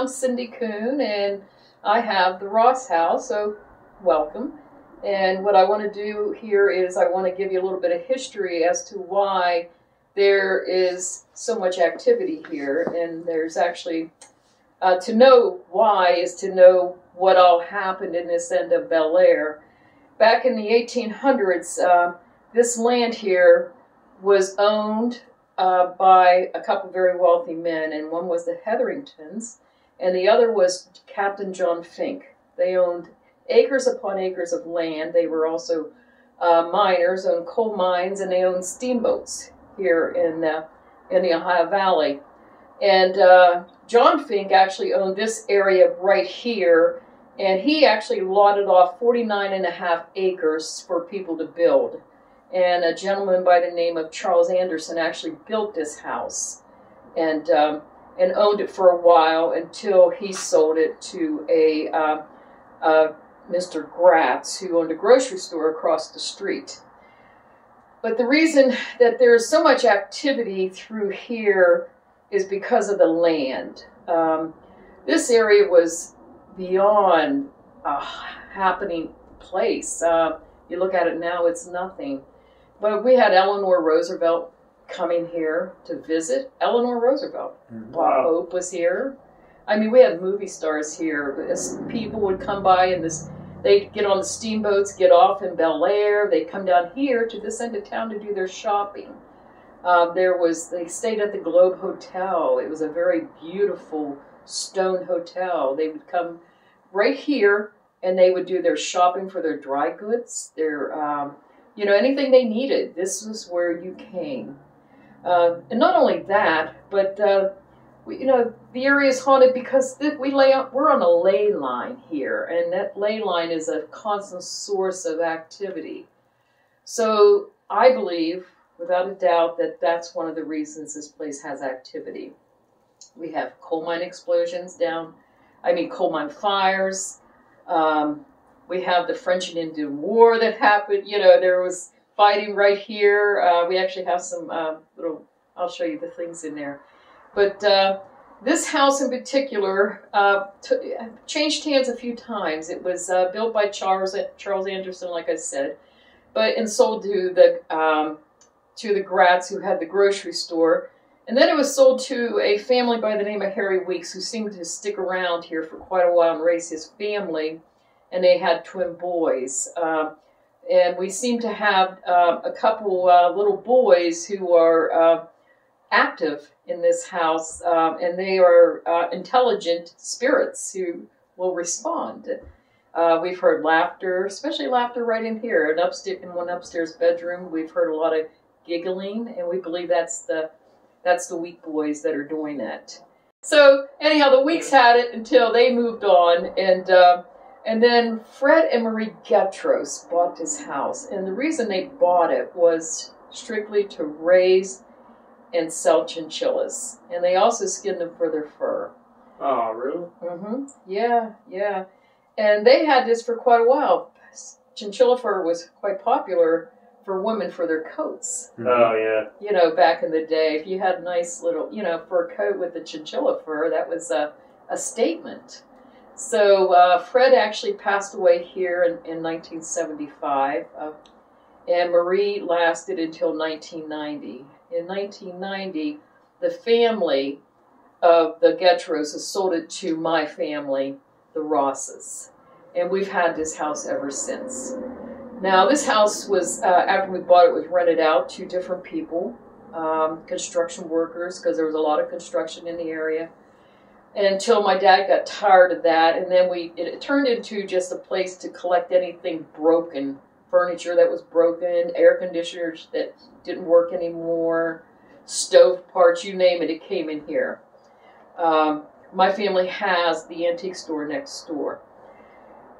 I'm Cindy Kuhn, and I have the Ross House, so welcome. And what I want to do here is I want to give you a little bit of history as to why there is so much activity here. And there's actually, to know why is to know what all happened in this end of Bellaire. Back in the 1800s, this land here was owned by a couple of very wealthy men, and one was the Hetheringtons, and the other was Captain John Fink. They owned acres upon acres of land. They were also miners, owned coal mines, and they owned steamboats here in the Ohio Valley. And John Fink actually owned this area right here, and he actually lotted off 49.5 acres for people to build. And a gentleman by the name of Charles Anderson actually built this house and owned it for a while until he sold it to a Mr. Gratz, who owned a grocery store across the street. But the reason that there's so much activity through here is because of the land. This area was beyond a happening place. You look at it now, it's nothing. But we had Eleanor Roosevelt coming here to visit. Eleanor Roosevelt. Mm-hmm. Bob Hope was here. I mean, we had movie stars here. People would come by and they'd get on the steamboats, get off in Bellaire. They'd come down here to this end of town to do their shopping. They stayed at the Globe Hotel. It was a very beautiful stone hotel. They would come right here and they would do their shopping for their dry goods, their, you know, anything they needed. This was where you came. And not only that, but, you know, the area is haunted because we're on a ley line here, and that ley line is a constant source of activity. So I believe, without a doubt, that that's one of the reasons this place has activity. We have coal mine explosions down, coal mine fires. We have the French and Indian War that happened. You know, there was fighting right here. We actually have some little, I'll show you the things in there. But this house in particular changed hands a few times. It was built by Charles Anderson, like I said, and sold to the Gratz, who had the grocery store. And then it was sold to a family by the name of Harry Weeks, who seemed to stick around here for quite a while and raise his family. And they had twin boys. And we seem to have a couple little boys who are active in this house. And they are intelligent spirits who will respond. We've heard laughter, especially laughter right in here. In one upstairs bedroom, we've heard a lot of giggling. And we believe that's the Week boys that are doing that. So anyhow, the Weeks had it until they moved on, and then Fred and Marie Getros bought this house. And the reason they bought it was strictly to raise and sell chinchillas. And they also skinned them for their fur. Oh, really? Mm-hmm. Yeah, yeah. And they had this for quite a while. Chinchilla fur was quite popular for women for their coats. Oh, yeah. You know, back in the day, if you had a nice little, you know, fur coat with the chinchilla fur, that was a statement. So Fred actually passed away here in 1975, and Marie lasted until 1990. In 1990, the family of the Getros sold it to my family, the Rosses, and we've had this house ever since. Now, this house was, after we bought it, was rented out to different people, construction workers, because there was a lot of construction in the area, and until my dad got tired of that, and then it turned into just a place to collect anything broken, furniture that was broken, air conditioners that didn't work anymore, stove parts, you name it, it came in here. My family has the antique store next door.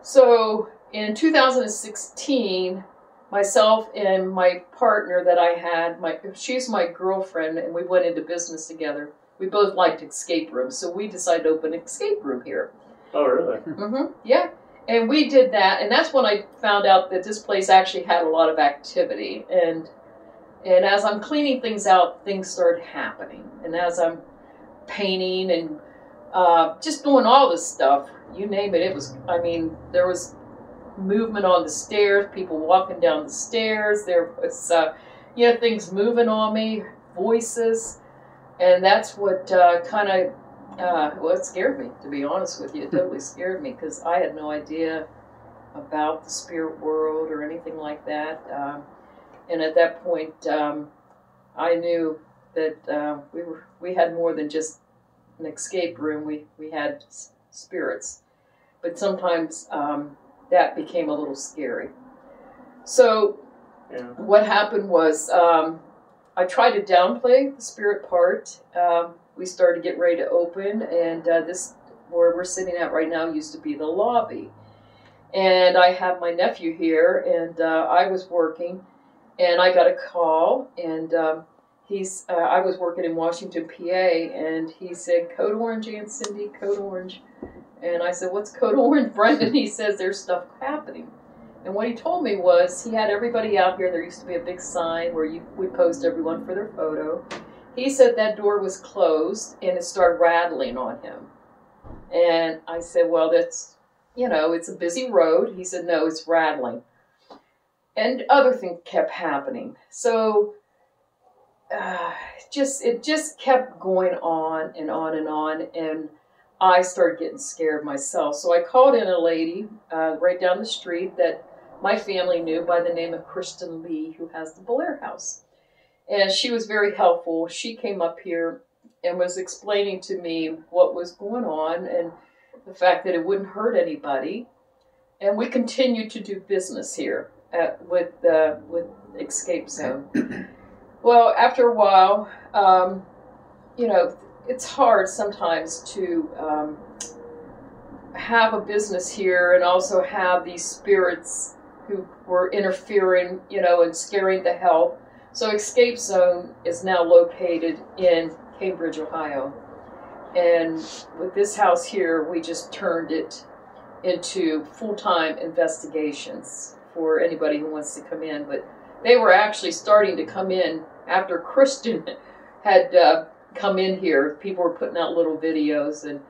So in 2016, myself and my partner that I had, she's my girlfriend, and we went into business together. We both liked escape rooms, so we decided to open an escape room here. Oh, really? Mm-hmm. Yeah. And we did that, and that's when I found out that this place actually had a lot of activity. And as I'm cleaning things out, things started happening. And as I'm painting and just doing all this stuff, you name it. It was, I mean, there was movement on the stairs, people walking down the stairs. There was, you know, things moving on me, voices. And that's what kind of, well, it scared me, to be honest with you. It totally scared me because I had no idea about the spirit world or anything like that. And at that point, I knew that we had more than just an escape room. We had spirits, but sometimes that became a little scary. So yeah. What happened was I tried to downplay the spirit part. We started to get ready to open, and this where we're sitting at right now used to be the lobby. And I have my nephew here, and I was working, and I got a call, and I was working in Washington, PA, and he said, "Code Orange, Aunt Cindy, Code Orange." And I said, "What's Code Orange, Brendan?" He says, "There's stuff happening." And what he told me was he had everybody out here. There used to be a big sign where you would post everyone for their photo. He said that door was closed, and it started rattling on him. And I said, "Well, that's, you know, it's a busy road." He said, "No, it's rattling." And other things kept happening. So... it just kept going on and on and on, and I started getting scared myself. So I called in a lady right down the street that my family knew by the name of Kristen Lee, who has the Bellaire House, and she was very helpful. She came up here and was explaining to me what was going on and the fact that it wouldn't hurt anybody, and we continued to do business here with Escape Zone. Well, after a while, you know, it's hard sometimes to have a business here and also have these spirits who were interfering, you know, and scaring the hell. So Escape Zone is now located in Cambridge, Ohio. And with this house here, we just turned it into full-time investigations for anybody who wants to come in. But they were actually starting to come in after Kristen had come in here. People were putting out little videos and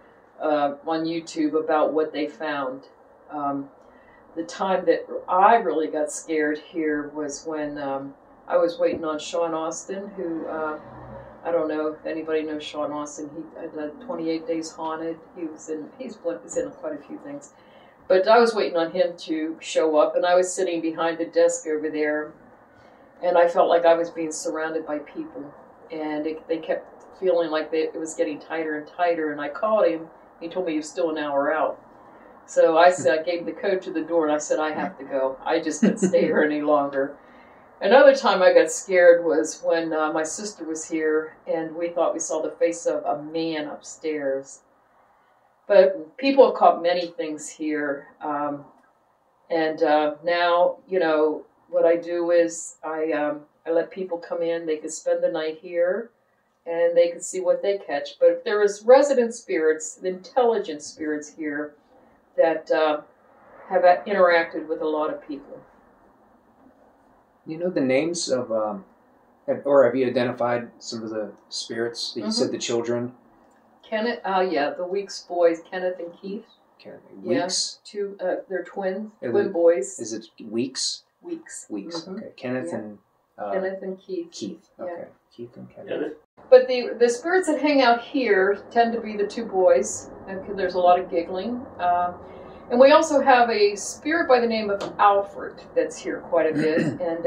on YouTube about what they found. The time that I really got scared here was when I was waiting on Sean Austin, who, I don't know if anybody knows Sean Austin. He did 28 Days Haunted. He's in quite a few things. But I was waiting on him to show up, and I was sitting behind the desk over there. And I felt like I was being surrounded by people, and they kept feeling like it was getting tighter and tighter. And I called him. He told me he was still an hour out. So I said, I gave the code to the door, and I said, I have to go. I just couldn't stay here any longer. Another time I got scared was when my sister was here, and we thought we saw the face of a man upstairs. But people have caught many things here, and now, you know, what I do is I let people come in. They could spend the night here, and they could see what they catch. But if there is resident spirits, the intelligent spirits here that have interacted with a lot of people. You know the names of, or have you identified some of the spirits that you said the children? Kenneth, yeah, the Weeks boys, Kenneth and Keith. Kenneth Weeks. Yeah, they're twins, twin boys. Is it Weeks? Weeks. Okay. Kenneth and Kenneth and Keith. Okay. Yeah. Keith and Kenneth. But the spirits that hang out here tend to be the two boys, and there's a lot of giggling. And we also have a spirit by the name of Alfred that's here quite a bit. And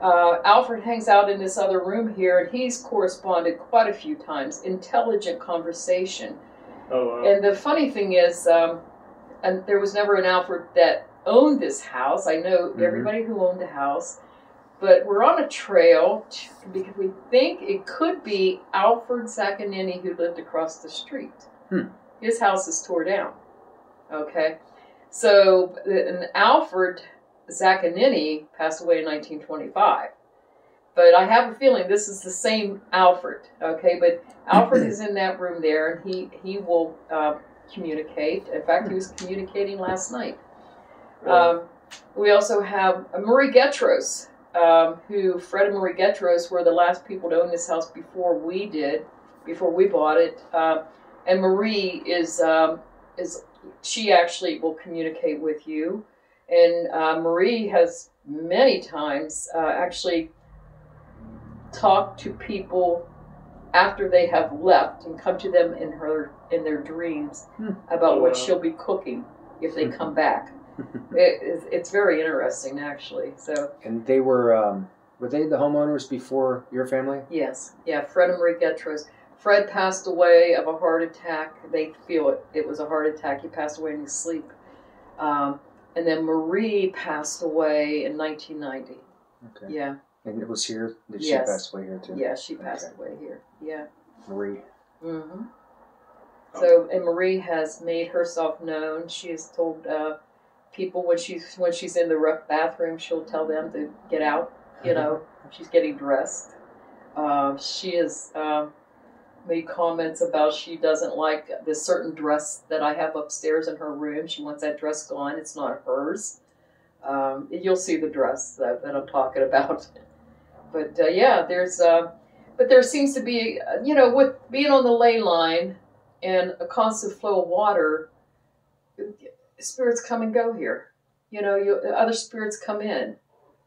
Alfred hangs out in this other room here, and he's corresponded quite a few times. Intelligent conversation. Oh. Wow. And the funny thing is, and there was never an Alfred that owned this house. I know everybody who owned the house, but we're on a trail because we think it could be Alfred Zaccanini, who lived across the street. His house is tore down. Okay, so and Alfred Zaccanini passed away in 1925, but I have a feeling this is the same Alfred. Okay, but Alfred is in that room there, and he will communicate. In fact, he was communicating last night. We also have Marie Getros, who Fred and Marie Getros were the last people to own this house before we bought it. And Marie she actually will communicate with you. And Marie has many times actually talked to people after they have left and come to them in their dreams about what she'll be cooking if they come back. It's very interesting, actually. So. And they were they the homeowners before your family? Yes. Yeah, Fred and Marie Getros. Fred passed away of a heart attack. They feel it. It was a heart attack. He passed away in his sleep. And then Marie passed away in 1990. Okay. Yeah. And it was here? Did she pass away here, too? Yeah, she passed away here. Yeah. Marie. Mm-hmm. Oh. So, and Marie has made herself known. She has told people when she's in the rough bathroom, she'll tell them to get out. You know, she's getting dressed. She has made comments about she doesn't like this certain dress that I have upstairs in her room. She wants that dress gone. It's not hers. You'll see the dress that I'm talking about. But yeah, but there seems to be, you know, with being on the ley line and a constant flow of water, spirits come and go here. You know, other spirits come in,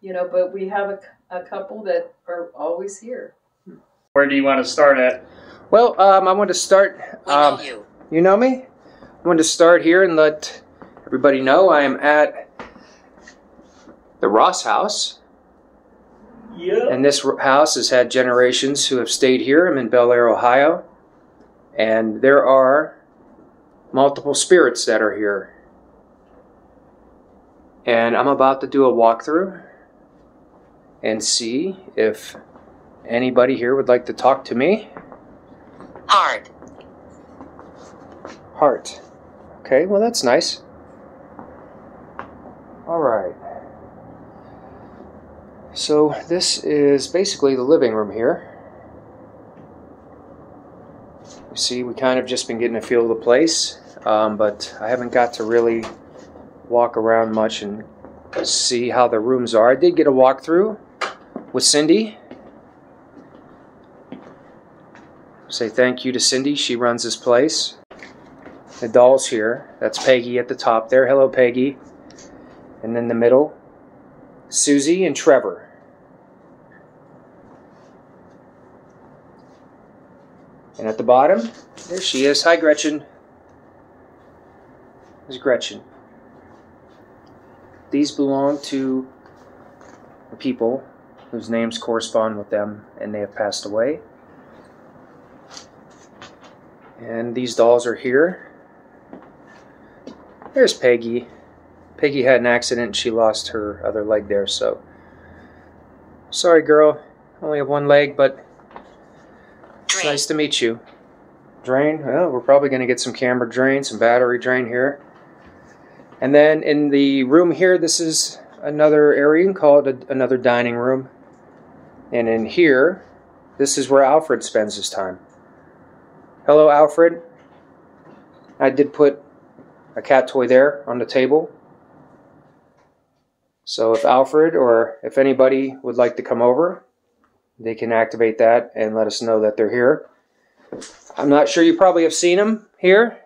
you know, but we have a couple that are always here. Where do you want to start at? Well, I want to start, you know me? I want to start here and let everybody know I am at the Ross House. Yeah. And this house has had generations who have stayed here. I'm in Bellaire, Ohio. And there are multiple spirits that are here. And I'm about to do a walkthrough and see if anybody here would like to talk to me. Heart. Okay, well, that's nice. All right. So this is basically the living room here. You see, we kind of just been getting a feel of the place, but I haven't got to really walk around much and see how the rooms are. I did get a walkthrough with Cindy. Say thank you to Cindy. She runs this place. The doll's here. That's Peggy at the top there. Hello, Peggy. And then the middle, Susie and Trevor. And at the bottom, there she is. Hi, Gretchen. There's Gretchen. These belong to the people whose names correspond with them, and they have passed away. And these dolls are here. There's Peggy. Peggy had an accident and she lost her other leg there, so... Sorry, girl. I only have one leg, but... It's nice to meet you. Drain? Well, we're probably going to get some camera drain, some battery drain here. And then in the room here, this is another area. You can call it another dining room. And in here, this is where Alfred spends his time. Hello, Alfred. I did put a cat toy there on the table. So if Alfred or if anybody would like to come over, they can activate that and let us know that they're here. I'm not sure, you probably have seen them here,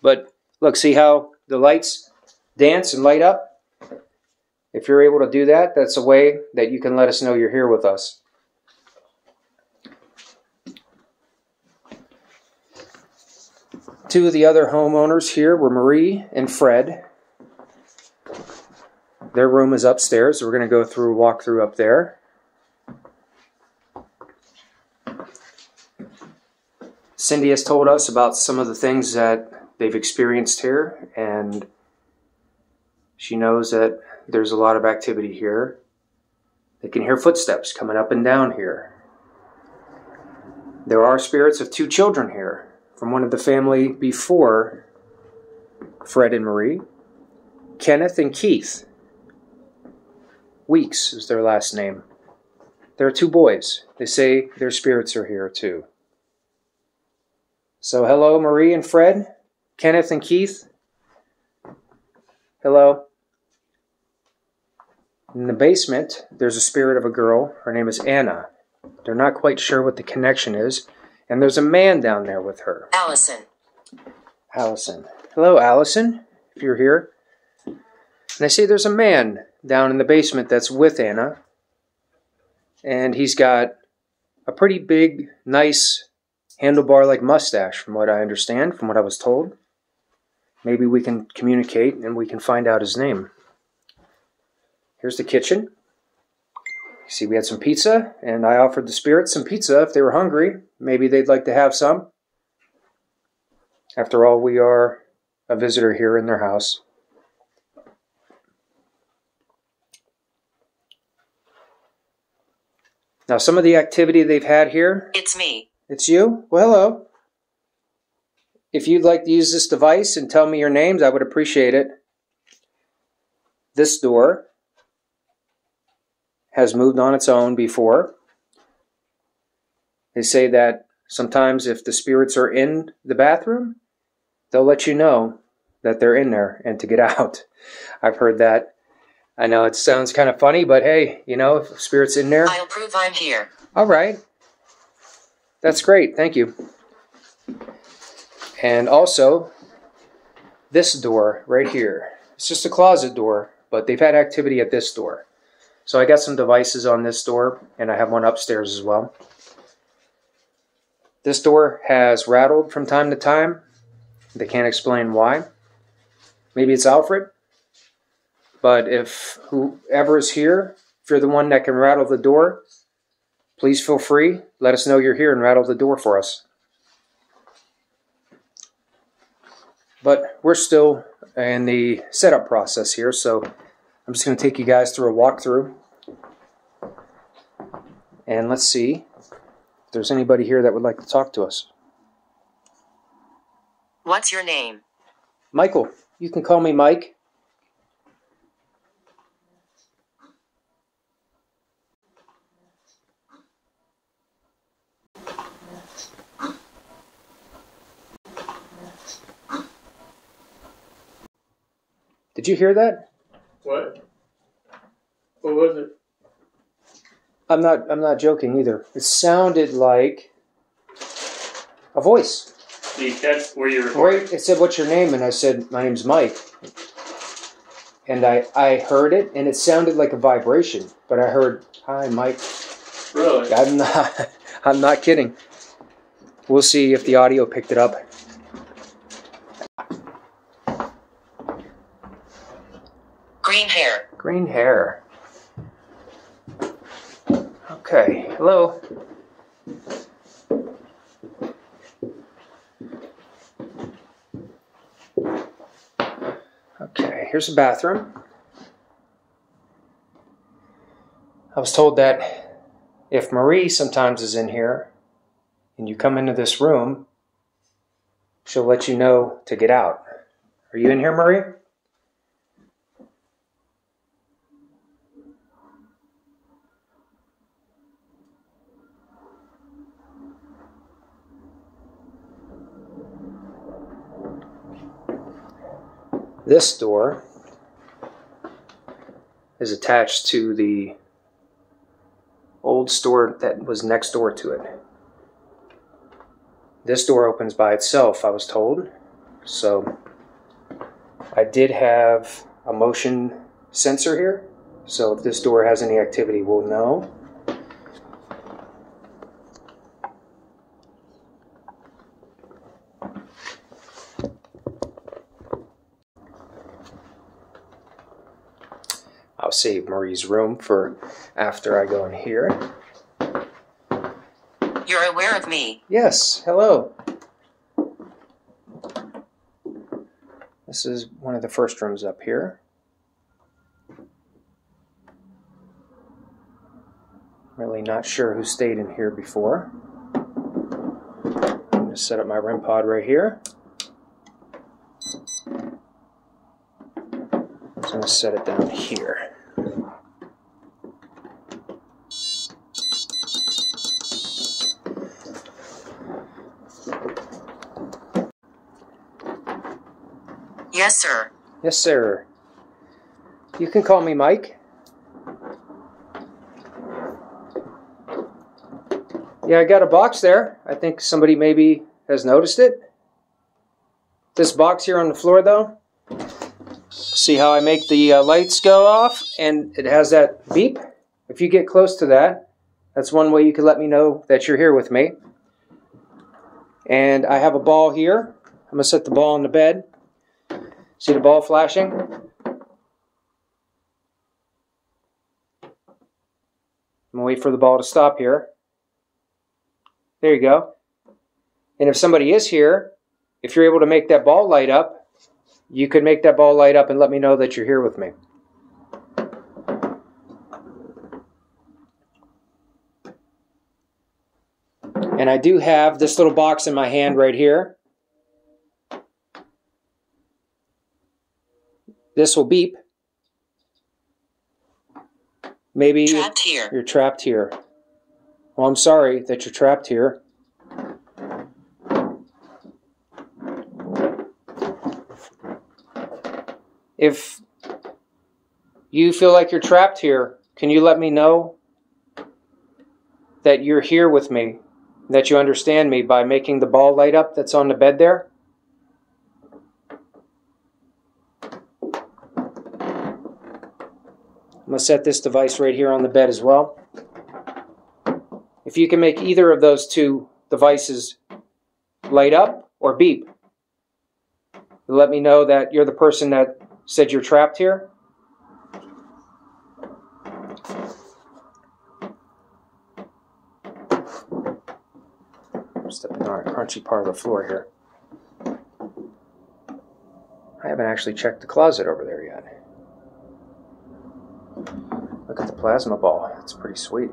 but look, see how the lights dance and light up? If you're able to do that, that's a way that you can let us know you're here with us. Two of the other homeowners here were Marie and Fred. Their room is upstairs, so we're going to go through a walkthrough up there. Cindy has told us about some of the things that they've experienced here, and she knows that there's a lot of activity here. They can hear footsteps coming up and down here. There are spirits of two children here from one of the family before Fred and Marie, Kenneth and Keith. Weeks is their last name. There are two boys. They say their spirits are here too. So hello, Marie and Fred, Kenneth and Keith. Hello. In the basement, there's a spirit of a girl. Her name is Anna. They're not quite sure what the connection is. And there's a man down there with her. Allison. Allison. Hello, Allison, if you're here. And I see there's a man down in the basement that's with Anna. And he's got a pretty big, nice, handlebar-like mustache, from what I understand, from what I was told. Maybe we can communicate and we can find out his name. Here's the kitchen. You see, we had some pizza, and I offered the spirits some pizza if they were hungry. Maybe they'd like to have some. After all, we are a visitor here in their house. Now, some of the activity they've had here... It's me. It's you? Well, hello. If you'd like to use this device and tell me your names, I would appreciate it. This door has moved on its own before. They say that sometimes if the spirits are in the bathroom, they'll let you know that they're in there and to get out. I've heard that. I know it sounds kind of funny, but hey, you know, if spirit's in there... I'll prove I'm here. All right. That's great. Thank you. And also, this door right here. It's just a closet door, but they've had activity at this door. So I got some devices on this door, and I have one upstairs as well. This door has rattled from time to time. They can't explain why. Maybe it's Alfred. But if whoever is here, if you're the one that can rattle the door, please feel free. Let us know you're here and rattle the door for us. But we're still in the setup process here, so I'm just going to take you guys through a walkthrough. And let's see if there's anybody here that would like to talk to us. What's your name? Michael. You can call me Mike. Did you hear that? What? What was it? I'm not joking either. It sounded like a voice. That's where you recorded? Right. It said, "What's your name?" And I said, "My name's Mike." And I heard it, and it sounded like a vibration. But I heard, "Hi, Mike." Really? I'm not kidding. We'll see if the audio picked it up. Green hair. Green hair. Okay. Hello. Okay. Here's the bathroom. I was told that if Marie sometimes is in here and you come into this room, she'll let you know to get out. Are you in here, Marie? This door is attached to the old store that was next door to it. This door opens by itself, I was told. So I did have a motion sensor here. So if this door has any activity, we'll know. I'll save Marie's room for after I go in here. You're aware of me? Yes. Hello. This is one of the first rooms up here. Really not sure who stayed in here before. I'm going to set up my REM pod right here. I'm going to set it down here. Yes, sir. Yes, sir. You can call me Mike. Yeah, I got a box there. I think somebody maybe has noticed it. This box here on the floor, though. See how I make the lights go off? And it has that beep. If you get close to that, that's one way you can let me know that you're here with me. And I have a ball here. I'm going to set the ball on the bed. See the ball flashing? I'm going to wait for the ball to stop here. There you go. And if somebody is here, if you're able to make that ball light up, you could make that ball light up and let me know that you're here with me. And I do have this little box in my hand right here. This will beep. Maybe trapped here. You're trapped here. Well, I'm sorry that you're trapped here. If you feel like you're trapped here, can you let me know that you're here with me, that you understand me by making the ball light up that's on the bed there? I'm going to set this device right here on the bed as well. If you can make either of those two devices light up or beep, let me know that you're the person that said you're trapped here. I'm stepping on a crunchy part of the floor here. I haven't actually checked the closet over there yet. Look at the plasma ball. That's pretty sweet.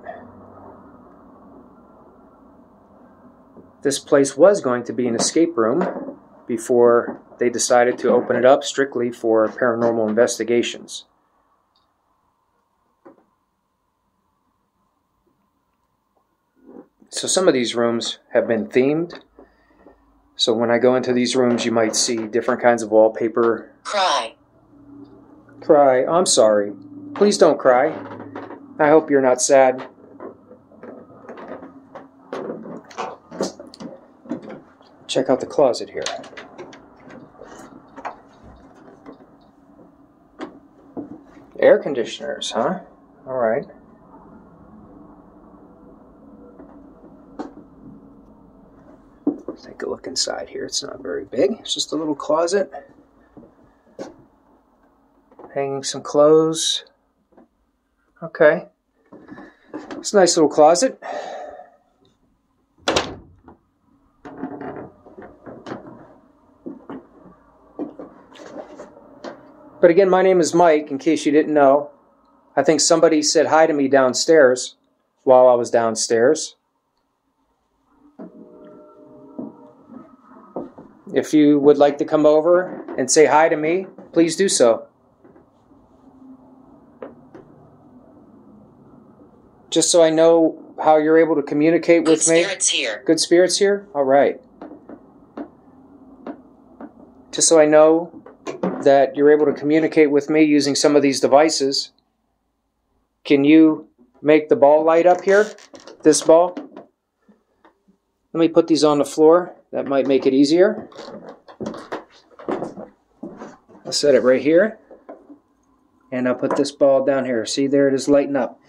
This place was going to be an escape room before they decided to open it up strictly for paranormal investigations. So some of these rooms have been themed. So when I go into these rooms, you might see different kinds of wallpaper. Cry. Cry. I'm sorry. Please don't cry. I hope you're not sad. Check out the closet here. Air conditioners, huh? All right. Let's take a look inside here. It's not very big. It's just a little closet. Hanging some clothes. Okay. It's a nice little closet. But again, my name is Mike, in case you didn't know. I think somebody said hi to me downstairs while I was downstairs. If you would like to come over and say hi to me, please do so. Just so I know how you're able to communicate with me. Good spirits here. Good spirits here? All right. Just so I know that you're able to communicate with me using some of these devices. Can you make the ball light up here? This ball? Let me put these on the floor. That might make it easier. I'll set it right here. And I'll put this ball down here. See, there it is lighting up.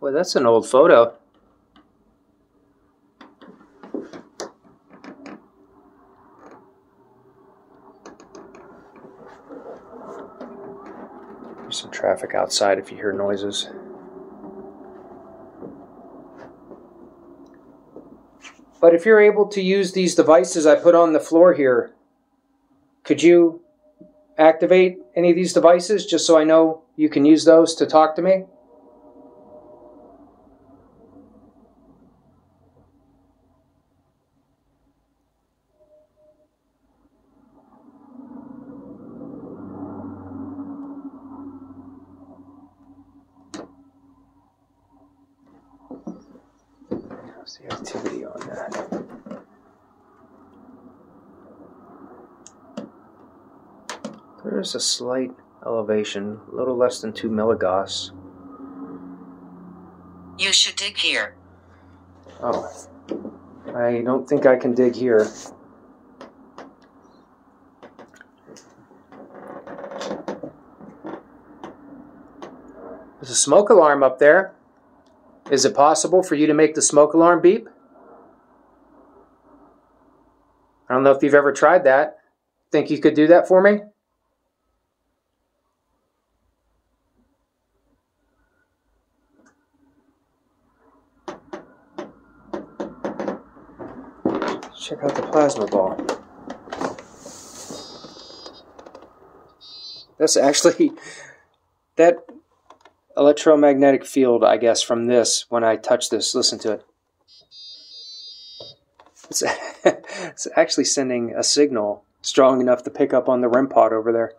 Boy, that's an old photo. Some traffic outside if you hear noises. But if you're able to use these devices I put on the floor here, could you activate any of these devices just so I know you can use those to talk to me? The activity on that. There's a slight elevation, a little less than 2 milligauss. You should dig here. Oh, I don't think I can dig here. There's a smoke alarm up there. Is it possible for you to make the smoke alarm beep? I don't know if you've ever tried that. Think you could do that for me? Check out the plasma ball. That's actually, that electromagnetic field, I guess, from this, when I touch this, listen to it. It's actually sending a signal strong enough to pick up on the REM pod over there.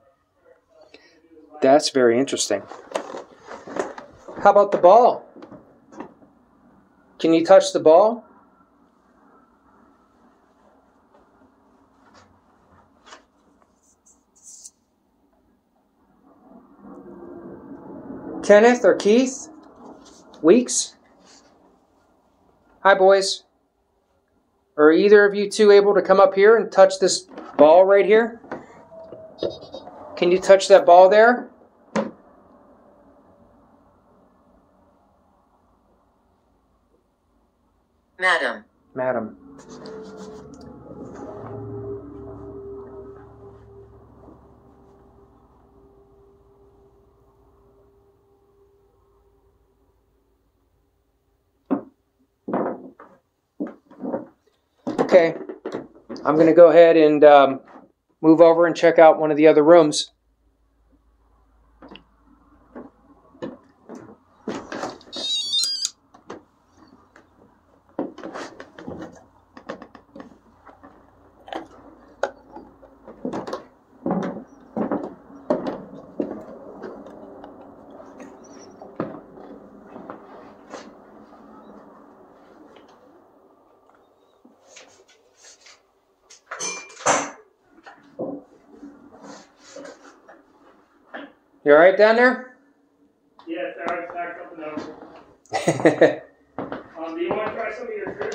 That's very interesting. How about the ball? Can you touch the ball? Kenneth or Keith Weeks? Hi, boys. Are either of you two able to come up here and touch this ball right here? Can you touch that ball there? Madam. Madam. Okay, I'm going to go ahead and move over and check out one of the other rooms. You all right down there? Yes, I was back up and over. Do you want to try some of your trip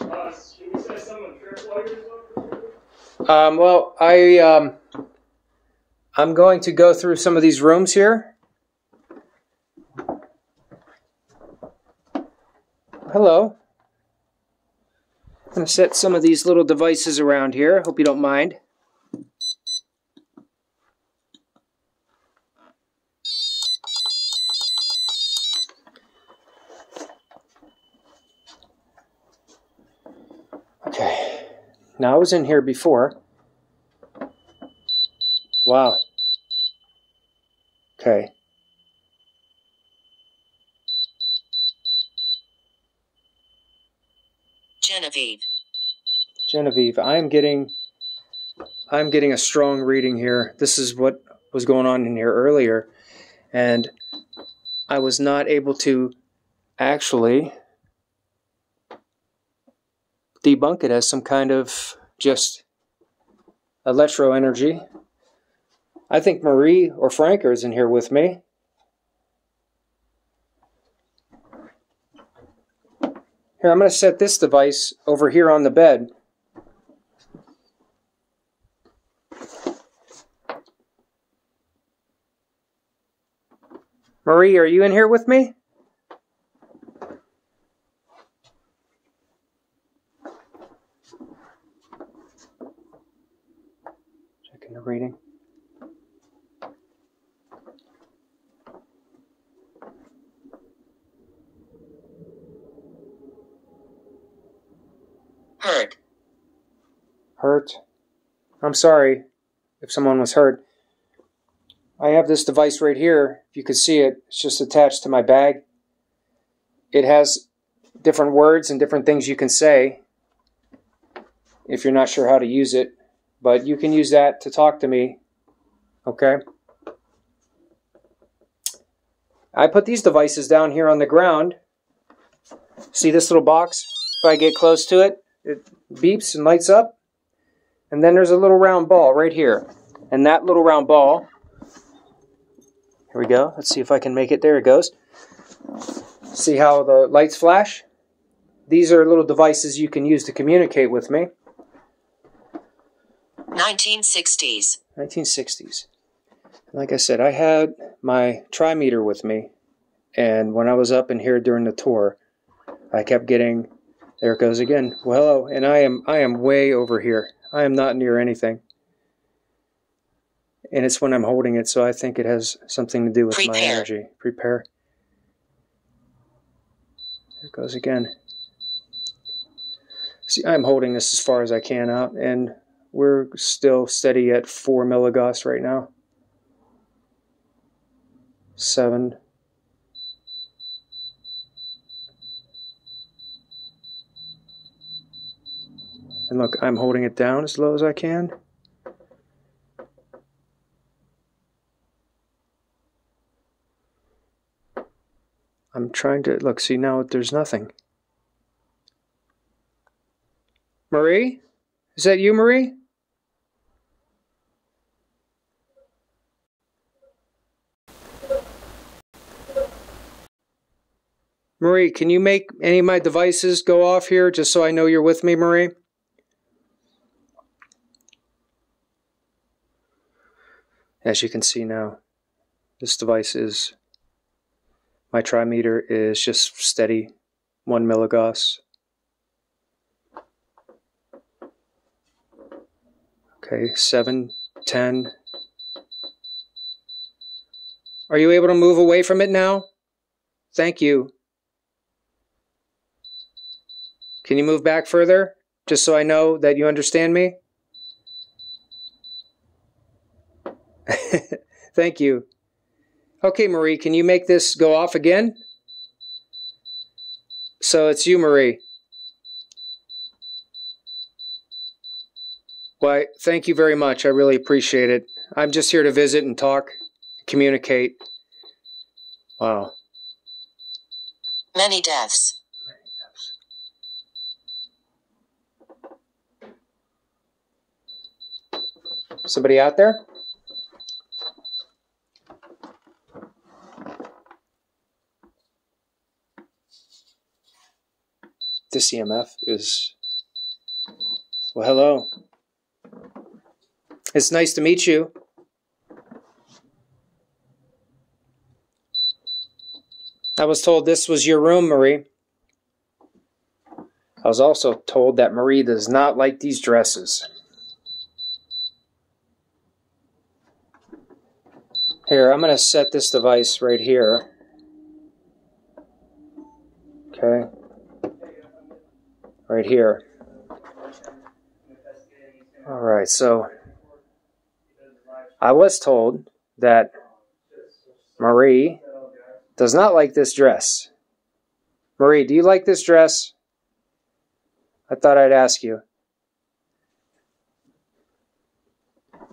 plugs? Should we set some of the trip plugs or something? Well, I'm going to go through some of these rooms here. Hello. I'm going to set some of these little devices around here. Hope you don't mind. Now, I was in here before. Wow. Okay. Genevieve. Genevieve, I'm getting a strong reading here. This is what was going on in here earlier. And I was not able to actually debunk it as some kind of just electro energy. I think Marie or Frank is in here with me. Here, I'm going to set this device over here on the bed. Marie, are you in here with me? Reading. Hurt. Hurt. I'm sorry if someone was hurt. I have this device right here. If you could see it, it's just attached to my bag. It has different words and different things you can say if you're not sure how to use it. But you can use that to talk to me, okay? I put these devices down here on the ground. See this little box? If I get close to it, it beeps and lights up. And then there's a little round ball right here. And that little round ball Here we go. Let's see if I can make it. There it goes. See how the lights flash? These are little devices you can use to communicate with me. 1960s. 1960s. Like I said, I had my trimeter with me, and when I was up in here during the tour, I kept getting, there it goes again. Well, hello, and I am way over here. I am not near anything. And it's when I'm holding it, so I think it has something to do with my energy. Prepare. There it goes again. See, I'm holding this as far as I can out, and we're still steady at 4 milligauss right now. 7. And look, I'm holding it down as low as I can. I'm trying to, look, see now there's nothing. Marie? Is that you, Marie? Marie, can you make any of my devices go off here just so I know you're with me, Marie? As you can see now, this device is, my trimeter is just steady, 1 milligauss. Okay, 7, 10. Are you able to move away from it now? Thank you. Can you move back further, just so I know that you understand me? Thank you. Okay, Marie, can you make this go off again? So it's you, Marie. Why, thank you very much. I really appreciate it. I'm just here to visit and talk, communicate. Wow. Many deaths. Somebody out there? This EMF is... Well, hello. It's nice to meet you. I was told this was your room, Marie. I was also told that Marie does not like these dresses. Here, I'm going to set this device right here. Okay. Right here. All right, so I was told that Marie does not like this dress. Marie, do you like this dress? I thought I'd ask you. I'm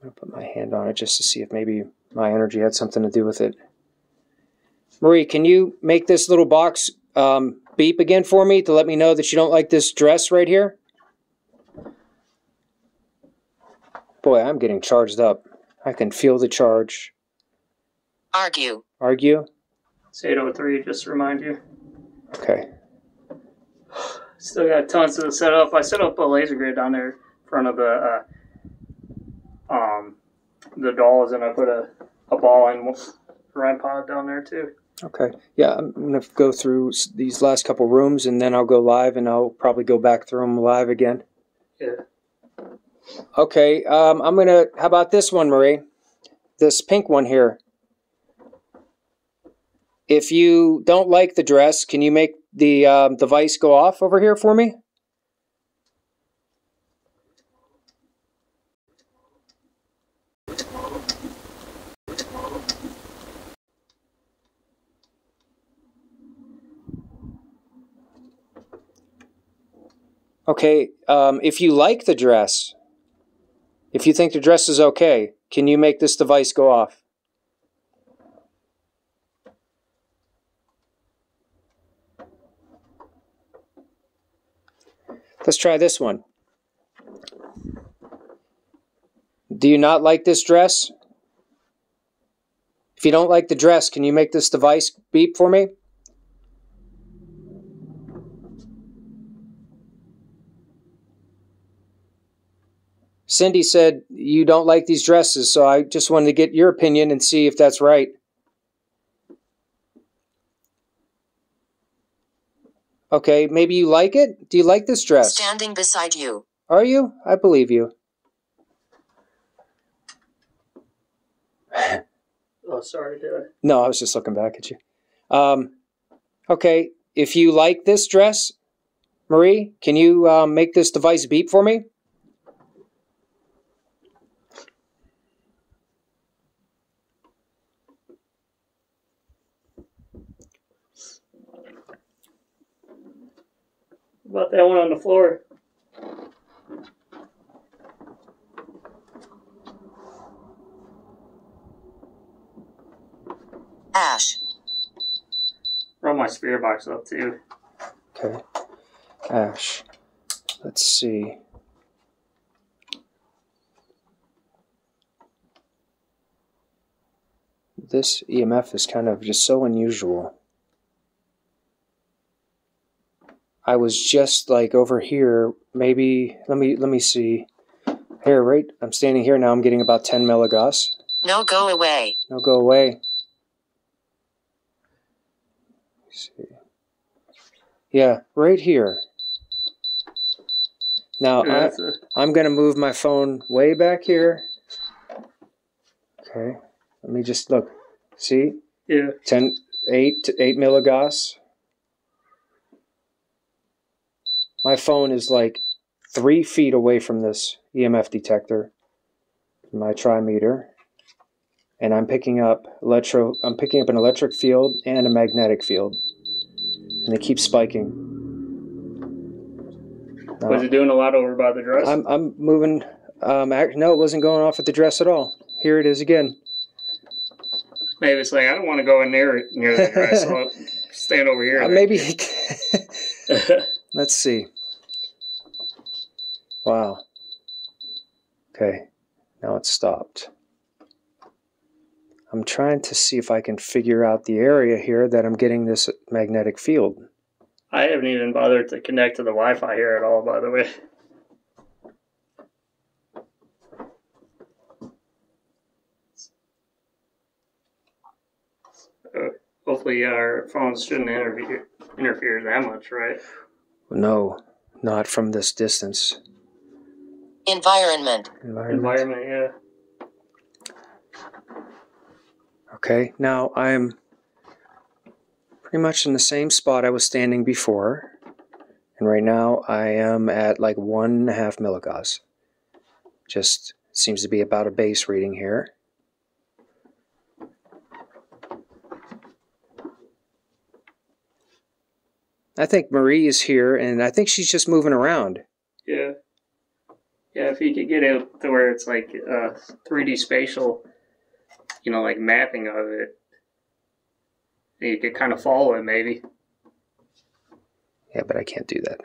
going to put my hand on it just to see if maybe my energy had something to do with it. Marie, can you make this little box beep again for me to let me know that you don't like this dress right here? Boy, I'm getting charged up. I can feel the charge. Argue. Argue? It's 8:03, just to remind you. Okay. Still got tons to set up. I set up a laser grid down there in front of the dolls, and I put a ball and ride pod down there too. Okay. Yeah, I'm going to go through these last couple rooms, and then I'll go live, and I'll probably go back through them live again. Yeah. Okay, I'm going to... How about this one, Marie? This pink one here. If you don't like the dress, can you make the device go off over here for me? Okay, if you like the dress, if you think the dress is okay, can you make this device go off? Let's try this one. Do you not like this dress? If you don't like the dress, can you make this device beep for me? Cindy said, you don't like these dresses, so I just wanted to get your opinion and see if that's right. Okay, maybe you like it? Do you like this dress? Standing beside you. Are you? I believe you. Oh, sorry, dude. No, I was just looking back at you. Okay, if you like this dress, Marie, can you make this device beep for me? About that one on the floor. Ash. Run my spirit box up too. Okay. Ash. Let's see. This EMF is kind of just so unusual. I was just like over here, maybe, let me see. Here, right? I'm standing here now, I'm getting about 10 milligauss. No, go away. No, go away. Let's see. Yeah, right here. Now, yeah, I'm going to move my phone way back here. Okay, let me just look. See? Yeah. 8 milligauss. My phone is like 3 feet away from this EMF detector, my trimeter, and I'm picking up an electric field and a magnetic field, and they keep spiking. Was it doing a lot over by the dress? I'm moving. No, it wasn't going off at the dress at all. Here it is again. Maybe it's like I don't want to go in near the dress. So I'll stand over here. Maybe. Let's see. Wow. Okay. Now it's stopped. I'm trying to see if I can figure out the area here that I'm getting this magnetic field. I haven't even bothered to connect to the Wi-Fi here at all, by the way. Hopefully our phones shouldn't interfere that much, right? No, not from this distance. Environment, yeah. Okay, now I'm pretty much in the same spot I was standing before. And right now I am at like 1.5 milligauss. Just seems to be about a base reading here. I think Marie is here, and I think she's just moving around. Yeah. Yeah, if you could get it to where it's like 3D spatial, you know, like mapping of it, you could kind of follow it maybe. Yeah, but I can't do that.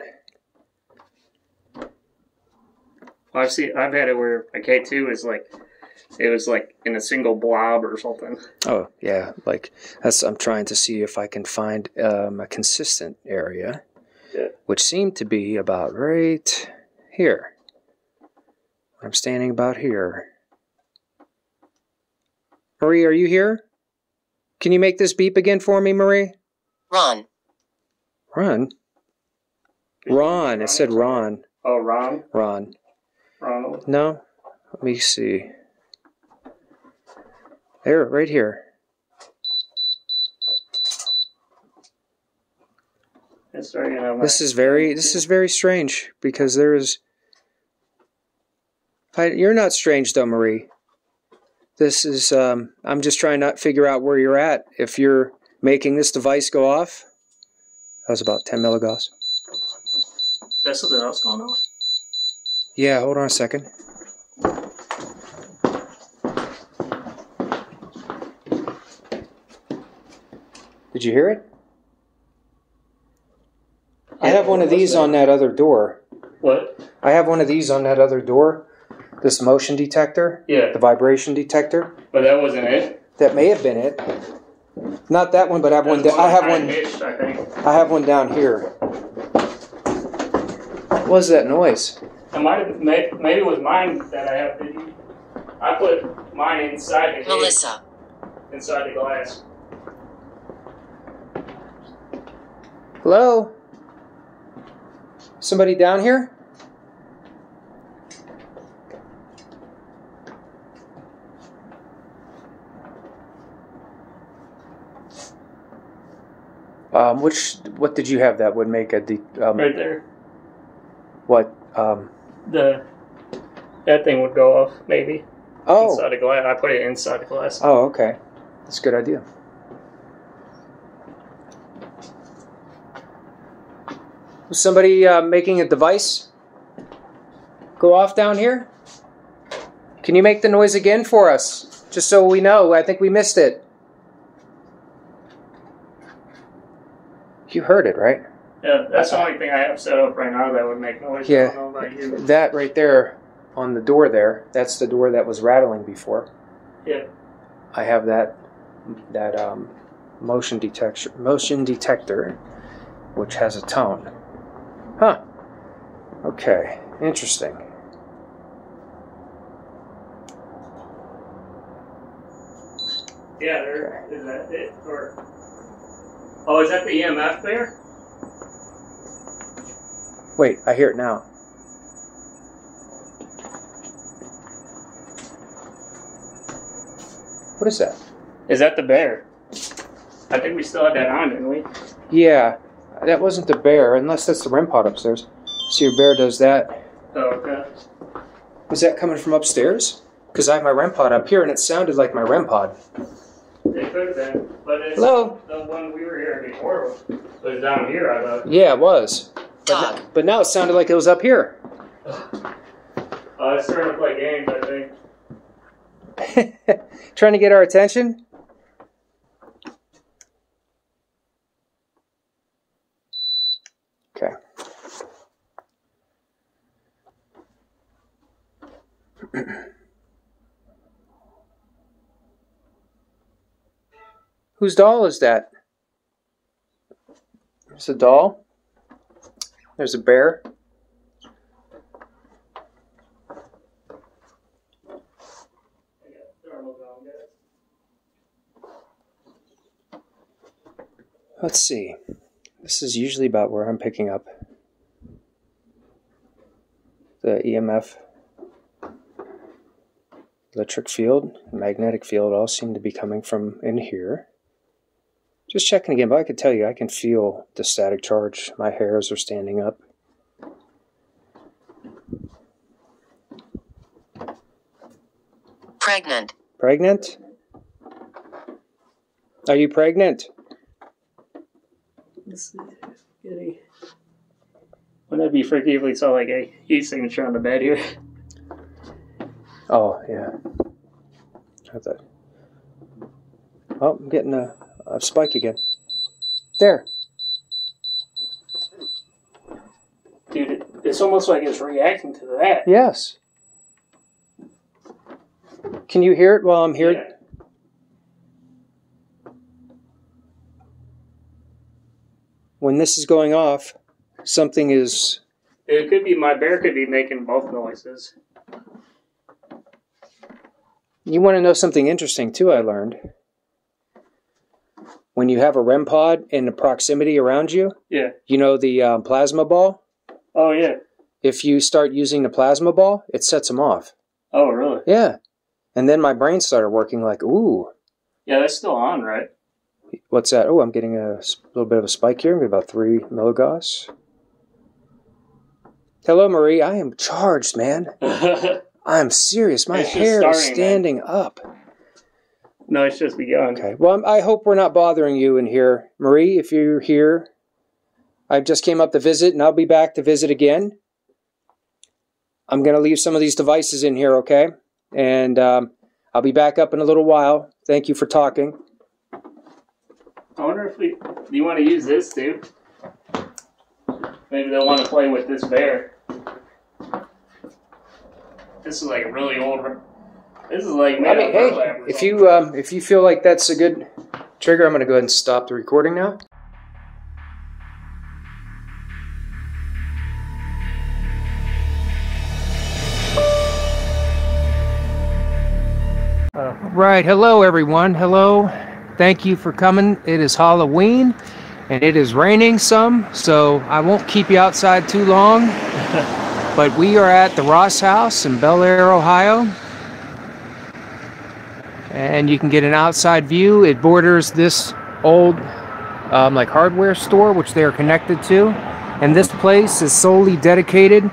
Well, I've had it where my K2 is like, it was like in a single blob or something. Oh, yeah. Like, that's, I'm trying to see if I can find a consistent area, yeah, which seemed to be about right here. I'm standing about here. Marie, are you here? Can you make this beep again for me, Marie? Ron. Ron? Ron. It said Ron. Oh, Ron? Ron. Ronald? No? Let me see. There, right here. This is very strange because there is. You're not strange, though, Marie. This is. I'm just trying to figure out where you're at. If you're making this device go off, that was about 10 milligauss. Is that something else going off? Yeah. Hold on a second. Did you hear it? I have one of these on that other door. What? I have one of these on that other door. This motion detector. Yeah. The vibration detector. But that wasn't it? That may have been it. Not that one, but I have one. I have one down here. What was that noise? It might have, maybe it was mine that I have. I put mine inside the glass. Melissa. Inside the glass. Hello? Somebody down here? What did you have that would make a... right there. What? That thing would go off, maybe. Oh. Inside the glass. I put it inside the glass. Oh, okay. That's a good idea. Was somebody making a device go off down here? Can you make the noise again for us? Just so we know. I think we missed it. You heard it, right? Yeah, that's the only thing I have set up right now that would make noise. Yeah, I don't know about you. That right there on the door there, that's the door that was rattling before. Yeah. I have that motion detector, which has a tone. Huh. Okay, interesting. Yeah, there, okay. Is that it? Or... Oh, is that the EMF there? Wait, I hear it now. What is that? Is that the bear? I think we still had that on, didn't we? Yeah, that wasn't the bear, unless that's the REM pod upstairs. See, your bear does that. Oh, okay. Was that coming from upstairs? Because I have my REM pod up here, and it sounded like my REM pod. It could have been, but it's Hello? The one we were here before was down here, I thought. Yeah, it was. But now it sounded like it was up here. It's starting to play games, I think. Trying to get our attention? Okay. Whose doll is that? It's a doll. There's a bear. Let's see. This is usually about where I'm picking up the EMF. Electric field, magnetic field all seem to be coming from in here. Just checking again, but I can tell you, I can feel the static charge. My hairs are standing up. Pregnant. Pregnant? Are you pregnant? This is scary. Wouldn't that be freaky if we saw like a heat signature on the bed here? Oh, yeah. Oh, I'm getting a spike again. There. Dude, it's almost like it's reacting to that. Yes. Can you hear it while I'm here? Yeah. When this is going off, something is... It could be my bear could be making both noises. You want to know something interesting, too, I learned. When you have a REM pod in the proximity around you, yeah, you know the plasma ball? Oh, yeah. If you start using the plasma ball, it sets them off. Oh, really? Yeah. And then my brain started working like, ooh. Yeah, that's still on, right? What's that? Oh, I'm getting a little bit of a spike here. I'm getting about 3 milligauss. Hello, Marie. I am charged, man. I'm serious. My hair is standing up. No, it's just begun. Okay. Well, I hope we're not bothering you in here. Marie, if you're here, I just came up to visit, and I'll be back to visit again. I'm going to leave some of these devices in here, okay? And I'll be back up in a little while. Thank you for talking. I wonder if do you want to use this, dude? Maybe they'll want to play with this bear. This is like a really old This is like made up burlap. Hey, if you feel like that's a good trigger, I'm going to go ahead and stop the recording now. Right, hello everyone. Hello. Thank you for coming. It is Halloween and it is raining some, so I won't keep you outside too long. But we are at the Ross House in Bellaire, Ohio. And you can get an outside view. It borders this old like hardware store, which they are connected to. And this place is solely dedicated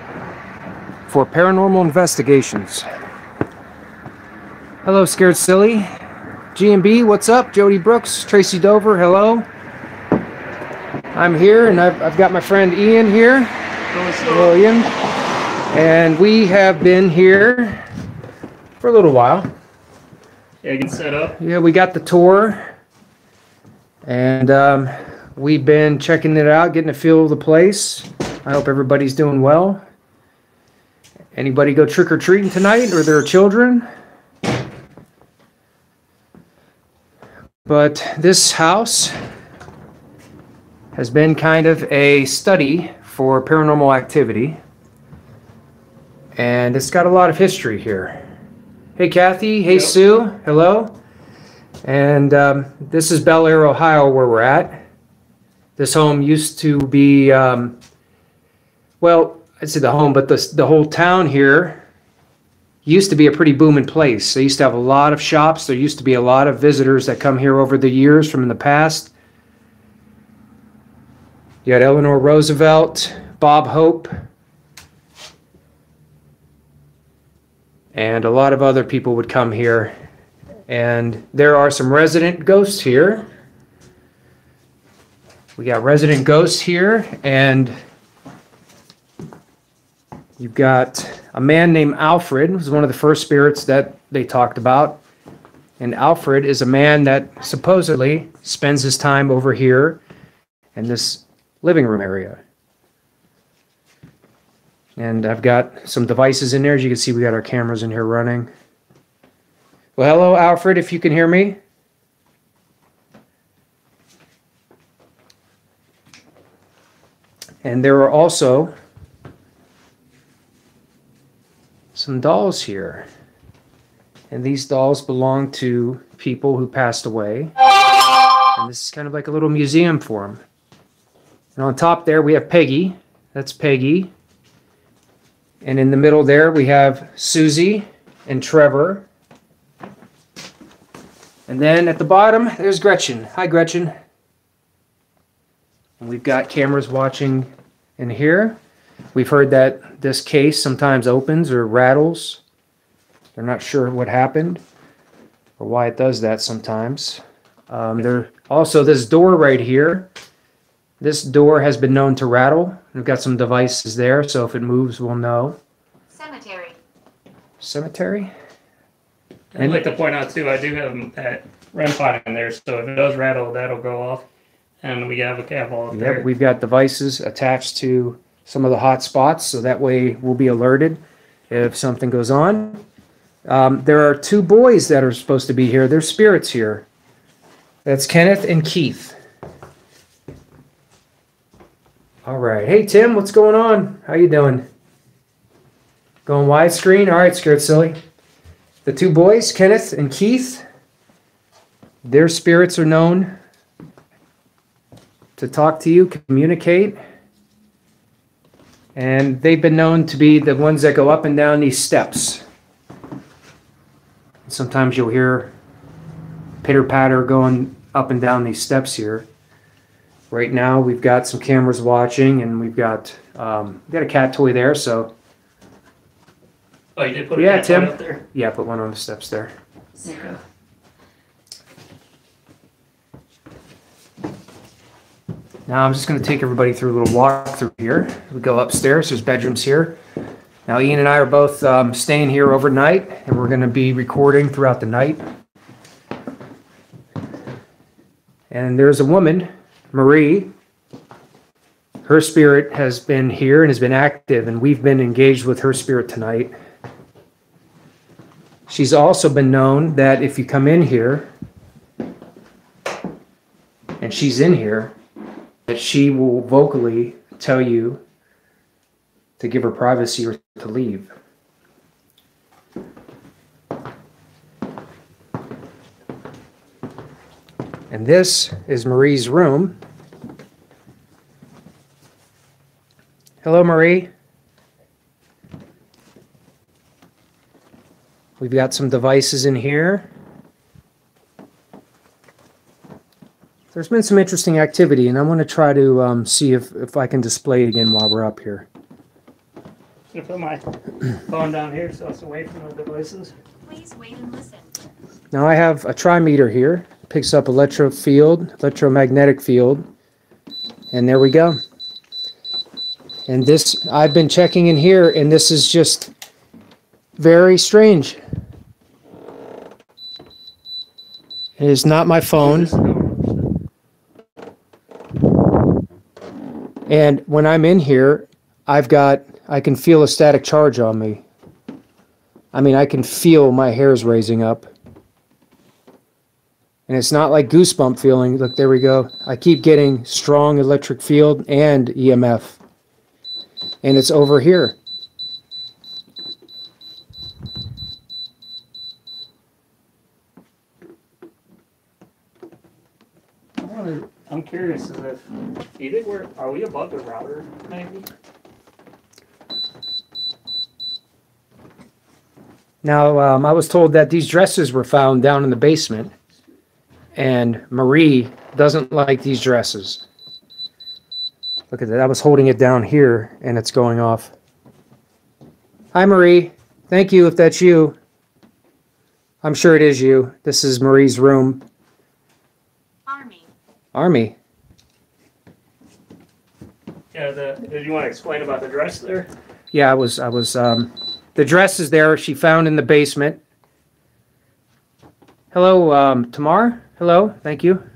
for paranormal investigations. Hello, Scared Silly. G&B, what's up? Jody Brooks, Tracy Dover, hello. I'm here, and I've got my friend Ian here. William. And we have been here for a little while. Yeah, get set up. Yeah, we got the tour. And we've been checking it out, getting a feel of the place. I hope everybody's doing well. Anybody go trick-or-treating tonight, or their children? But this house has been kind of a study for paranormal activity, and it's got a lot of history here. Hey Kathy, hey Sue, hello. And this is Bellaire, Ohio, where we're at. This home used to be, well, I'd say the home, but the whole town here used to be a pretty booming place. They used to have a lot of shops. There used to be a lot of visitors that come here over the years from in the past. You had Eleanor Roosevelt, Bob Hope, and a lot of other people would come here. And there are some resident ghosts here. We got resident ghosts here, and you've got a man named Alfred, who's one of the first spirits that they talked about. And Alfred is a man that supposedly spends his time over here in this living room area. And I've got some devices in there. As you can see, we got our cameras in here running. Well, hello, Alfred, if you can hear me. And there are also some dolls here, and these dolls belong to people who passed away, and this is kind of like a little museum for them. And on top there we have Peggy, that's Peggy, and in the middle there we have Susie and Trevor, and then at the bottom there's Gretchen. Hi Gretchen. And we've got cameras watching in here. We've heard that this case sometimes opens or rattles. They're not sure what happened or why it does that sometimes. There also, this door right here, this door has been known to rattle. We've got some devices there, so if it moves, we'll know. Cemetery. Cemetery? And I'd like to point out, too, I do have that REM pod in there, so if it does rattle, that'll go off. And we have a cab all up there. Yep, we've got devices attached to some of the hot spots, so that way we'll be alerted if something goes on. There are two boys that are supposed to be here. They're spirits here. That's Kenneth and Keith. All right. Hey, Tim, what's going on? How you doing? Going widescreen? All right, Scared Silly. The two boys, Kenneth and Keith, their spirits are known to talk to you, communicate. And they've been known to be the ones that go up and down these steps. Sometimes you'll hear pitter-patter going up and down these steps here. Right now we've got some cameras watching, and we've got a cat toy there, so... Oh, you did put a cat toy up there? Yeah, put one on the steps there. Yeah. Now I'm just going to take everybody through a little walk through here. We go upstairs. There's bedrooms here. Now Ian and I are both staying here overnight, and we're going to be recording throughout the night. And there's a woman, Marie. Her spirit has been here and has been active, and we've been engaged with her spirit tonight. She's also been known that if you come in here, and she's in here, that she will vocally tell you to give her privacy or to leave. And this is Marie's room. Hello, Marie. We've got some devices in here. There's been some interesting activity, and I'm going to try to see if I can display it again while we're up here. I'm going to put my phone down here so it's away from the devices. Please wait and listen. Now I have a trimeter here. It picks up electromagnetic field, and there we go. And this, I've been checking in here, and this is just very strange. It is not my phone. And when I'm in here, I can feel a static charge on me. I mean, I can feel my hairs raising up. And it's not like goosebump feeling. Look, there we go. I keep getting strong electric field and EMF. And it's over here. I'm curious as if either are we above the router, maybe? Now, I was told that these dresses were found down in the basement, and Marie doesn't like these dresses. Look at that. I was holding it down here, and it's going off. Hi, Marie. Thank you, if that's you. I'm sure it is you. This is Marie's room. Army. Yeah, did you want to explain about the dress there? Yeah, the dress is there. She found in the basement. Hello, Tamar. Hello, thank you.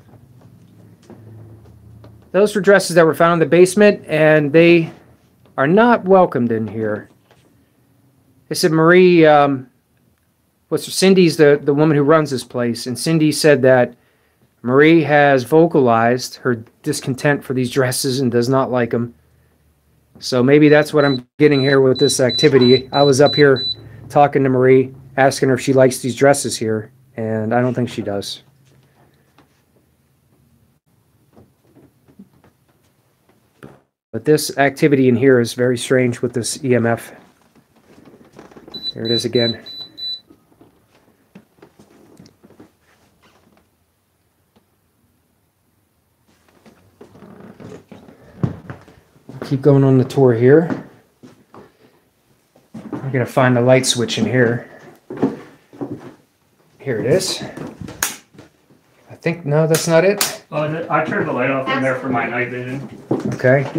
Those were dresses that were found in the basement, and they are not welcomed in here. They said Marie, Cindy's the woman who runs this place, and Cindy said that Marie has vocalized her discontent for these dresses and does not like them. So maybe that's what I'm getting here with this activity. I was up here talking to Marie, asking her if she likes these dresses here, and I don't think she does. But this activity in here is very strange with this EMF. There it is again. Keep going on the tour here. I'm gonna find the light switch in here. Here it is. I think, no, that's not it. Oh, I turned the light off in there for my night vision. Okay.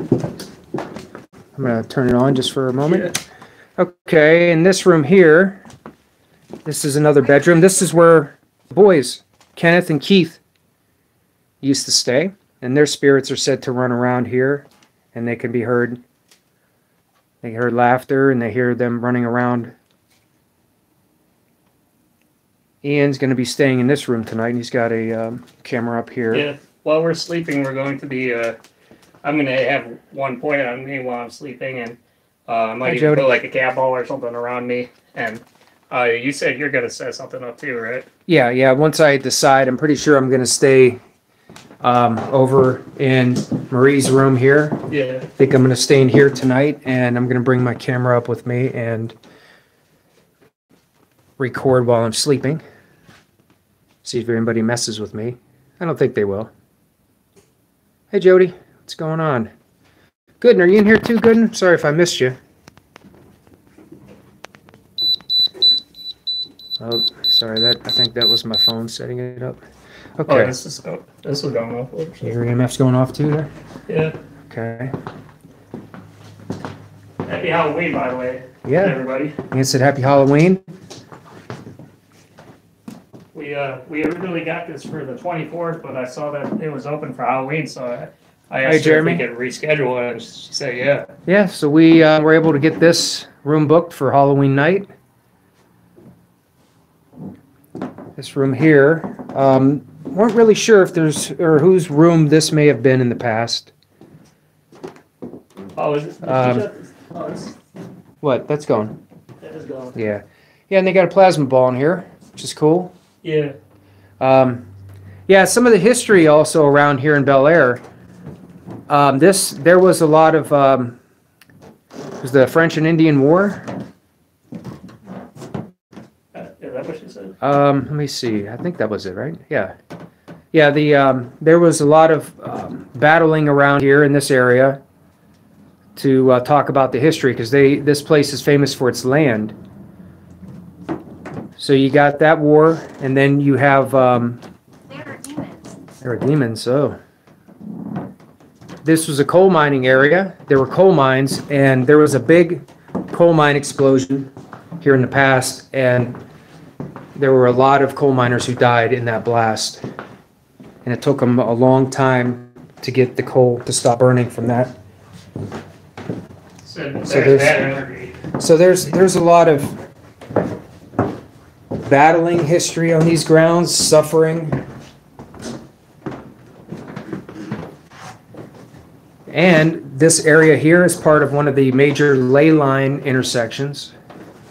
I'm gonna turn it on just for a moment. Yeah. Okay, in this room here, this is another bedroom. This is where the boys, Kenneth and Keith, used to stay, and their spirits are said to run around here. And they can be heard. They heard laughter, and they hear them running around. Ian's going to be staying in this room tonight, and he's got a camera up here. Yeah. While we're sleeping, we're going to be. I'm going to have one pointed on me while I'm sleeping, and I might even put like a cat ball or something around me. And you said you're going to set something up too, right? Yeah, yeah. Once I decide, I'm pretty sure I'm going to stay. Over in Marie's room here. Yeah. I think I'm going to stay in here tonight, and I'm going to bring my camera up with me and record while I'm sleeping. See if anybody messes with me. I don't think they will. Hey, Jody. What's going on? Gooden, are you in here too, Gooden? Sorry if I missed you. Oh, sorry. I think that was my phone setting it up. Okay. Oh, this is going off. Oops. Your EMF's going off too there? Yeah. Okay. Happy Halloween, by the way. Yeah. Everybody. You said Happy Halloween? We originally got this for the 24th, but I saw that it was open for Halloween, so I asked Jeremy if we could reschedule it, and she said yeah. Yeah, so we were able to get this room booked for Halloween night. this room here. Weren't really sure if there's or whose room this may have been in the past. Oh, is it? What? That's gone. That is gone. Yeah. Yeah, and they got a plasma ball in here, which is cool. Yeah. Yeah, some of the history also around here in Bellaire. There was a lot of, it was the French and Indian War. Yeah, that was it. Let me see. I think that was it, right? Yeah. Yeah, there was a lot of battling around here in this area to talk about the history, because this place is famous for its land. So you got that war, and then you have... there are demons. There are demons, so... This was a coal mining area. There were coal mines, and there was a big coal mine explosion here in the past, and there were a lot of coal miners who died in that blast. And it took them a long time to get the coal to stop burning from that. So there's a lot of battling history on these grounds, suffering. And this area here is part of one of the major ley line intersections,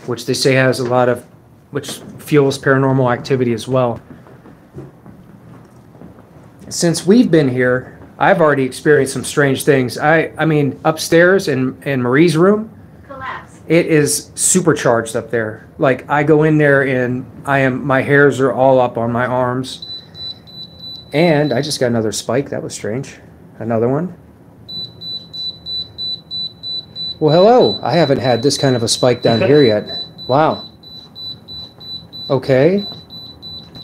which they say has a lot of, which fuels paranormal activity as well. Since we've been here, I've already experienced some strange things. I mean, upstairs in Marie's room, collapse. It is supercharged up there. Like, I go in there and my hairs are all up on my arms. And I just got another spike. That was strange. Another one. Well, hello. I haven't had this kind of a spike down here yet. Wow. Okay.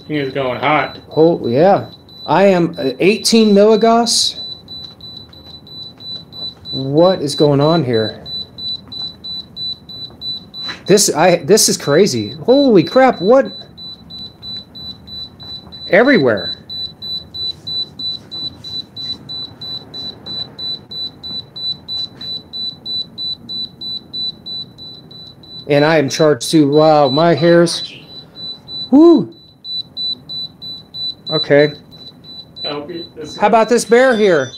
He is going hot. Oh, yeah. I am 18 milligauss. What is going on here? This is crazy. Holy crap, what? Everywhere. And I am charged too. Wow, my hairs. Woo. Okay. How about this bear here?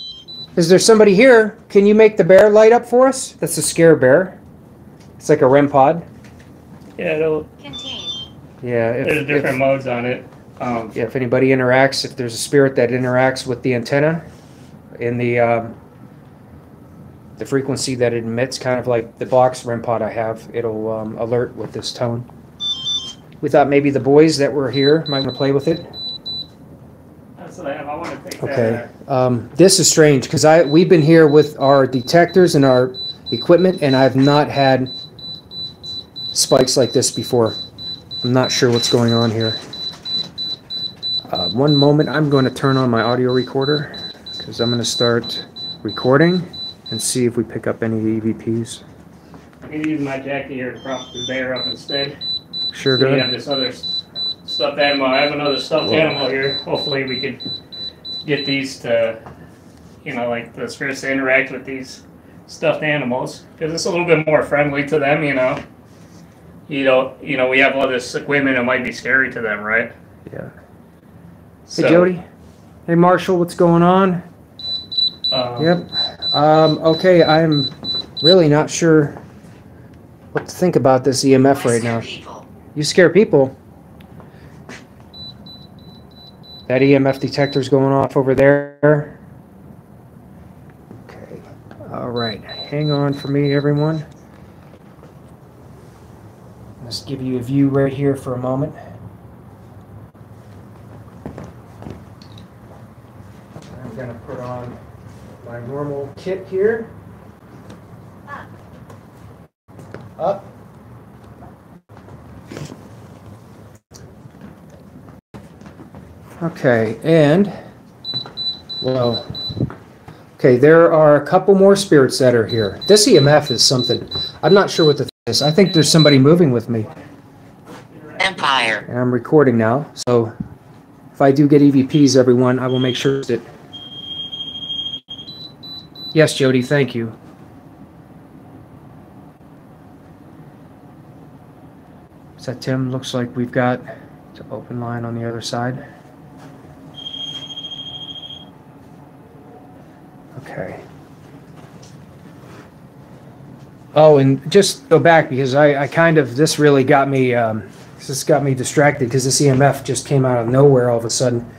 Is there somebody here? Can you make the bear light up for us? That's a scare bear. It's like a REM pod. Yeah, it'll contain. Yeah. There's different modes on it. Yeah, if anybody interacts, if there's a spirit that interacts with the antenna in the frequency that it emits, kind of like the box REM pod I have, it'll alert with this tone. We thought maybe the boys that were here might want to play with it. Okay, this is strange because we've been here with our detectors and our equipment, and I've not had spikes like this before. I'm not sure what's going on here. One moment, I'm going to turn on my audio recorder because I'm going to start recording and see if we pick up any EVPs. I'm going to use my jacket here to prop the bear up instead. Sure, so go ahead. Have this other stuffed animal. I have another stuffed animal here. Hopefully we could get these to, you know, like the spirits to interact with these stuffed animals, because it's a little bit more friendly to them, you know. You know, we have all this sick women, it might be scary to them, right? Yeah. So, hey, Jody. Hey, Marshall, what's going on? Yep. Okay, I'm really not sure what to think about this EMF right now. People. You scare people. That EMF detector's going off over there. Okay. All right. Hang on for me, everyone. Let's give you a view right here for a moment. I'm going to put on my normal kit here. Up. Okay, and, well, okay, there are a couple more spirits that are here. This EMF is something. I'm not sure what the thing is. I think there's somebody moving with me. Empire. And I'm recording now, so if I do get EVPs, everyone, I will make sure that... Yes, Jody, thank you. Is that Tim? Looks like we've got... to open line on the other side. Okay. Oh, and just go back because I kind of, this really got me, this got me distracted because this EMF just came out of nowhere all of a sudden.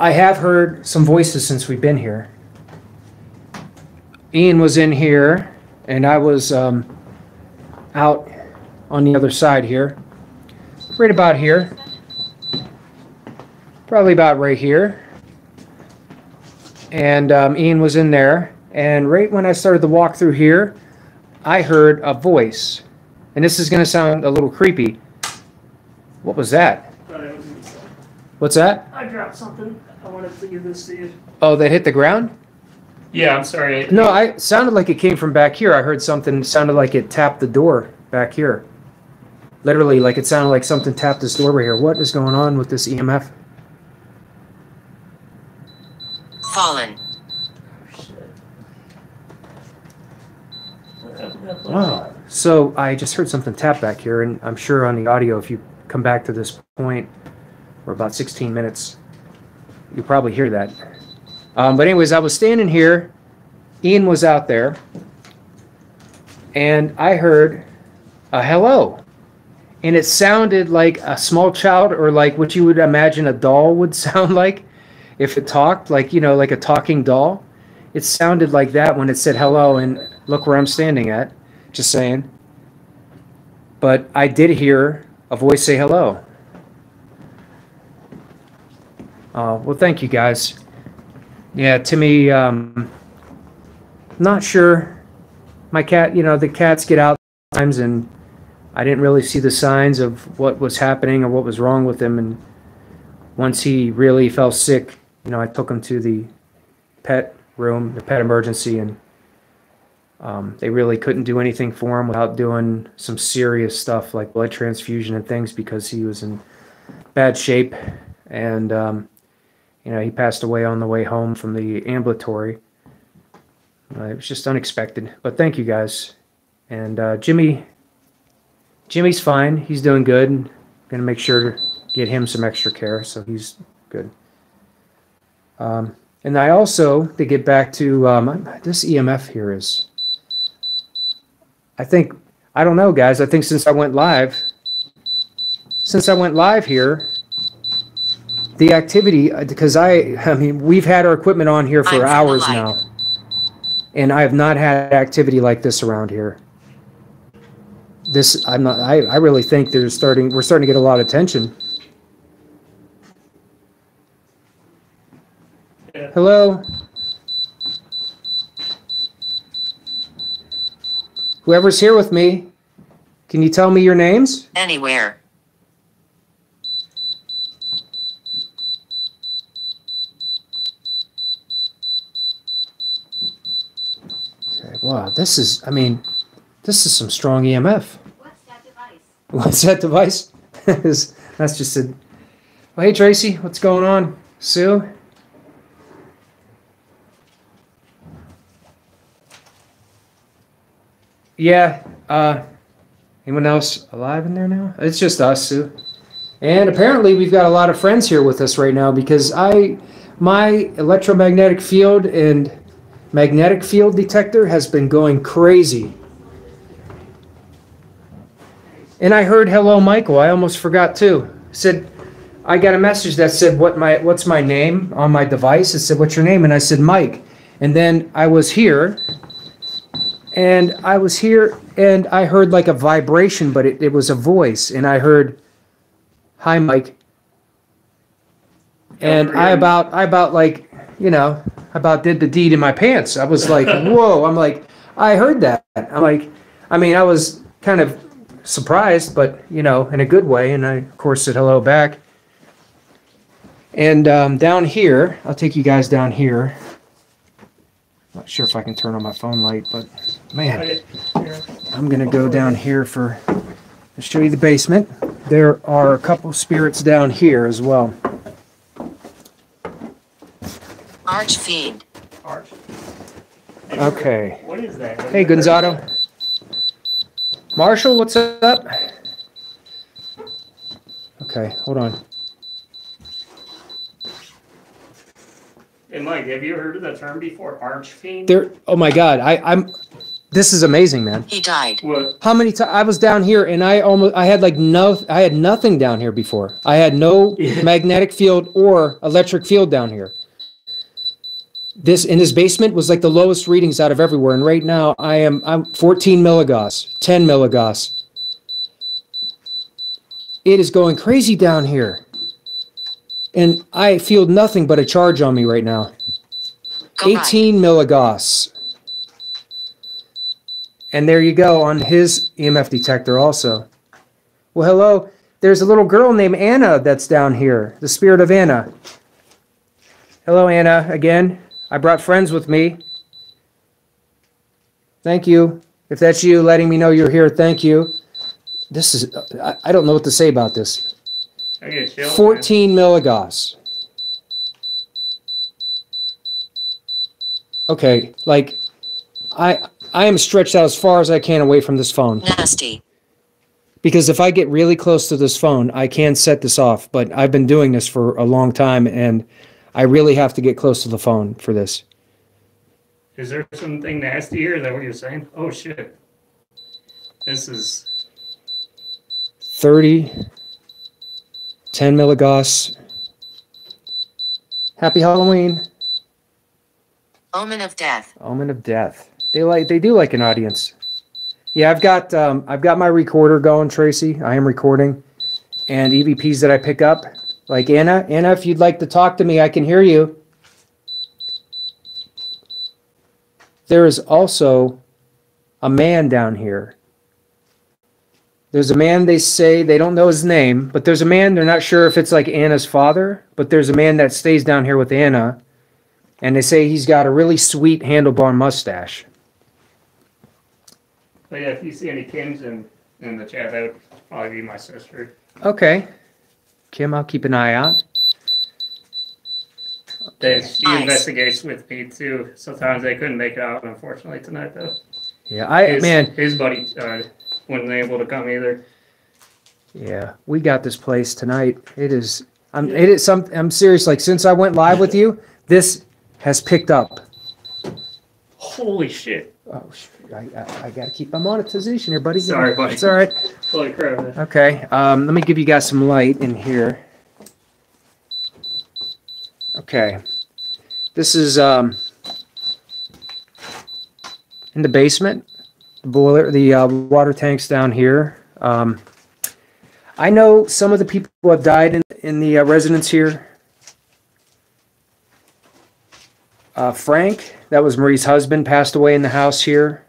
I have heard some voices since we've been here. Ian was in here, and I was out on the other side here. Right about here. Probably about right here. And Ian was in there. And right when I started the walk through here, I heard a voice. And this is going to sound a little creepy. What was that? What's that? I dropped something. I wanted to give this to you. Oh, that hit the ground? Yeah, I'm sorry. No, it sounded like it came from back here. I heard something, sounded like it tapped the door back here. Literally, like it sounded like something tapped this door over here. What is going on with this EMF? Fallen. Wow. So I just heard something tap back here, and I'm sure on the audio, if you come back to this point, or about 16 minutes, you'll probably hear that. But anyways, I was standing here, Ian was out there, and I heard a hello. And it sounded like a small child, or like what you would imagine a doll would sound like if it talked, like, you know, like a talking doll. It sounded like that when it said hello, and look where I'm standing at, just saying. But I did hear a voice say hello. Well, thank you guys. Yeah, Timmy, not sure. My cat, you know, the cats get out sometimes, and I didn't really see the signs of what was happening or what was wrong with him. And once he really fell sick, you know, I took him to the pet room, the pet emergency, and they really couldn't do anything for him without doing some serious stuff like blood transfusion and things because he was in bad shape. And you know, he passed away on the way home from the ambulatory. It was just unexpected. But thank you guys. And Jimmy's fine. He's doing good. I'm gonna make sure to get him some extra care, so he's good. And I also, to get back to this EMF here is, I think, I don't know guys, I think since I went live here, the activity, because I mean, we've had our equipment on here for hours now, and I have not had activity like this around here. This, I'm not, I really think we're starting to get a lot of attention. Yeah. Hello? Whoever's here with me, can you tell me your names? Anywhere. Wow, this is, I mean, this is some strong EMF. What's that device? What's that device? That's just a... Well, hey, Tracy, what's going on? Sue? Yeah, anyone else alive in there now? It's just us, Sue. And apparently we've got a lot of friends here with us right now because my electromagnetic field and... magnetic field detector has been going crazy. And I heard hello Michael, I almost forgot too. Said I got a message that said what's my name on my device. It said what's your name, and I said Mike. And then I was here and I heard like a vibration, but it was a voice, and I heard hi Mike. And I about like, you know, about did the deed in my pants. I was like, whoa, I'm like, I heard that. I'm like, I mean, I was kind of surprised, but, you know, in a good way. And I, of course, said hello back. And down here, I'll take you guys down here. Not sure if I can turn on my phone light, but man, I'm going to go down here to show you the basement. There are a couple spirits down here as well. Archfiend. Okay. What is that? Hey, Gonzalo. Marshall, what's up? Okay, hold on. Hey Mike, have you heard of the term before, archfiend? There. Oh my God, I'm. This is amazing, man. He died. What? How many times? I was down here and I had nothing down here before. I had no magnetic field or electric field down here. This in this basement was like the lowest readings out of everywhere, and right now I'm 14 milligauss, 10 milligauss. It is going crazy down here, and I feel nothing but a charge on me right now. Go 18 milligauss, and there you go on his EMF detector also. Well, hello. There's a little girl named Anna that's down here. The spirit of Anna. Hello, Anna. Again. I brought friends with me. Thank you. If that's you letting me know you're here, thank you. This is, I don't know what to say about this. I get a chill, 14 milligauss. Okay, like, I am stretched out as far as I can away from this phone. Nasty. Because if I get really close to this phone, I can set this off, but I've been doing this for a long time, and I really have to get close to the phone for this. Is there something nasty here? Is that what you're saying? Oh, shit. This is... 30, 10 milligauss. Happy Halloween. Omen of death. Omen of death. They do like an audience. Yeah, I've got my recorder going, Tracy. I am recording. And EVPs that I pick up... Like Anna, if you'd like to talk to me, I can hear you. There is also a man down here. There's a man, they say, they don't know his name, but there's a man, they're not sure if it's like Anna's father, but there's a man that stays down here with Anna, and they say he's got a really sweet handlebar mustache. But yeah, if you see any Kims in the chat, that would probably be my sister. Okay. Kim, I'll keep an eye out. She investigates with me too. Sometimes they couldn't make it out, unfortunately, tonight though. Yeah, his buddy wasn't able to come either. Yeah, we got this place tonight. I'm serious. Like since I went live with you, this has picked up. Holy shit! Oh, I gotta keep my monetization here, buddy. Sorry, buddy. It's all right. Holy crap, man. Okay, let me give you guys some light in here. Okay, this is in the basement. The boiler, the water tanks down here. I know some of the people who have died in the residence here. Frank, that was Marie's husband, passed away in the house here.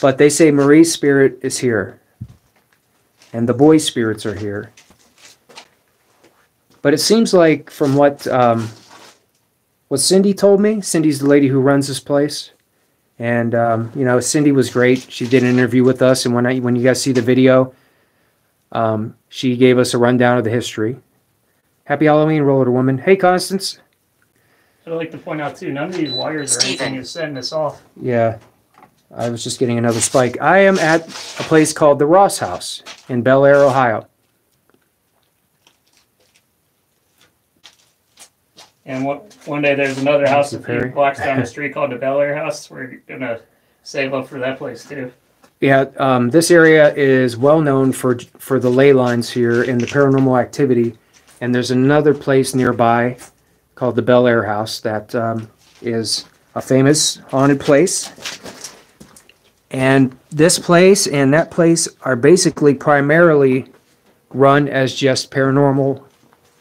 But they say Marie's spirit is here. And the boy's spirits are here. But it seems like from what Cindy told me, Cindy's the lady who runs this place. And, you know, Cindy was great. She did an interview with us. And when you guys see the video, she gave us a rundown of the history. Happy Halloween, Roller Woman. Hey, Constance. I'd like to point out, too, none of these wires or anything is setting this off. Yeah, I was just getting another spike. I am at a place called the Ross House in Bellaire, Ohio. And one day there's another house a few blocks down the street called the Bellaire House. We're going to save up for that place, too. Yeah, this area is well known for the ley lines here and the paranormal activity. And there's another place nearby called the Bellaire House that is a famous haunted place. And this place and that place are basically primarily run as just paranormal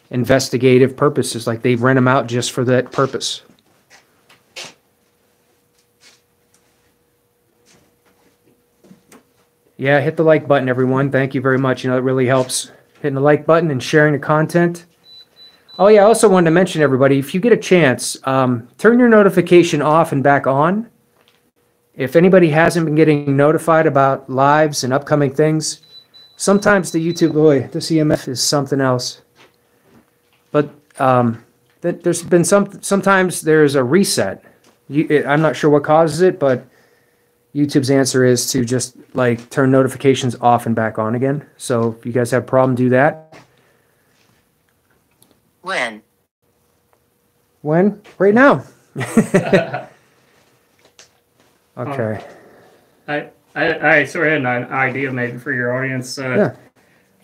investigative purposes. Like they rent them out just for that purpose. Yeah, hit the like button, everyone. Thank you very much. You know, it really helps hitting the like button and sharing the content. Oh, yeah, I also wanted to mention, everybody, if you get a chance, turn your notification off and back on. If anybody hasn't been getting notified about lives and upcoming things, sometimes the YouTube, boy, this EMF is something else. But there's been sometimes there's a reset. I'm not sure what causes it, but YouTube's answer is to just like turn notifications off and back on again. So if you guys have a problem, do that. When? Right now. Okay. I sort of had an idea maybe for your audience. Yeah.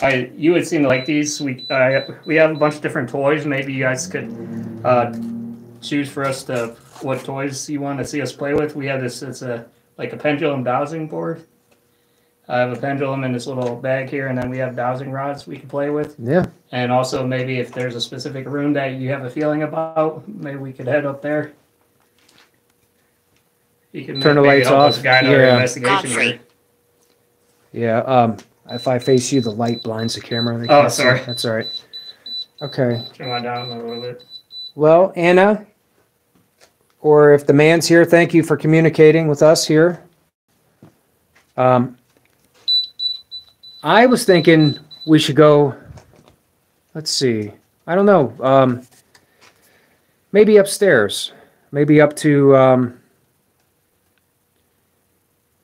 You would seem to like these. We have a bunch of different toys. Maybe you guys could choose for us to what toys you want to see us play with. We have this. It's a like a pendulum dowsing board. I have a pendulum in this little bag here, and then we have dowsing rods we can play with. Yeah. And also maybe if there's a specific room that you have a feeling about, maybe we could head up there. You can turn the lights off. Yeah. If I face you, the light blinds the camera. Oh, sorry. That's all right. Okay. Turn on down a little bit. Well, Anna, or if the man's here, thank you for communicating with us here. I was thinking we should go. Let's see. I don't know. Maybe upstairs. Maybe up to.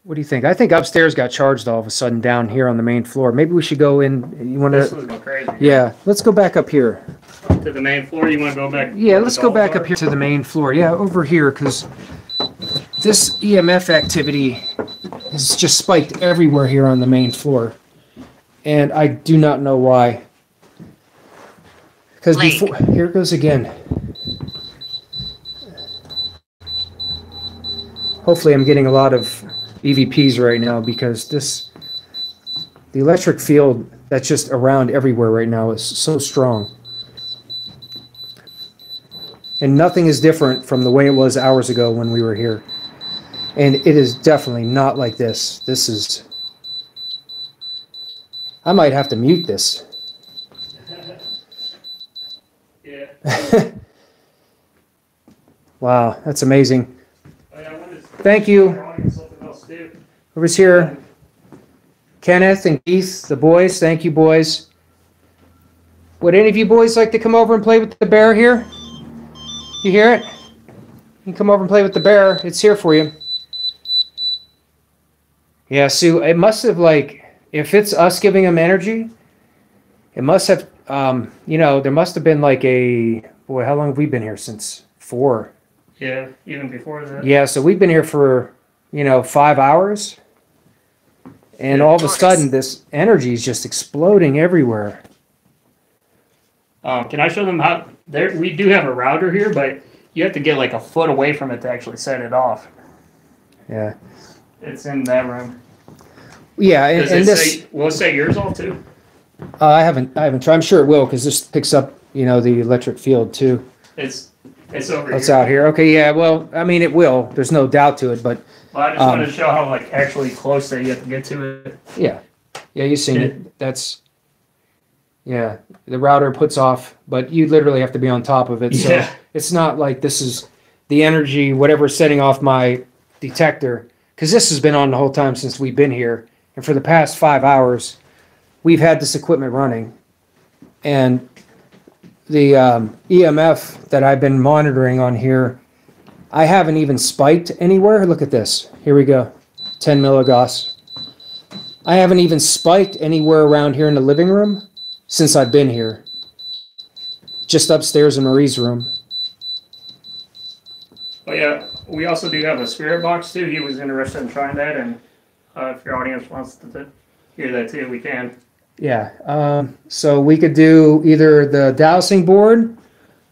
What do you think? I think upstairs got charged all of a sudden down here on the main floor. Maybe we should go in. You want to? This would go crazy. Yeah, let's go back up here. Up to the main floor? You want to go back? Yeah, let's go back up here to the main floor. Yeah, over here, because this EMF activity is just spiked everywhere here on the main floor. And I do not know why. Because before, here it goes again. Hopefully I'm getting a lot of EVPs right now, because the electric field that's just around everywhere right now is so strong. And nothing is different from the way it was hours ago when we were here. And it is definitely not like this. This is... I might have to mute this. Yeah. Wow, that's amazing. Thank you. Whoever's here, Kenneth and Keith, the boys, thank you, boys. Would any of you boys like to come over and play with the bear here? You hear it? You can come over and play with the bear. It's here for you. Yeah, Sue, it must have, like, if it's us giving them energy, it must have, you know, there must have been like a, boy, how long have we been here? Since 4. Yeah, even before that. Yeah, so we've been here for, you know, 5 hours, and all of a sudden this energy is just exploding everywhere. Can I show them how? We do have a router here, but you have to get like a foot away from it to actually set it off. Yeah, it's in that room. Yeah, and this will it set yours off too. I haven't tried. I'm sure it will, because this picks up, you know, the electric field too. It's over here. It's out here. Okay, yeah. Well, I mean, it will. There's no doubt to it, but. Well, I just want to show how like actually close that you have to get to it. Yeah, yeah, you've seen it. That's, yeah, the router puts off, but you literally have to be on top of it. So yeah. It's not like this is the energy, whatever's setting off my detector, because this has been on the whole time since we've been here, and for the past 5 hours, we've had this equipment running, and the EMF that I've been monitoring on here. I haven't even spiked anywhere. Look at this. Here we go. 10 milligauss. I haven't even spiked anywhere around here in the living room since I've been here. Just upstairs in Marie's room. Oh yeah, we also do have a spirit box too. He was interested in trying that, and if your audience wants to hear that too, we can. Yeah, so we could do either the dowsing board,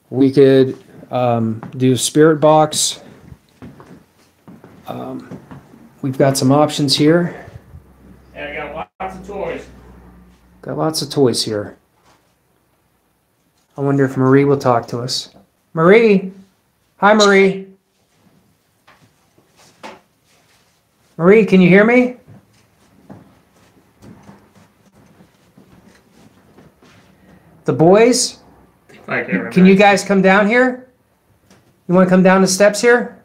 we could... do spirit box. We've got some options here. And I got lots of toys. Got lots of toys here. I wonder if Marie will talk to us. Marie! Hi, Marie. Marie, can you hear me? The boys? Can you guys come down here? You want to come down the steps here?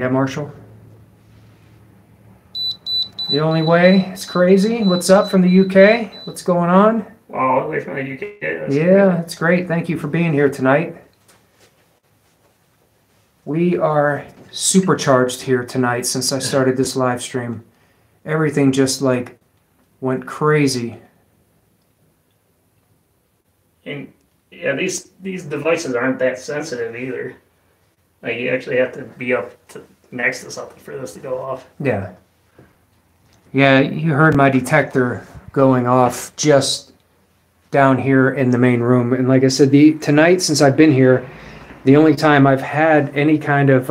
Yeah, Marshall? The only way. It's crazy. What's up from the UK? What's going on? All the way from the UK. That's yeah, it's great. Thank you for being here tonight. We are supercharged here tonight since I started this live stream. Everything just like went crazy. And yeah, these devices aren't that sensitive either. Like you actually have to be up to next to something for this to go off. Yeah. Yeah, you heard my detector going off just down here in the main room. And like I said, tonight, since I've been here, the only time I've had any kind of,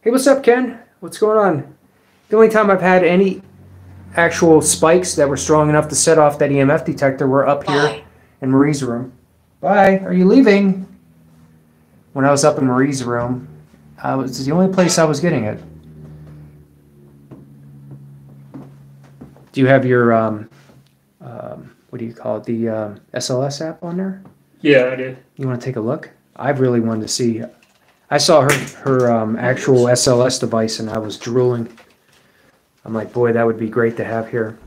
hey, what's up, Ken? What's going on? The only time I've had any actual spikes that were strong enough to set off that EMF detector were up here in Marie's room. Bye. Are you leaving? When I was up in Marie's room, it was the only place I was getting it. Do you have your, what do you call it, the SLS app on there? Yeah, I do. You want to take a look? I really wanted to see. I saw her actual SLS device, and I was drooling. I'm like, boy, that would be great to have here.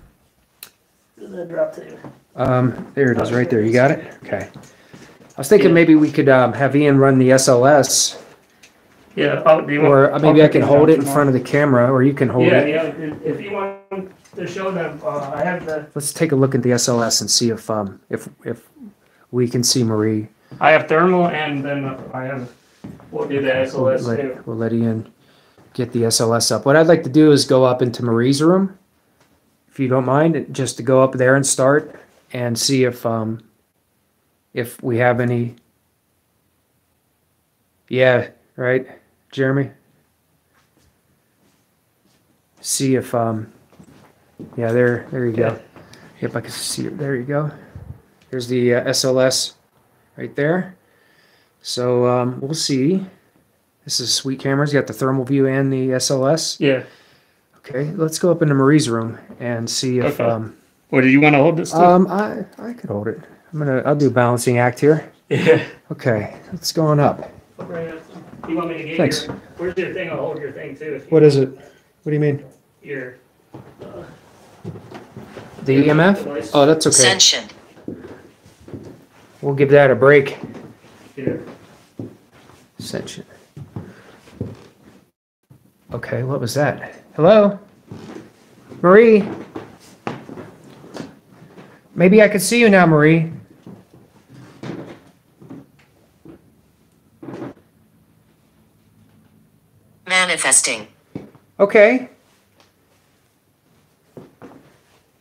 Where's that drop to? There it is, right there. You got it? Okay. I was thinking maybe we could have Ian run the SLS. Yeah. Or maybe I can hold it in front of the camera, or you can hold it. Yeah, if you want to show them, I have the... Let's take a look at the SLS and see if we can see Marie. I have thermal, and then I have... We'll do the SLS, too. We'll let Ian get the SLS up. What I'd like to do is go up into Marie's room, if you don't mind, just to go up there and start and see if we have any... Yeah, right, Jeremy? See if... Yeah, there you go. Yep, I can see it. There you go. Here's the SLS right there. So we'll see. This is sweet cameras. You got the thermal view and the SLS. Yeah. Okay, let's go up into Marie's room and see if. Or do you want to hold this? Too? I could hold it. I'll do a balancing act here. Yeah. Okay, let's go on up. You want me to get Thanks. Where's your thing? I'll hold your thing too. What is it? What do you mean? Your. The EMF? Oh, that's okay. Ascension. We'll give that a break. Yeah. Ascension. Okay, what was that? Hello? Marie? Maybe I could see you now, Marie. Manifesting. Okay.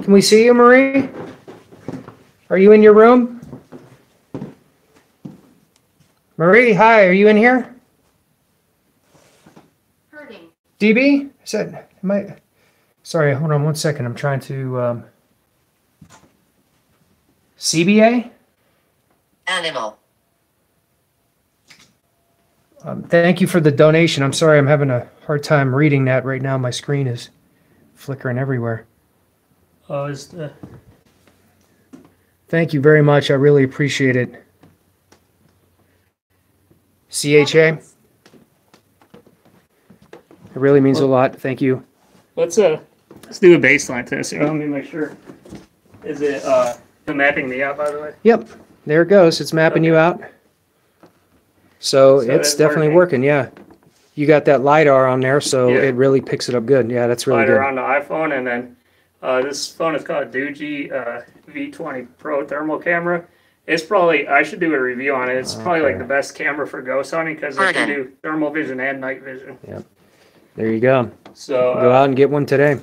Can we see you, Marie? Are you in your room? Marie, hi, are you in here? Hurting. DB? I said, sorry, hold on one second. I'm trying to, CBA? Animal. Thank you for the donation. I'm sorry, I'm having a hard time reading that right now. My screen is flickering everywhere. Oh, thank you very much. I really appreciate it. CHA. It really means a lot. Thank you. Let's do a baseline test. Let me make sure. Is it mapping me out, by the way? Yep. There it goes. It's mapping you out. So it's definitely working. Yeah. You got that LiDAR on there, so it really picks it up good. Yeah, that's really good. LiDAR on the iPhone, and then. This phone is called Doogie V20 Pro Thermal Camera. It's probably, I should do a review on it. It's probably like the best camera for ghost hunting because it can do thermal vision and night vision. Yep. There you go. So go out and get one today.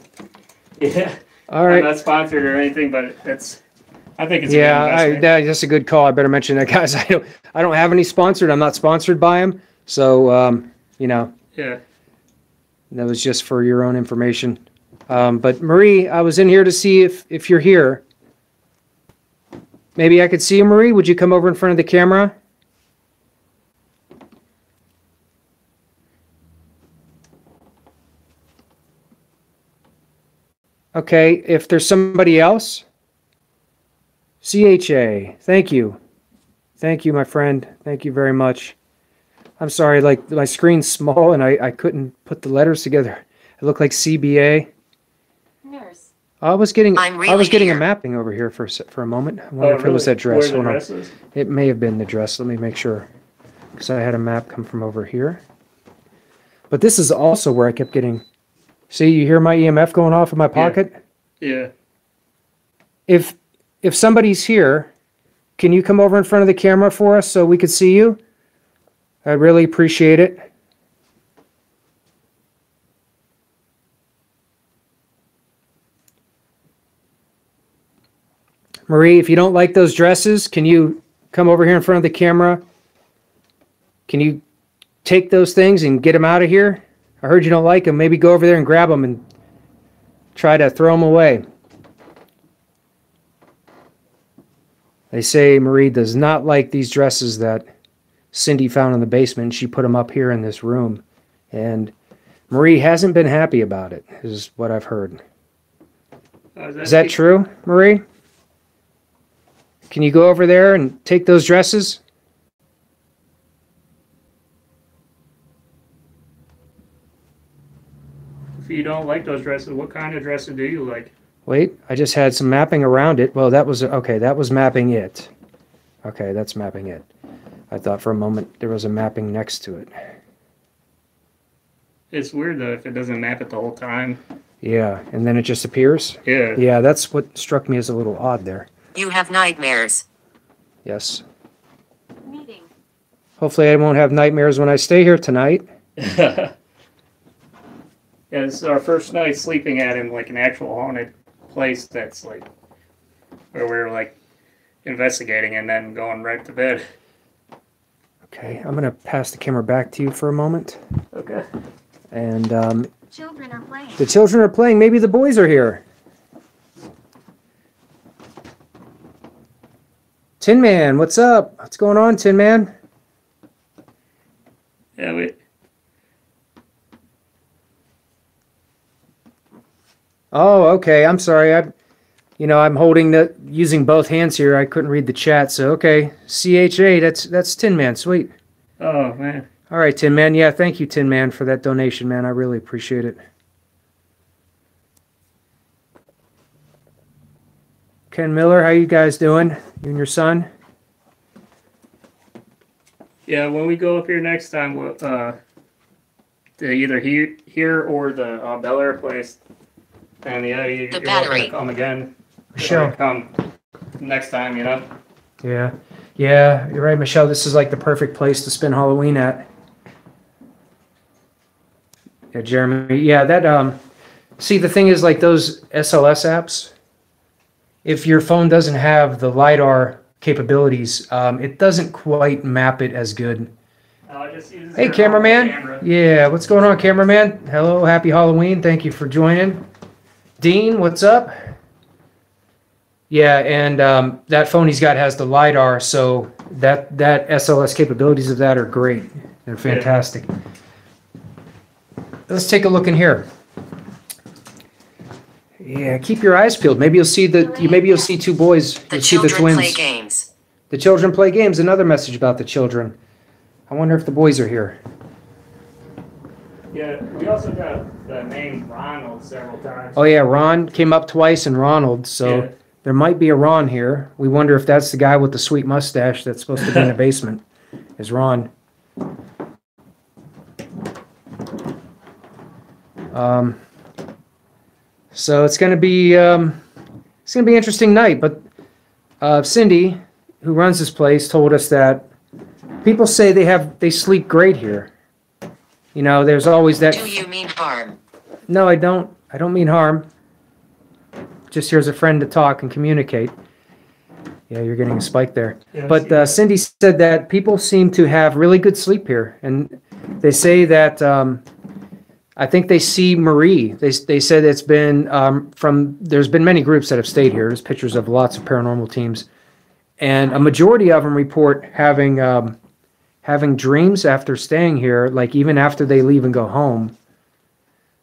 Yeah. All right. I'm not sponsored or anything, but it's, I think it's that's a good call. I better mention that, guys. I don't have any sponsored. I'm not sponsored by them. So, you know. Yeah. That was just for your own information. But Marie, I was in here to see if you're here. Maybe I could see you, Marie. Would you come over in front of the camera? Okay, if there's somebody else. CHA, thank you. Thank you, my friend. Thank you very much. I'm sorry, like my screen's small and I couldn't put the letters together. It looked like CBA. I was getting a mapping over here for a moment. I wonder if it was that dress. Hold on. It may have been the dress. Let me make sure, because I had a map come from over here. But this is also where I kept getting. See, you hear my EMF going off in my pocket? Yeah. If somebody's here, can you come over in front of the camera for us so we could see you? I really appreciate it. Marie, if you don't like those dresses, can you come over here in front of the camera? Can you take those things and get them out of here? I heard you don't like them. Maybe go over there and grab them and try to throw them away. They say Marie does not like these dresses that Cindy found in the basement. She put them up here in this room. And Marie hasn't been happy about it, is what I've heard. Is that true, Marie? Can you go over there and take those dresses? If you don't like those dresses, what kind of dresses do you like? Wait, I just had some mapping around it. Well, that was, okay, that was mapping it. Okay, that's mapping it. I thought for a moment there was a mapping next to it. It's weird, though, if it doesn't map it the whole time. Yeah, and then it just appears? Yeah. Yeah, that's what struck me as a little odd there. You have nightmares. Yes. Meeting. Hopefully I won't have nightmares when I stay here tonight. Yeah, this is our first night sleeping at in like an actual haunted place that's like where we're like investigating and then going right to bed. Okay, I'm gonna pass the camera back to you for a moment. Okay. And children are playing. The children are playing. Maybe the boys are here. Tin Man, what's up? What's going on, Tin Man? Yeah, Oh, okay. I'm sorry. I'm holding using both hands here. I couldn't read the chat, so okay. CHA, that's Tin Man. Sweet. Oh man. All right, Tin Man. Yeah, thank you, Tin Man, for that donation, man. I really appreciate it. Ken Miller, how you guys doing? You and your son? Yeah, when we go up here next time, we'll, to either here or the Bellaire place. And you're welcome to come again. Michelle, come next time, you know. Yeah, you're right, Michelle. This is like the perfect place to spend Halloween at. Yeah, Jeremy. Yeah, that. See, the thing is, like those SLS apps. If your phone doesn't have the LiDAR capabilities, it doesn't quite map it as good. Just use hey, cameraman. Yeah, what's going on, cameraman? Hello, happy Halloween. Thank you for joining. Dean, what's up? Yeah, and that phone he's got has the LiDAR, so that SLS capabilities of that are great. They're fantastic. Yeah. Let's take a look in here. Yeah, keep your eyes peeled. Maybe you'll see maybe you'll see two boys. The children play games. The children play games. Another message about the children. I wonder if the boys are here. Yeah, we also got the name Ronald several times. Oh yeah, Ron came up twice and Ronald, so yeah. There might be a Ron here. We wonder if that's the guy with the sweet mustache that's supposed to be in the basement, is Ron. So it's gonna be an interesting night, but Cindy, who runs this place, told us that people say they sleep great here. You know, there's always that... Do you mean harm? No, I don't. I don't mean harm. Just here's a friend to talk and communicate. Yeah, you're getting a spike there. Yeah, but Cindy said that people seem to have really good sleep here. And they say that... I think they see Marie. They said it's been from... There's been many groups that have stayed here. There's pictures of lots of paranormal teams. And a majority of them report having... having dreams after staying here, like even after they leave and go home,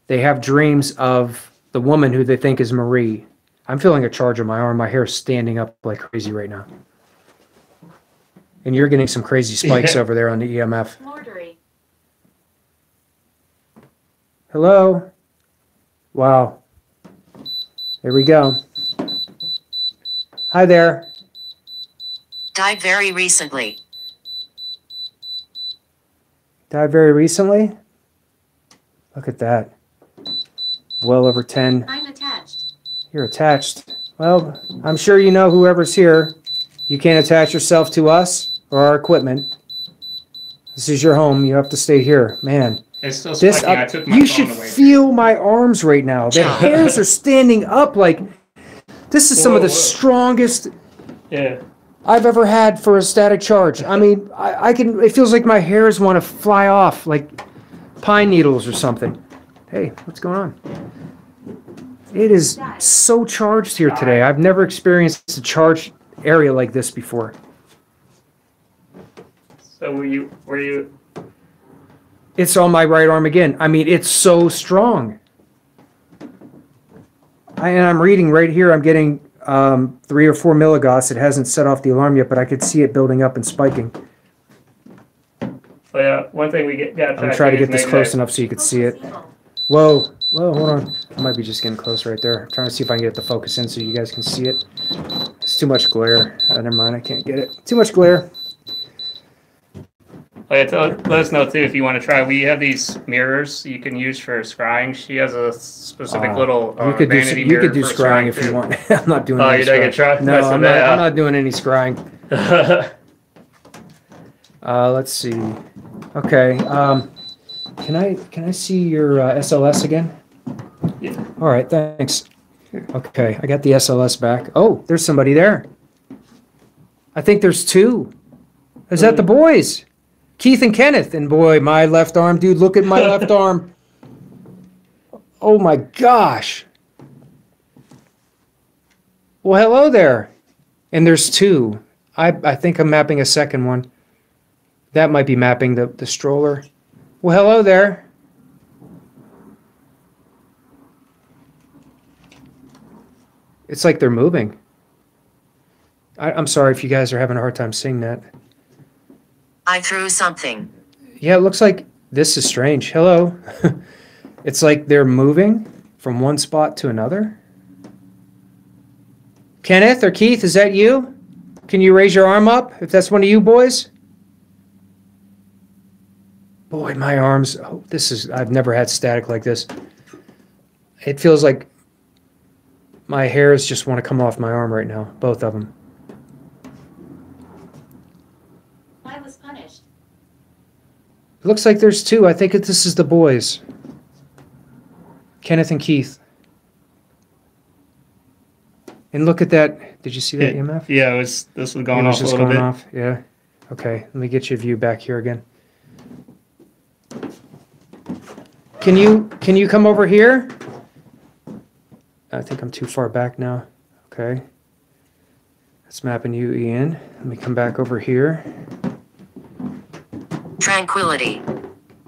they have dreams of the woman who they think is Marie. I'm feeling a charge on my arm. My hair's standing up like crazy right now. And you're getting some crazy spikes over there on the EMF. Mordery. Hello? Wow. There we go. Hi there. Died very recently. Died very recently? Look at that. Well over 10. I'm attached. You're attached. Well, I'm sure you know whoever's here. You can't attach yourself to us or our equipment. This is your home. You have to stay here. Man. It's still spiking. I took my phone away. You should feel my arms right now. The hairs are standing up like... This is some of the strongest I've ever had for a static charge. I mean, I can. It feels like my hairs want to fly off like pine needles or something. Hey, what's going on? It is so charged here today. I've never experienced a charged area like this before. So were you... It's on my right arm again. I mean, it's so strong. And I'm reading right here, I'm getting 3 or 4 milligauss. It hasn't set off the alarm yet, but I could see it building up and spiking. Well, yeah, one thing we got to... I'm trying to get this close enough so you could see it. Whoa, whoa, hold on. I might be just getting close right there. I'm trying to see if I can get the focus in so you guys can see it. It's too much glare. Oh, never mind, I can't get it. Too much glare. Well, yeah, let us know, too, if you want to try. We have these mirrors you can use for scrying. She has a specific little vanity mirror. You could do scrying if you want. I'm not doing any scrying. No, I'm not doing any scrying. Let's see. Okay. Can I see your SLS again? Yeah. All right, thanks. Okay, I got the SLS back. Oh, there's somebody there. I think there's two. Is that the boys? Keith and Kenneth, and boy, my left arm, dude, look at my left arm. Oh my gosh. Well, hello there. And there's two. I think I'm mapping a second one. That might be mapping the stroller. Well, hello there. It's like they're moving. I'm sorry if you guys are having a hard time seeing that. I threw something. Yeah, it looks like this is strange. Hello. It's like they're moving from one spot to another. Kenneth or Keith, is that you? Can you raise your arm up if that's one of you boys? Boy, my arms. Oh, this is... I've never had static like this. It feels like my hairs just want to come off my arm right now, both of them. It looks like there's two. I think this is the boys. Kenneth and Keith. And look at that. Did you see that EMF? Yeah, this was going off a little bit. Yeah. Okay, let me get your view back here again. Can you come over here? I think I'm too far back now. Okay. That's mapping you, Ian. Let me come back over here. Tranquility.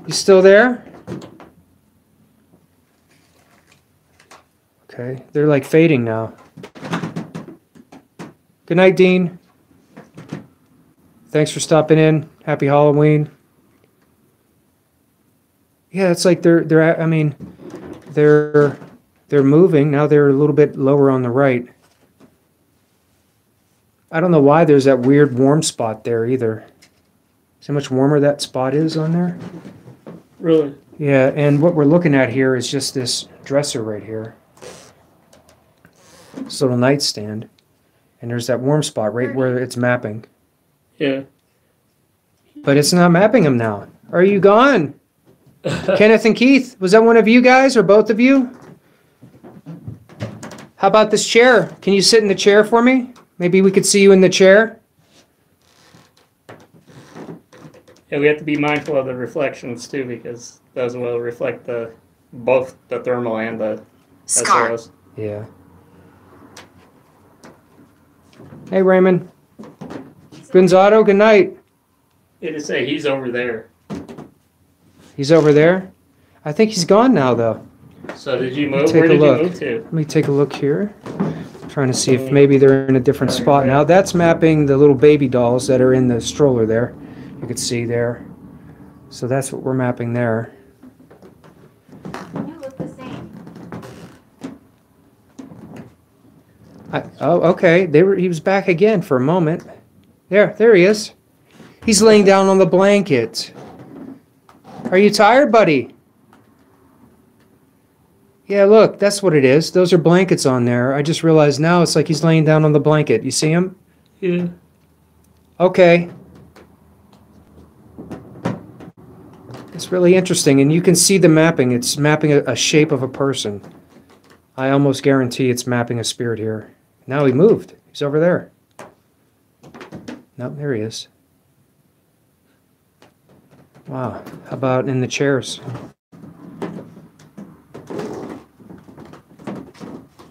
You still there? Okay, they're like fading now. Good night, Dean. Thanks for stopping in. Happy Halloween. Yeah, it's like they're I mean, they're moving. Now they're a little bit lower on the right. I don't know why there's that weird warm spot there either. See how much warmer that spot is on there? Really? Yeah, and what we're looking at here is just this dresser right here. This little nightstand. And there's that warm spot right where it's mapping. Yeah. But it's not mapping them now. Are you gone? Kenneth and Keith, was that one of you guys or both of you? How about this chair? Can you sit in the chair for me? Maybe we could see you in the chair. Yeah, we have to be mindful of the reflections too, because those will reflect both the thermal and the SLS. Yeah. Hey Raymond. Gonzato, good night. It is say he's over there. He's over there? I think he's gone now though. So did you move? Where did you move to? Let me take a look here. I'm trying to see if maybe they're in a different spot now. That's mapping the little baby dolls that are in the stroller there. You could see there. So that's what we're mapping there. You look the same. Oh, okay. He was back again for a moment. There he is. He's laying down on the blanket. Are you tired, buddy? Yeah, look, that's what it is. Those are blankets on there. I just realized now it's like he's laying down on the blanket. You see him? Yeah. Okay. It's really interesting, and you can see the mapping. It's mapping a shape of a person. I almost guarantee it's mapping a spirit here. Now he moved. He's over there. Nope, there he is. Wow, how about in the chairs?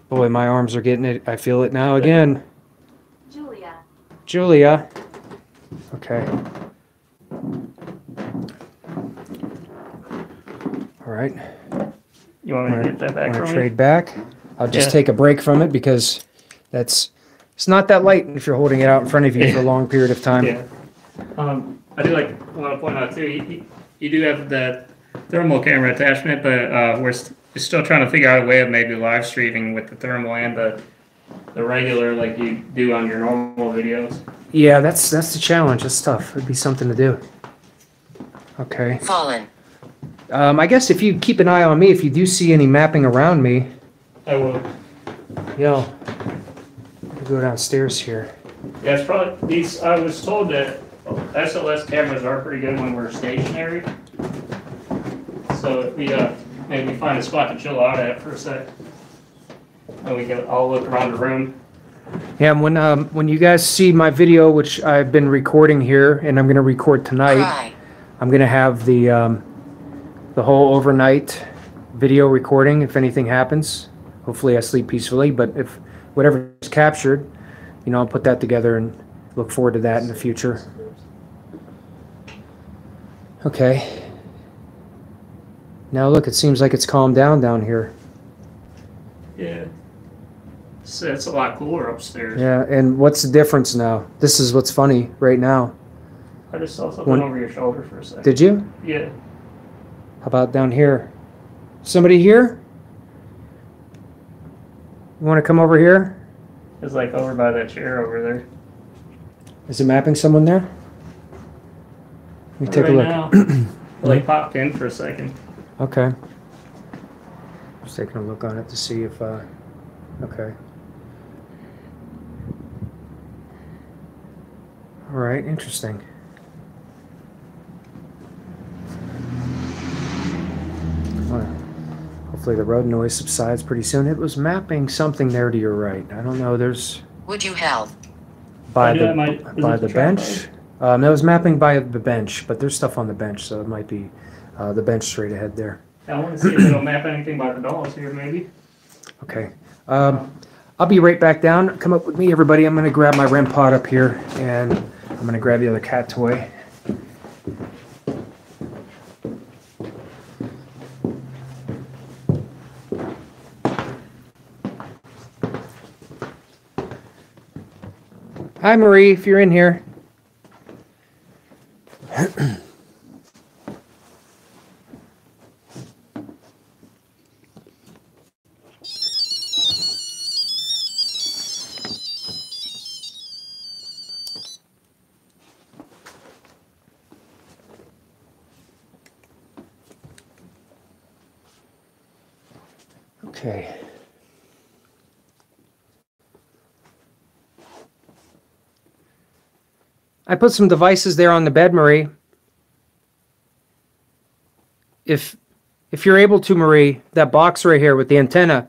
Boy, my arms are getting it. I feel it now again. Julia. Okay. All right. You want me to get that back? Want to trade back? I'll just take a break from it because it's not that light if you're holding it out in front of you for a long period of time. Yeah. I do want to point out too. You do have the thermal camera attachment, but we're still trying to figure out a way of maybe live streaming with the thermal and the regular like you do on your normal videos. Yeah, that's the challenge. That's tough. It'd be something to do. Okay. Fallen. I guess if you keep an eye on me, if you do see any mapping around me, I will. Yeah. I'll go downstairs here. Yeah, it's probably these. I was told that SLS cameras are pretty good when we're stationary. So if we maybe find a spot to chill out at for a sec, and we can all look around the room. Yeah, and when you guys see my video, which I've been recording here, and I'm going to record tonight, I'm going to have the whole overnight video recording. If anything happens, hopefully I sleep peacefully. But if whatever is captured, you know, I'll put that together and look forward to that in the future. Okay. Now look, it seems like it's calmed down here. Yeah. So it's a lot cooler upstairs. Yeah, and what's the difference now? This is what's funny right now. I just saw something over your shoulder for a second. Did you? Yeah. How about down here? Somebody here? You want to come over here? It's like over by that chair over there. Is it mapping someone there? Let me take a look. Now, like popped in for a second. Okay. Just taking a look on it to see if. Okay. All right. Interesting. Hopefully the road noise subsides pretty soon. It was mapping something there to your right. I don't know. There's. Would you help? By the bench. That was mapping by the bench, but there's stuff on the bench, so it might be the bench straight ahead there. I want to see if it'll map anything by the dolls here, maybe. Okay. I'll be right back down. Come up with me, everybody. I'm going to grab my REM pod up here, and I'm going to grab the other cat toy. Hi, Marie, if you're in here. Okay. I put some devices there on the bed, Marie. If you're able to, Marie, that box right here with the antenna,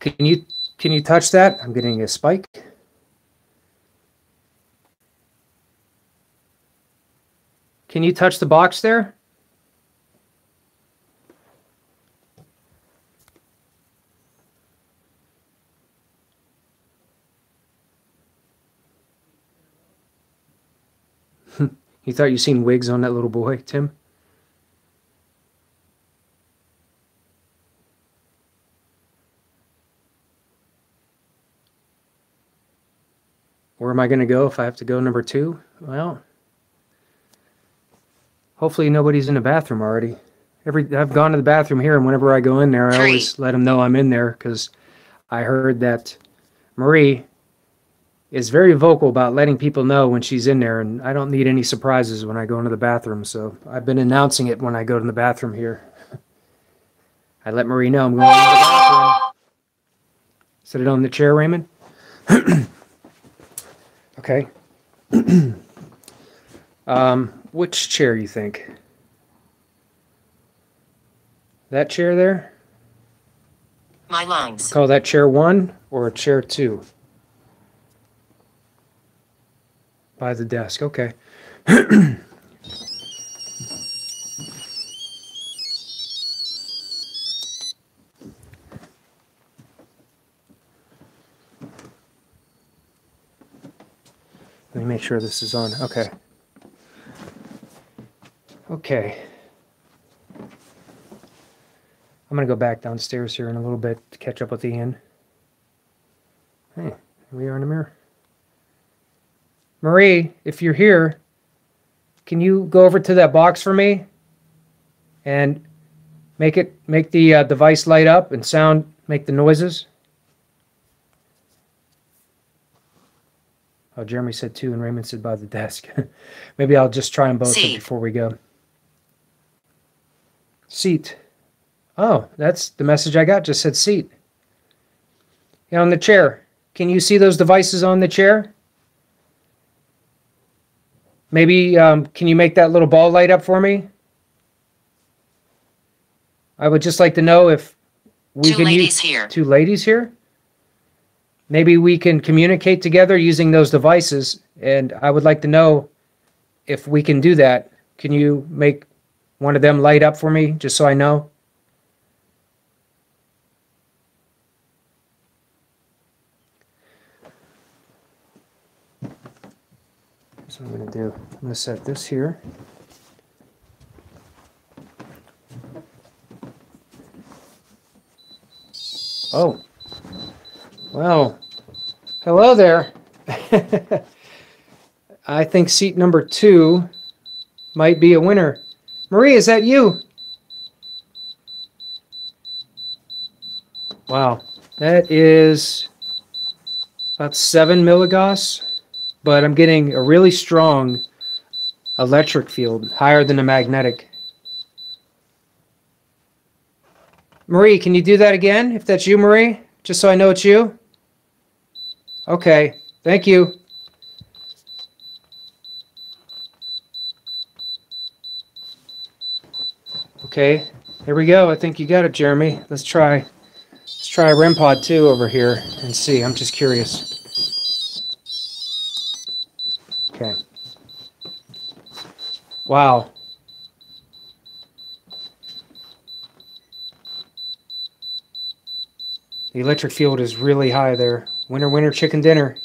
can you touch that? I'm getting a spike. Can you touch the box there? You thought you seen wigs on that little boy, Tim? Where am I going to go if I have to go number two? Well, hopefully nobody's in the bathroom already. I've gone to the bathroom here, and whenever I go in there, I always let them know I'm in there because I heard that Marie is very vocal about letting people know when she's in there, and I don't need any surprises when I go into the bathroom, so I've been announcing it when I go to the bathroom here. I let Marie know I'm going into the bathroom. Sit it on the chair, Raymond. Okay. Which chair you think? That chair there? My lungs. Call that chair 1 or chair 2? By the desk, okay. Let me make sure this is on. Okay. Okay. I'm going to go back downstairs here in a little bit to catch up with Ian. Hey, here we are in the mirror. Marie, if you're here, can you go over to that box for me and make the device light up and sound, make the noises? Oh, Jeremy said 2, and Raymond said by the desk. Maybe I'll just try them both before we go. Seat. Oh, that's the message I got. Just said seat. And on the chair. Can you see those devices on the chair? Maybe can you make that little ball light up for me? I would just like to know if we can use... 2 ladies here? Maybe we can communicate together using those devices, and I would like to know if we can do that. Can you make one of them light up for me, just so I know? That's what I'm going to do. I'm going to set this here. Oh. Well, hello there. I think seat number 2 might be a winner. Marie, is that you? Wow, that is about 7 milligauss, but I'm getting a really strong electric field, higher than a magnetic. Marie, can you do that again, if that's you, Marie? Just so I know it's you? Okay, thank you. Okay, here we go. I think you got it, Jeremy. Let's try a REM pod too over here and see. I'm just curious. Okay. Wow. The electric field is really high there. Winner, winner, chicken dinner.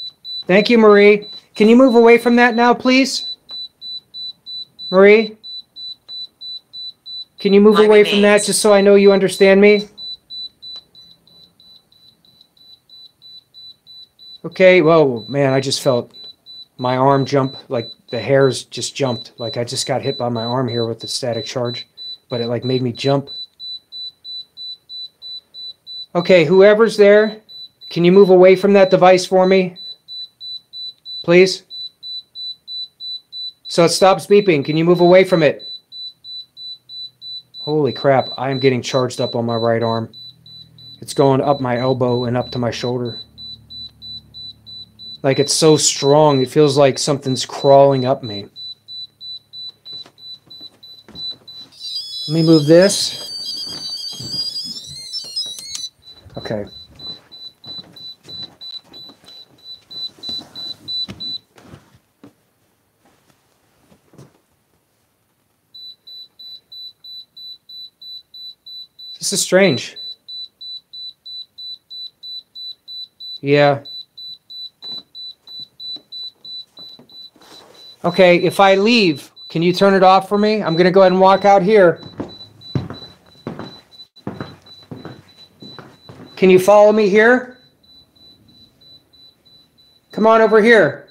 Thank you, Marie. Can you move away from that now, please? Marie? Can you move away from that just so I know you understand me? Okay, well, man, I just felt my arm jump, like the hairs just jumped. Like I just got hit by my arm here with the static charge, but it like made me jump. Okay, whoever's there, can you move away from that device for me, please? So it stops beeping. Can you move away from it? Holy crap, I am getting charged up on my right arm. It's going up my elbow and up to my shoulder. Like it's so strong, it feels like something's crawling up me. Let me move this. Okay. This is strange. Yeah. Okay, if I leave, can you turn it off for me? I'm going to go ahead and walk out here. Can you follow me here? Come on over here.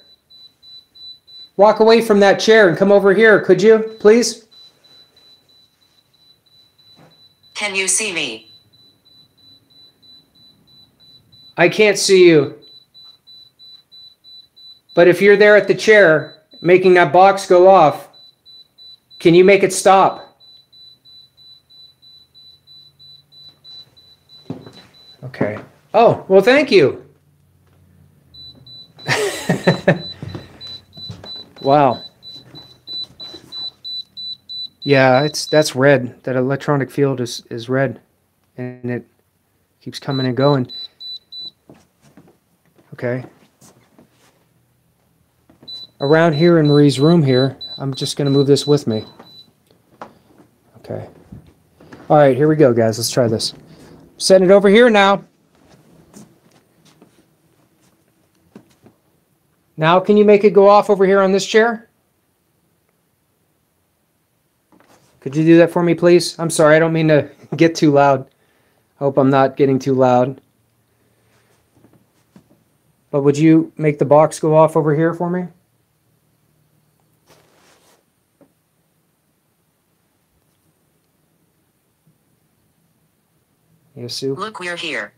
Walk away from that chair and come over here, could you, please? Can you see me? I can't see you. But if you're there at the chair making that box go off, can you make it stop? Okay. Oh, well, thank you. Wow. Yeah, that's red. That electronic field is red, and it keeps coming and going. Okay. Around here in Marie's room here, I'm just going to move this with me. Okay. All right, here we go, guys. Let's try this. Send it over here now. Now can you make it go off over here on this chair? Could you do that for me, please? I'm sorry, I don't mean to get too loud. I hope I'm not getting too loud. But would you make the box go off over here for me? Yes, Sue? Look, we're here.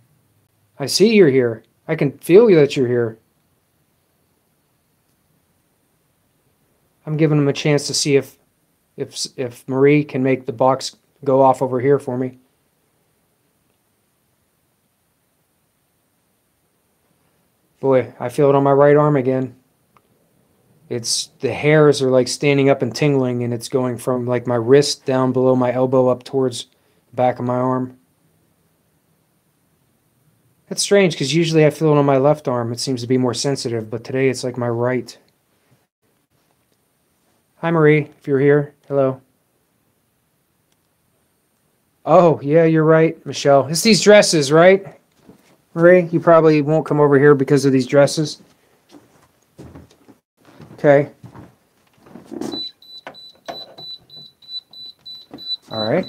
I see you're here. I can feel that you're here. I'm giving them a chance to see if Marie can make the box go off over here for me. Boy, I feel it on my right arm again. It's the hairs are like standing up and tingling, and it's going from like my wrist down below my elbow up towards the back of my arm. That's strange because usually I feel it on my left arm. It seems to be more sensitive, but today it's like my right. Hi, Marie, if you're here. Hello. Oh, yeah, you're right, Michelle. It's these dresses, right? Marie, you probably won't come over here because of these dresses. Okay. All right.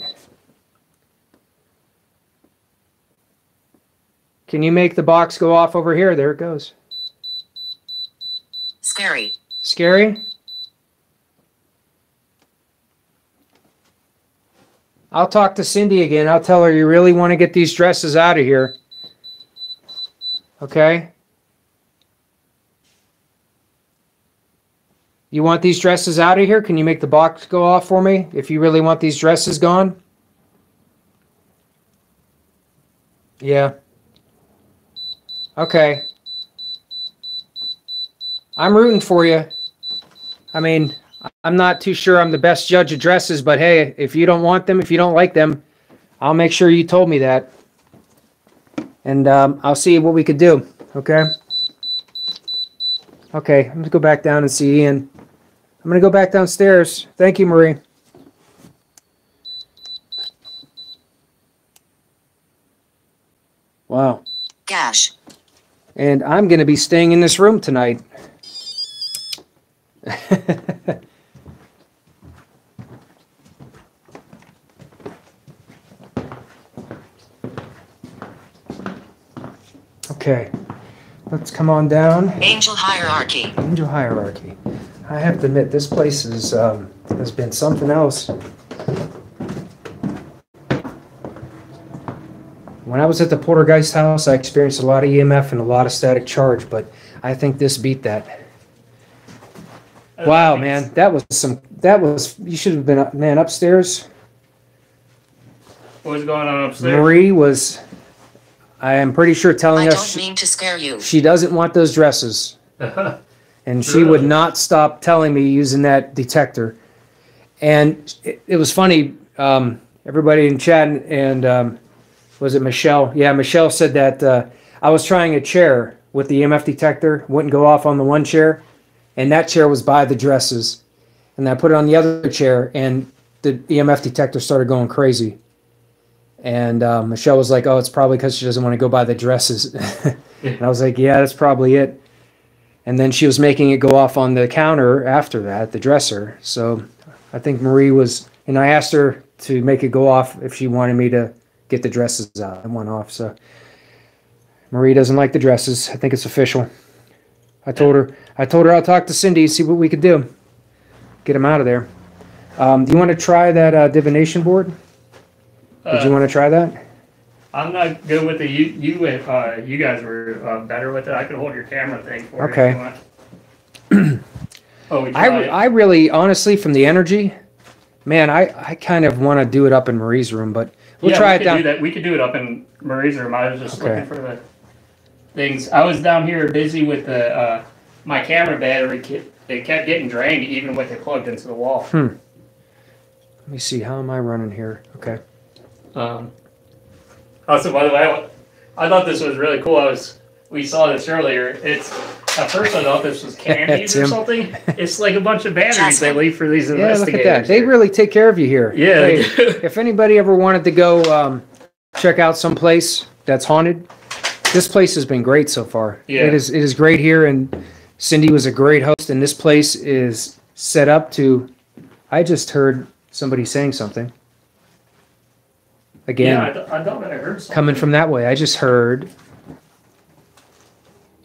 Can you make the box go off over here? There it goes. Scary. Scary? I'll talk to Cindy again. I'll tell her you really want to get these dresses out of here. Okay? You want these dresses out of here? Can you make the box go off for me if you really want these dresses gone? Yeah. Okay. I'm rooting for you. I mean, I'm not too sure I'm the best judge of dresses, but hey, if you don't want them, if you don't like them, I'll make sure you told me that. And I'll see what we could do, okay? Okay, I'm going to go back down and see Ian. I'm going to go back downstairs. Thank you, Marie. Wow. Gosh. And I'm going to be staying in this room tonight. Okay, let's come on down. Angel hierarchy. Angel hierarchy. I have to admit, this place is has been something else. When I was at the Poltergeist house, I experienced a lot of EMF and a lot of static charge, but I think this beat that. Oh, wow, thanks. Man, that was some. That was you should have been up, man, upstairs. What was going on upstairs? Marie was. I am pretty sure telling us she doesn't want those dresses. And she would not stop telling me using that detector. And it was funny. Everybody in chat and was it Michelle? Yeah, Michelle said that I was trying a chair with the EMF detector. Wouldn't go off on the one chair. And that chair was by the dresses. And I put it on the other chair and the EMF detector started going crazy. And Michelle was like, oh, it's probably because she doesn't want to go buy the dresses. And I was like, yeah, that's probably it. And then she was making it go off on the counter after that, the dresser. So I think Marie was, and I asked her to make it go off if she wanted me to get the dresses out. And went off. So Marie doesn't like the dresses. I think it's official. I told her I'll talk to Cindy, see what we could do. Get them out of there. Do you want to try that divination board? Did you want to try that? I'm not good with it. You guys were better with it. I could hold your camera thing for you. Okay. Oh, we tried. I really, honestly, from the energy, man, I kind of want to do it up in Marie's room, but we'll try it down. Do that. We could do it up in Marie's room. I was just looking for the things. I was down here busy with the my camera battery kit. It kept getting drained even with it plugged into the wall. Let me see. How am I running here? Okay. Also, by the way, I thought this was really cool. We saw this earlier. It's at first I thought this was candies or something. It's like a bunch of batteries they leave for these investigators. Look at that. They really take care of you here. Yeah. Hey, if anybody ever wanted to go check out some place that's haunted, this place has been great so far. Yeah. It is great here, and Cindy was a great host, and this place is set up to. I just heard somebody saying something. Again, yeah, I thought I heard something. Coming from that way, I just heard.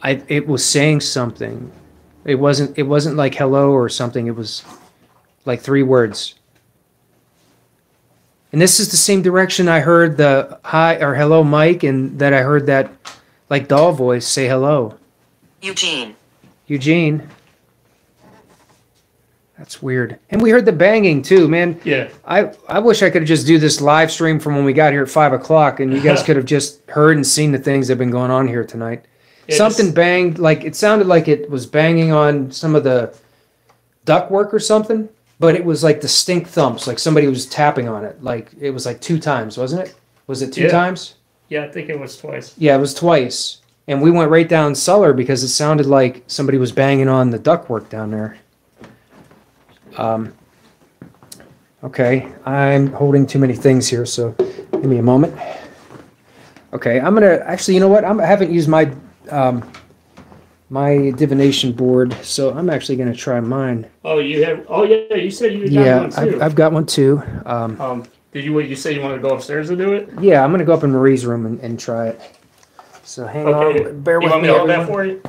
It was saying something. It wasn't like hello or something. It was like three words. And this is the same direction I heard the hi or hello, Mike, and that I heard that like doll voice say hello. Eugene. That's weird. And we heard the banging too, man. Yeah. I wish I could have just do this live stream from when we got here at 5 o'clock, and you guys could have just heard and seen the things that have been going on here tonight. Yeah, something banged, like it sounded like it was banging on some of the ductwork or something, but it was like distinct thumps, like somebody was tapping on it. Like it was like two times, wasn't it? Was it two times? Yeah, I think it was twice. Yeah, it was twice. And we went right down cellar because it sounded like somebody was banging on the ductwork down there. Okay, I'm holding too many things here, so give me a moment. Okay, I'm gonna actually, you know what? I haven't used my my divination board, so I'm actually gonna try mine. Oh, you have? Oh, yeah. You said you got one too. I've got one too. Did you? What you say? You want to go upstairs and do it? Yeah, I'm gonna go up in Marie's room and try it. So hang on. Bear with me. You want me to hold that for you?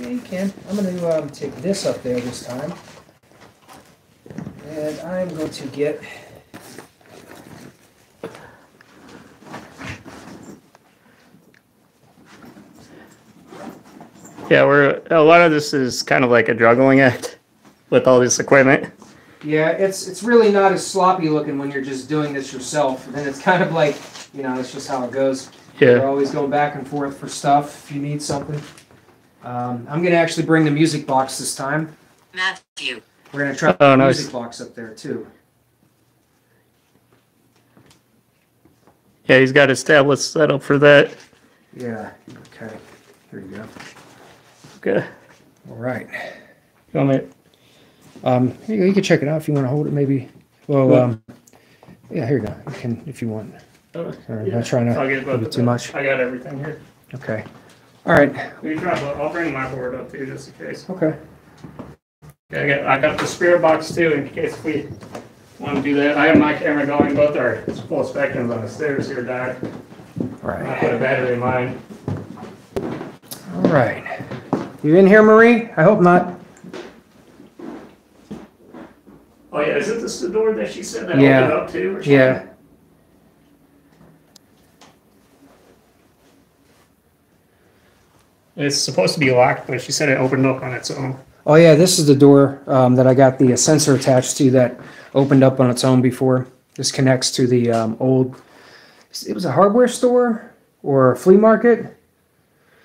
Yeah, you can. I'm gonna take this up there this time, and I'm going to get. Yeah, a lot of this is kind of like a juggling act with all this equipment. Yeah, it's really not as sloppy looking when you're just doing this yourself. And it's kind of like, you know, it's just how it goes. Yeah. You're always going back and forth for stuff if you need something. I'm going to actually bring the music box this time. Matthew. We're going to try the music box up there too. Yeah, he's got established setup for that. Yeah, okay. Here you go. Okay. All right. You want me? Here you go. You can check it out if you want to hold it, maybe. Well, yeah. Here you go. You can, if you want. All right. Yeah. I'm not trying to give it too much. I got everything here. Okay. All right. I'll bring my board up too, just in case. Okay. I got the spirit box too, in case we want to do that. I have my camera going. Both are full spectrums on the stairs here, Doc. All right. I put a battery in mine. All right. You in here, Marie? I hope not. Oh yeah, is it this the door that she said that opened up to? Or yeah. It's supposed to be locked, but she said it opened up on its own. Oh yeah, this is the door that I got the sensor attached to that opened up on its own before. This connects to the old. It was a hardware store or a flea market.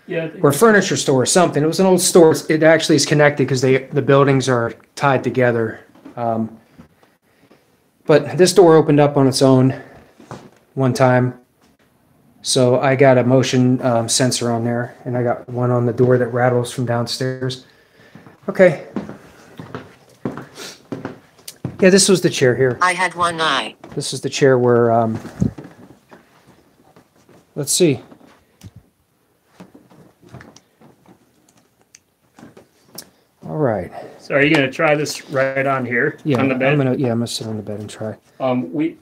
Yeah, or a furniture store or something. It was an old store. It actually is connected because the buildings are tied together. But this door opened up on its own one time. So I got a motion sensor on there, and I got one on the door that rattles from downstairs. Okay. Yeah, this was the chair here. I had one eye. This is the chair where, let's see. All right. So are you going to try this right on here? Yeah, on the bed? I'm going to sit on the bed and try. We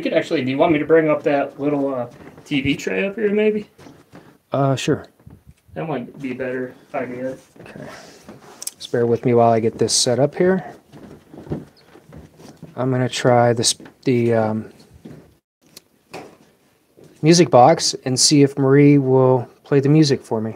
could actually, do you want me to bring up that little TV tray up here maybe? Sure. That might be better if I can get it. Okay. Just bear with me while I get this set up here. I'm going to try the music box and see if Marie will play the music for me.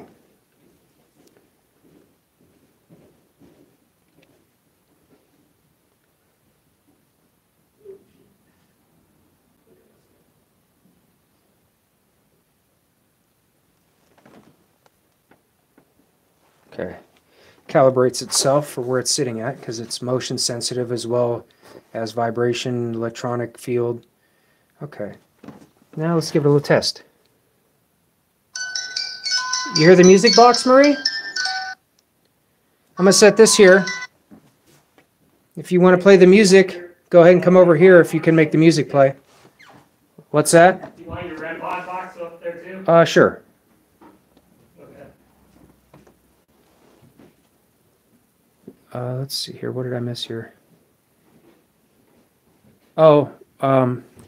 Okay. Calibrates itself for where it's sitting at because it's motion sensitive as well as vibration, electronic field. Okay. Now let's give it a little test. You hear the music box, Marie? I'm going to set this here. If you want to play the music, go ahead and come over here if you can make the music play. What's that? Do you want your red mod box up there too? Sure. Okay. Let's see here. What did I miss here? Oh,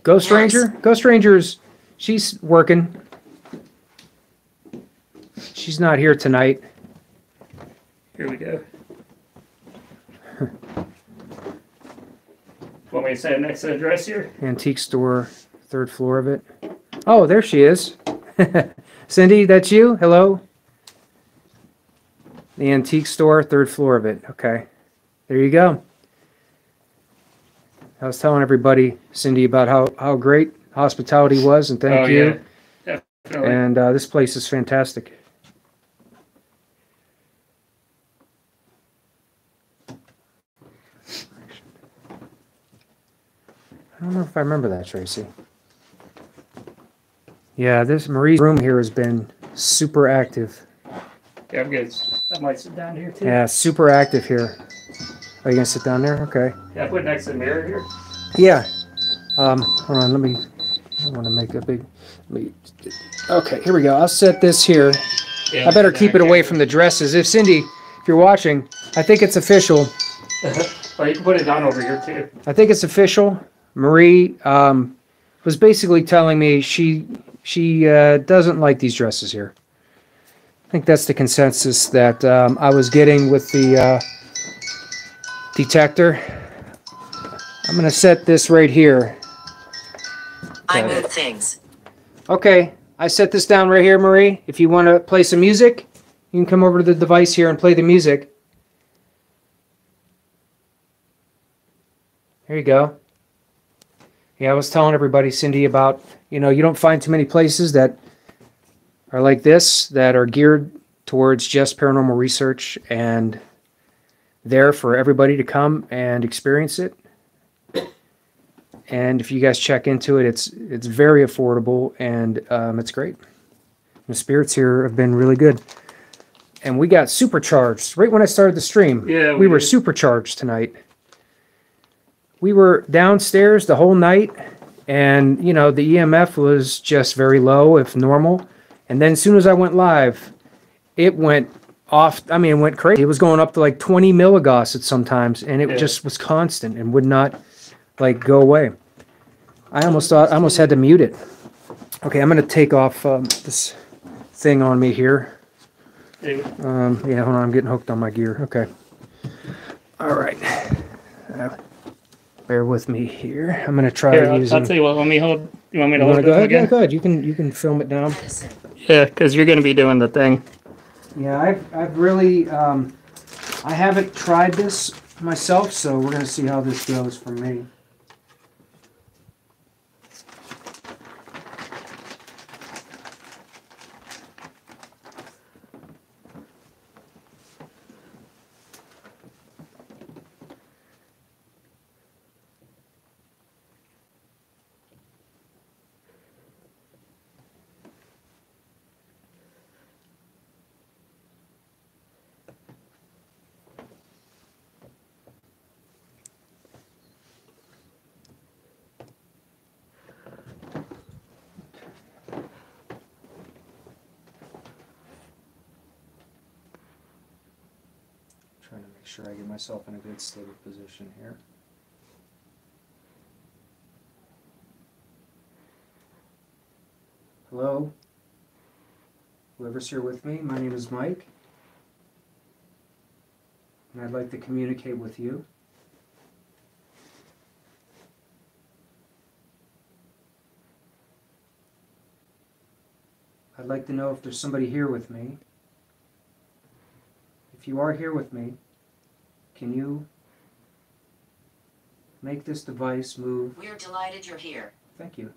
Ghost Ranger? Ghost Ranger's, she's working. She's not here tonight. Here we go. Want me to say next address here? Antique store, third floor of it. Oh, there she is. Cindy, that's you? Hello? The antique store, third floor of it. Okay. There you go. I was telling everybody, Cindy, about how great hospitality was, and thank you. Yeah, definitely. And this place is fantastic. I don't know if I remember that, Tracy. Yeah, this Marie's room here has been super active. Yeah, I'm good. I might sit down here too. Yeah, super active here. Are you gonna sit down there? Okay. Yeah, I put next to the mirror here. Yeah. Hold on. Let me. I want to make a big. Let me, okay. Here we go. I'll set this here. Yeah, I better keep it away from the dresses. If Cindy, if you're watching, I think it's official. Well, you can put it down over here too. I think it's official. Marie was basically telling me she doesn't like these dresses here. I think that's the consensus that I was getting with the detector. I'm going to set this right here. I move things. Okay, I set this down right here, Marie. If you want to play some music, you can come over to the device here and play the music. There you go. Yeah, I was telling everybody, Cindy, about, you know, you don't find too many places that are like this, that are geared towards just paranormal research and there for everybody to come and experience it. And if you guys check into it, it's very affordable and it's great. The spirits here have been really good. And we got supercharged right when I started the stream. Yeah, we were supercharged tonight. We were downstairs the whole night, and, you know, the EMF was just very low, if normal. And then as soon as I went live, it went off. I mean, it went crazy. It was going up to like 20 milligauss at sometimes, and it just was constant and would not, like, go away. I almost thought, I almost had to mute it. Okay, I'm going to take off this thing on me here. Yeah, hold on, I'm getting hooked on my gear. Okay. All right. Bear with me here. I'm gonna try to use. I'll tell you what. Let me hold. You want me to hold it again? Yeah, go ahead. You can film it down. Yeah, because you're gonna be doing the thing. Yeah, I've really I haven't tried this myself, so we're gonna see how this goes for me. Sure, I get myself in a good stable position here. Hello, whoever's here with me, my name is Mike, and I'd like to communicate with you. I'd like to know if there's somebody here with me. If you are here with me, can you make this device move? We're delighted you're here. Thank you.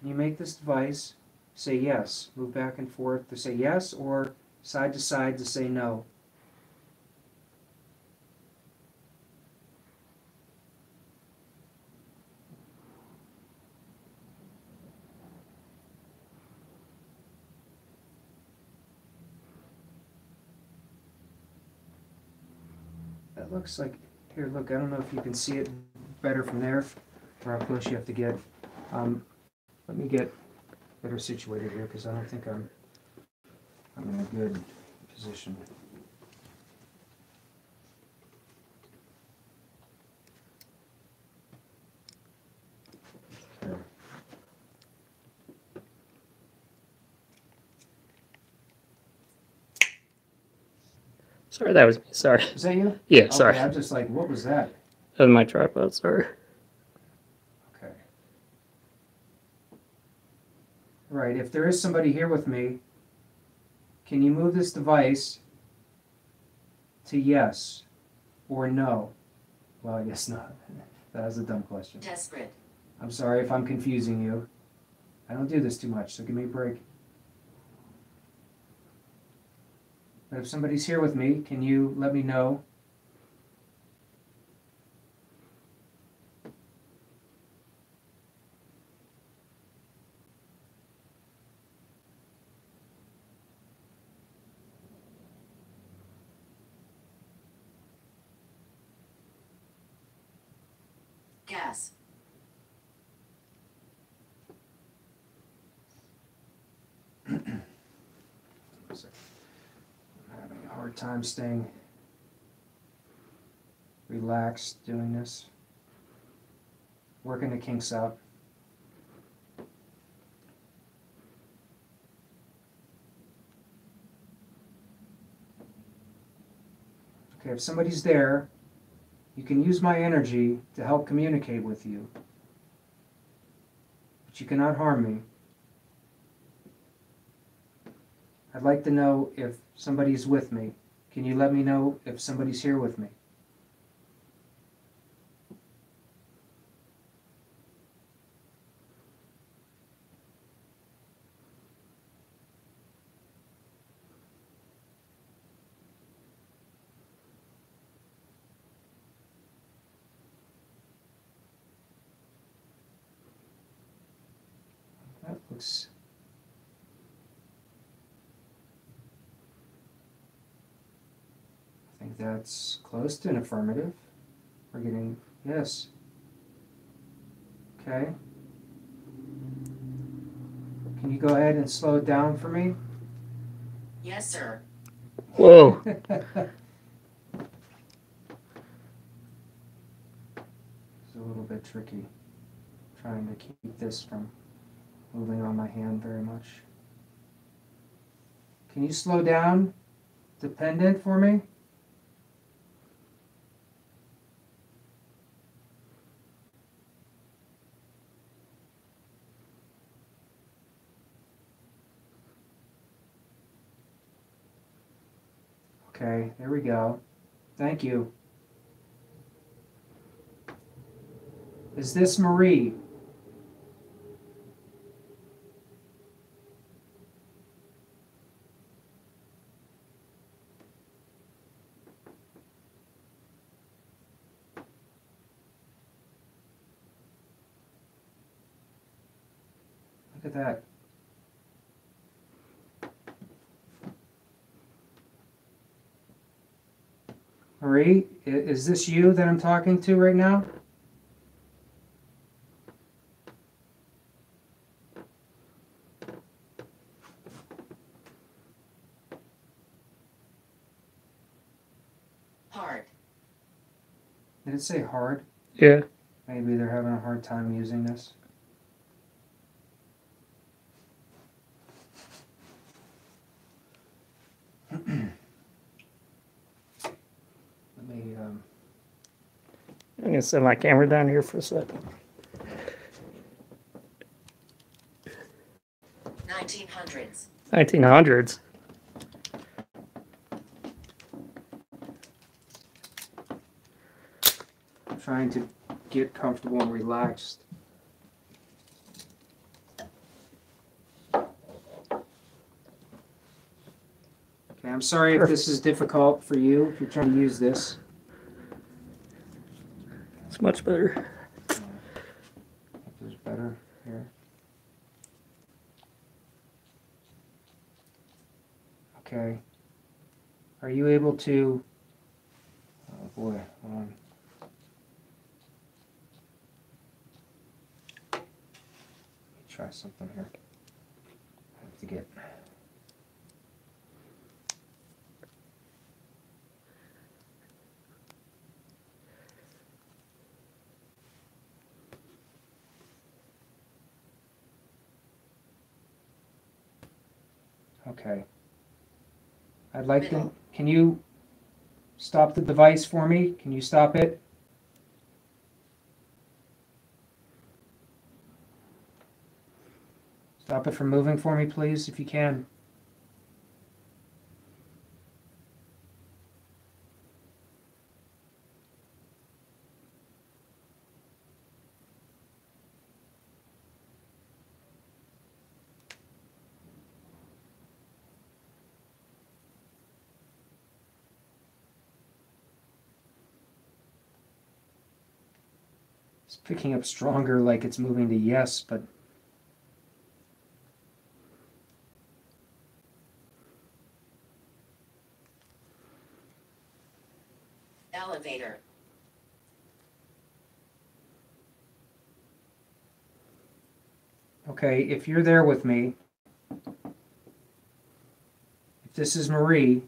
Can you make this device say yes? Move back and forth to say yes or side to say no. That looks like, here, look, I don't know if you can see it better from there, or how close you have to get. Let me get better situated here, because I don't think I'm in a good position. Sorry, that was me. Sorry. Was that you? Yeah, okay, sorry. I'm just like, what was that? That was my tripod, sorry. Okay. Right, if there is somebody here with me, can you move this device to yes or no? Well, I guess not. That was a dumb question. Desperate. I'm sorry if I'm confusing you. I don't do this too much, so give me a break. But if somebody's here with me, can you let me know? Gas. Time staying relaxed doing this, working the kinks out. Okay, if somebody's there, you can use my energy to help communicate with you, but you cannot harm me. I'd like to know if somebody's with me. Can you let me know if somebody's here with me? That looks... I think that's close to an affirmative. We're getting yes. Okay. Can you go ahead and slow it down for me? Yes, sir. Whoa. It's a little bit tricky trying to keep this from moving on my hand very much. Can you slow down the pendant for me? Okay, there we go. Thank you. Is this Marie? Look at that. Marie, is this you that I'm talking to right now? Hard. Did it say hard? Yeah. Maybe they're having a hard time using this. I'm going to set my camera down here for a second. 1900s. 1900s. I'm trying to get comfortable and relaxed. Okay, I'm sorry if this is difficult for you, if you're trying to use this. Much better. There's better here. Okay. Are you able to boy, hold on. Try something here. I have to get... Okay. I'd like to... Can you stop the device for me? Can you stop it? Stop it from moving for me, please, if you can. Picking up stronger, like it's moving to yes, but elevator. Okay, if you're there with me, if this is Marie,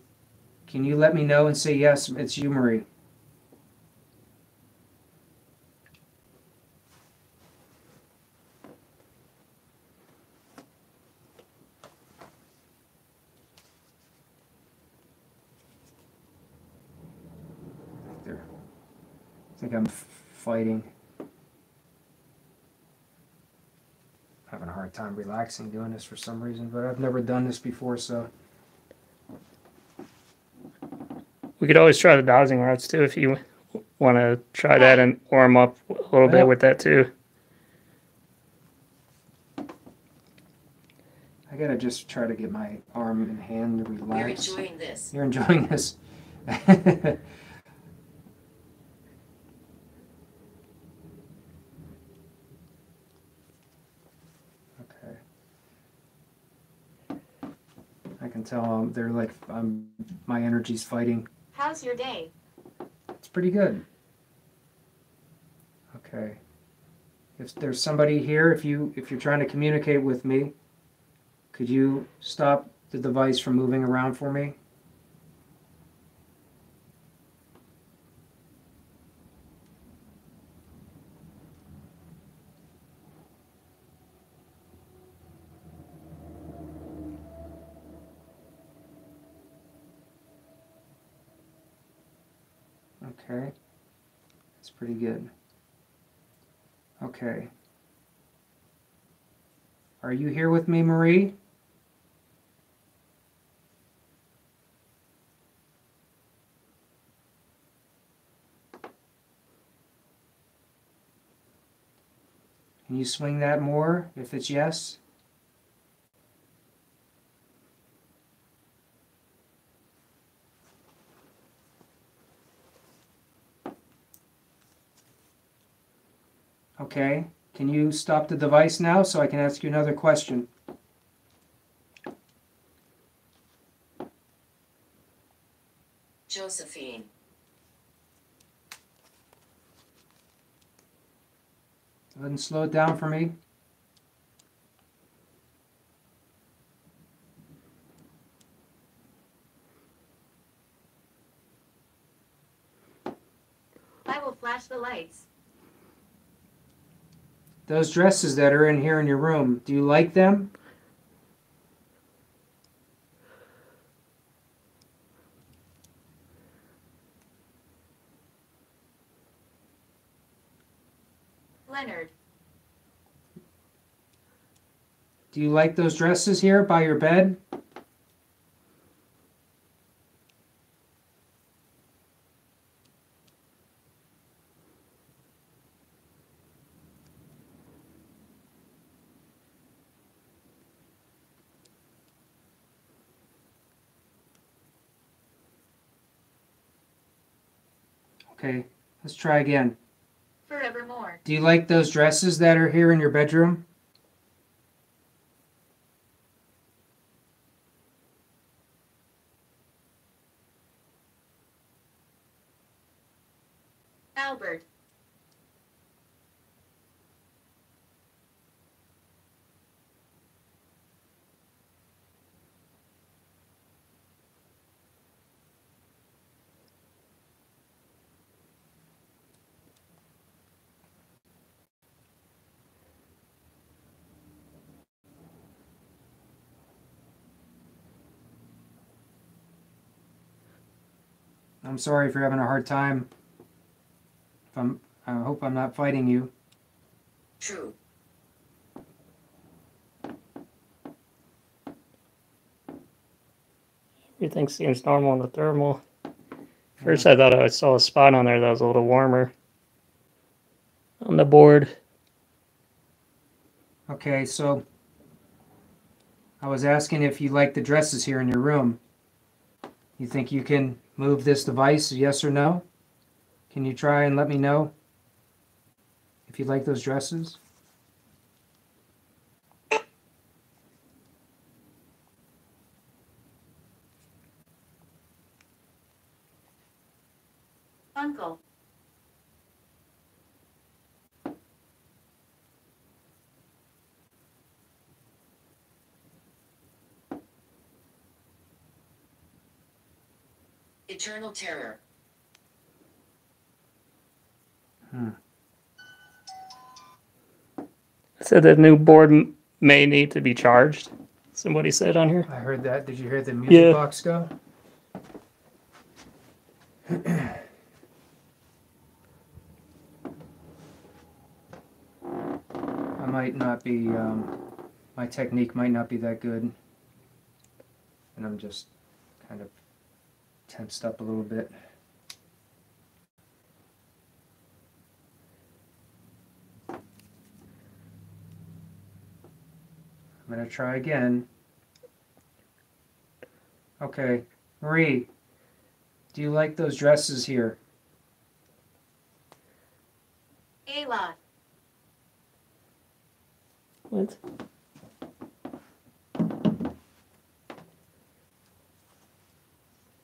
can you let me know and say yes, it's you, Marie? I'm fighting. Having a hard time relaxing doing this for some reason, but I've never done this before, so. We could always try the dodging rods too if you want to try that and warm up a little bit with that too. I gotta just try to get my arm and hand to relax. You're enjoying this. You're enjoying this. Tell them they're like my energy's fighting. How's your day? It's pretty good. Okay. If there's somebody here, if you're trying to communicate with me, could you stop the device from moving around for me? Okay, that's pretty good. Okay. Are you here with me, Marie? Can you swing that more if it's yes? Okay, can you stop the device now so I can ask you another question? Josephine. Go ahead and slow it down for me. I will flash the lights. Those dresses that are in here in your room, do you like them? Leonard. Do you like those dresses here by your bed? Okay, let's try again. Forevermore. Do you like those dresses that are here in your bedroom? Albert. I'm sorry if you're having a hard time. I hope I'm not fighting you. True. Everything seems normal in the thermal. First I thought I saw a spot on there that was a little warmer. On the board. Okay, so I was asking if you like the dresses here in your room. You think you can move this device, yes or no? Can you try and let me know if you like those dresses? Uncle. Eternal terror. So the new board may need to be charged. Somebody said on here. I heard that. Did you hear the music box go? I might not be. My technique might not be that good, and I'm just kind of tensed up a little bit. I'm going to try again. Okay. Marie, do you like those dresses here? A lot. What?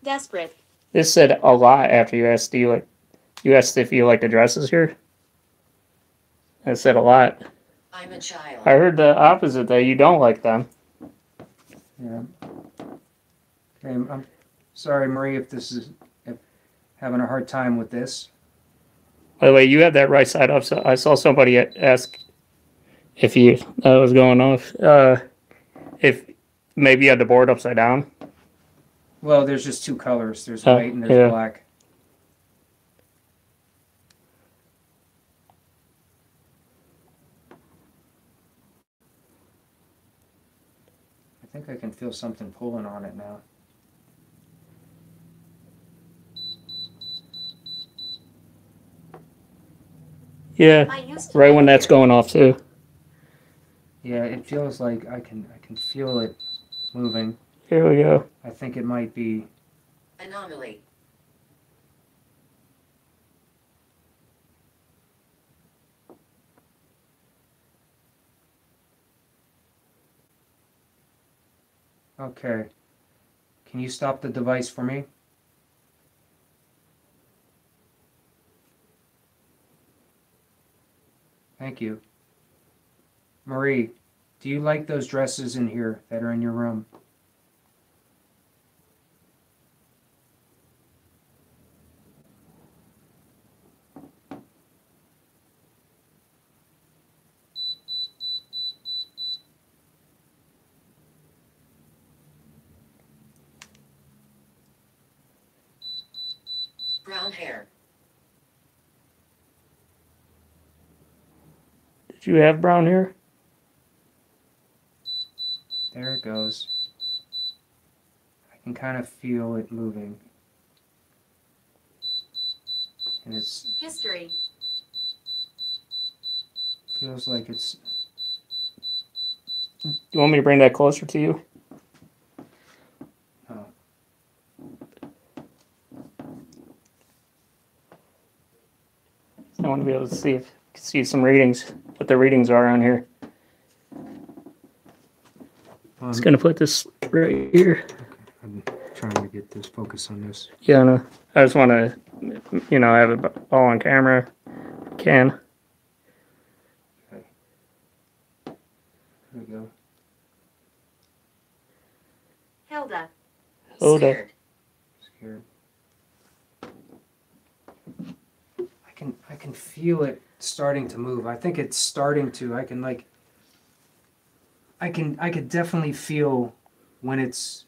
Desperate. This said a lot after you asked, do you like, you asked if you like the dresses here? That said a lot. I'm a child. I heard the opposite, that you don't like them. Yeah. Okay, I'm sorry, Marie, if this is having a hard time with this. By the way, you have that right side up. So I saw somebody ask if you that was going off. If maybe you had the board upside down. Well, there's just two colors. There's white and there's black. I think I can feel something pulling on it now. Yeah, right when that's going off too. Yeah, it feels like I can feel it moving. Here we go. I think it might be anomaly. Okay. Can you stop the device for me? Thank you. Marie, do you like those dresses in here that are in your room? Brown hair. Did you have brown hair? There it goes. I can kind of feel it moving. And it's history. Feels like it's. Do you want me to bring that closer to you? I want to be able to see if some readings, what the readings are on here. I'm just gonna put this right here. I'm trying to get this focus on this. Yeah, I know. I just want to you know, have it all on camera. Can. Okay. There we go. Hilda. Hilda. Scared. I can feel it starting to move. I think it's starting to. I could definitely feel when it's.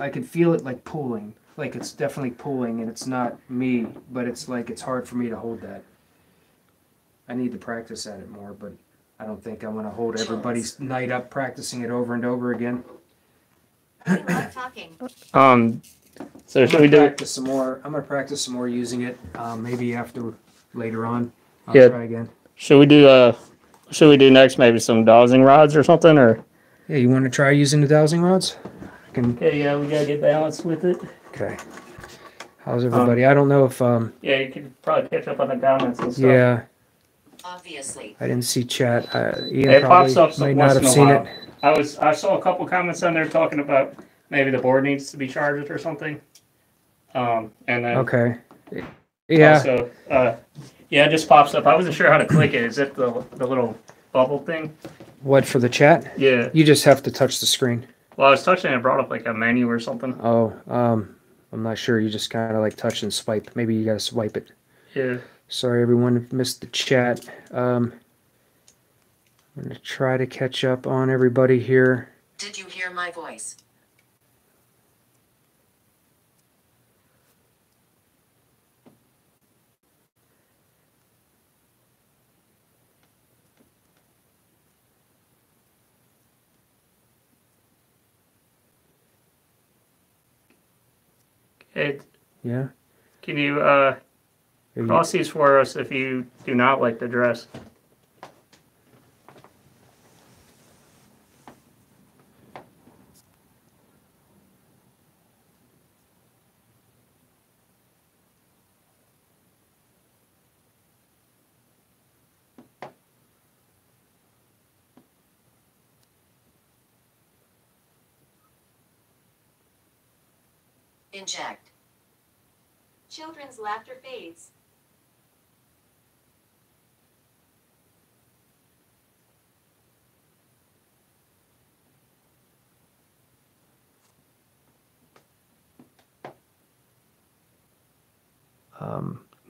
I could feel it like pulling. Like it's definitely pulling, and it's not me, but it's like it's hard for me to hold that. I need to practice at it more, but I don't think I'm going to hold everybody's night up practicing it over and over again. Wait, I'm talking. So should we do it? Some more. I'm going to practice some more using it. Maybe after later on, I'll try again. Should we do next? Maybe some dowsing rods or something, or yeah, you want to try using the dowsing rods? Yeah, we gotta get balanced with it. Okay. How's everybody? I don't know if yeah, you could probably catch up on the comments and stuff. Yeah. Obviously. I didn't see chat. Ian it probably pops up may not have seen it. I saw a couple comments on there talking about maybe the board needs to be charged or something. And then okay. Yeah. Also, yeah, it just pops up. I wasn't sure how to click it. Is it the little bubble thing? What for the chat? Yeah. You just have to touch the screen. Well, I was touching and it brought up like a menu or something. Oh, I'm not sure. You just kind of like touch and swipe. Maybe you got to swipe it. Yeah. Sorry, everyone missed the chat. I'm going to try to catch up on everybody here. Did you hear my voice? It, yeah. Can you cross these for us if you do not like the dress? Inject. Children's laughter fades.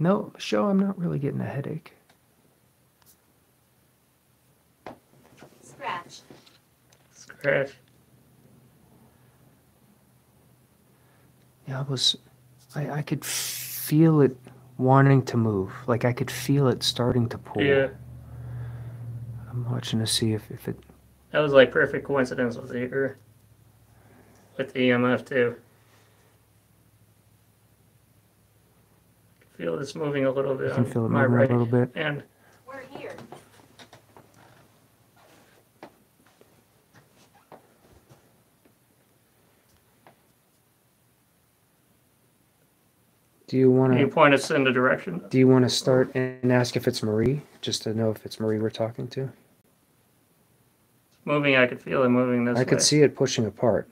No, show I'm not really getting a headache. Scratch. Scratch. Yeah, I could feel it wanting to move. Like, I could feel it starting to pull. Yeah. I'm watching to see if it... That was, like, perfect coincidence with the EMF, too. I can feel this moving a little bit. I can feel it moving a little bit. And we're here. Do you want to? You point us in the direction. Do you want to start and ask if it's Marie, just to know if it's Marie we're talking to? It's moving, I could feel it moving this way. I could see it pushing apart.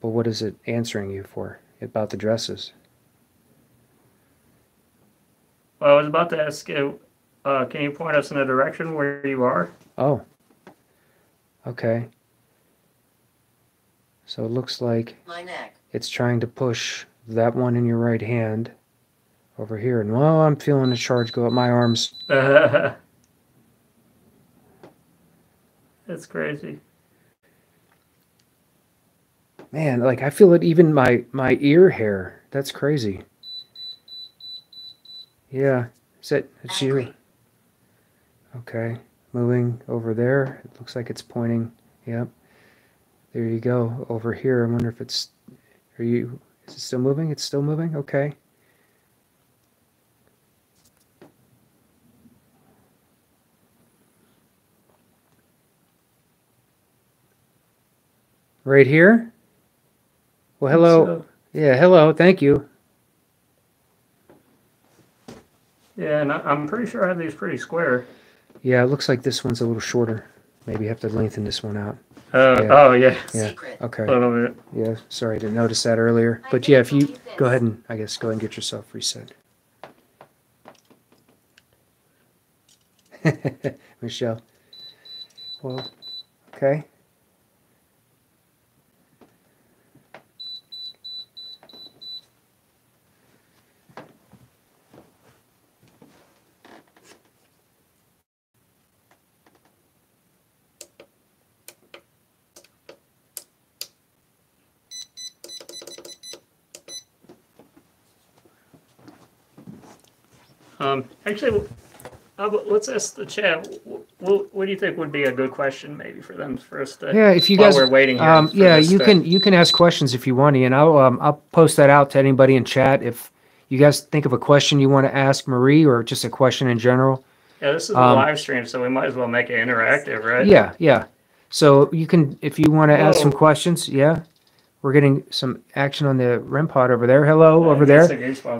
But what is it answering you for about the dresses? Well, I was about to ask you, can you point us in the direction where you are? Oh. Okay. So it looks like it's trying to push that one in your right hand over here. And well, I'm feeling the charge go up my arms. That's crazy. Man, like I feel it even my ear hair. That's crazy. Yeah, it's you. Okay, moving over there. It looks like it's pointing, yep. There you go, over here. I wonder if it's, is it still moving? It's still moving, okay. Right here? Well, hello. So, yeah, hello, thank you. Yeah, and I'm pretty sure I have these pretty square. Yeah, it looks like this one's a little shorter. Maybe you have to lengthen this one out. Yeah. Okay. A little bit. Yeah. Sorry, I didn't notice that earlier. But yeah, if you go ahead and go ahead and get yourself reset. Michelle. Well, okay. Actually, let's ask the chat. What do you think would be a good question, maybe for them first? Yeah, if you guys while we're waiting here. Yeah, you can ask questions if you want, Ian. I'll post that out to anybody in chat. If you guys think of a question you want to ask Marie, or just a question in general. Yeah, this is a live stream, so we might as well make it interactive, right? Yeah, yeah. So you can, if you want to ask some questions, yeah. We're getting some action on the REM pod over there. Hello, over there.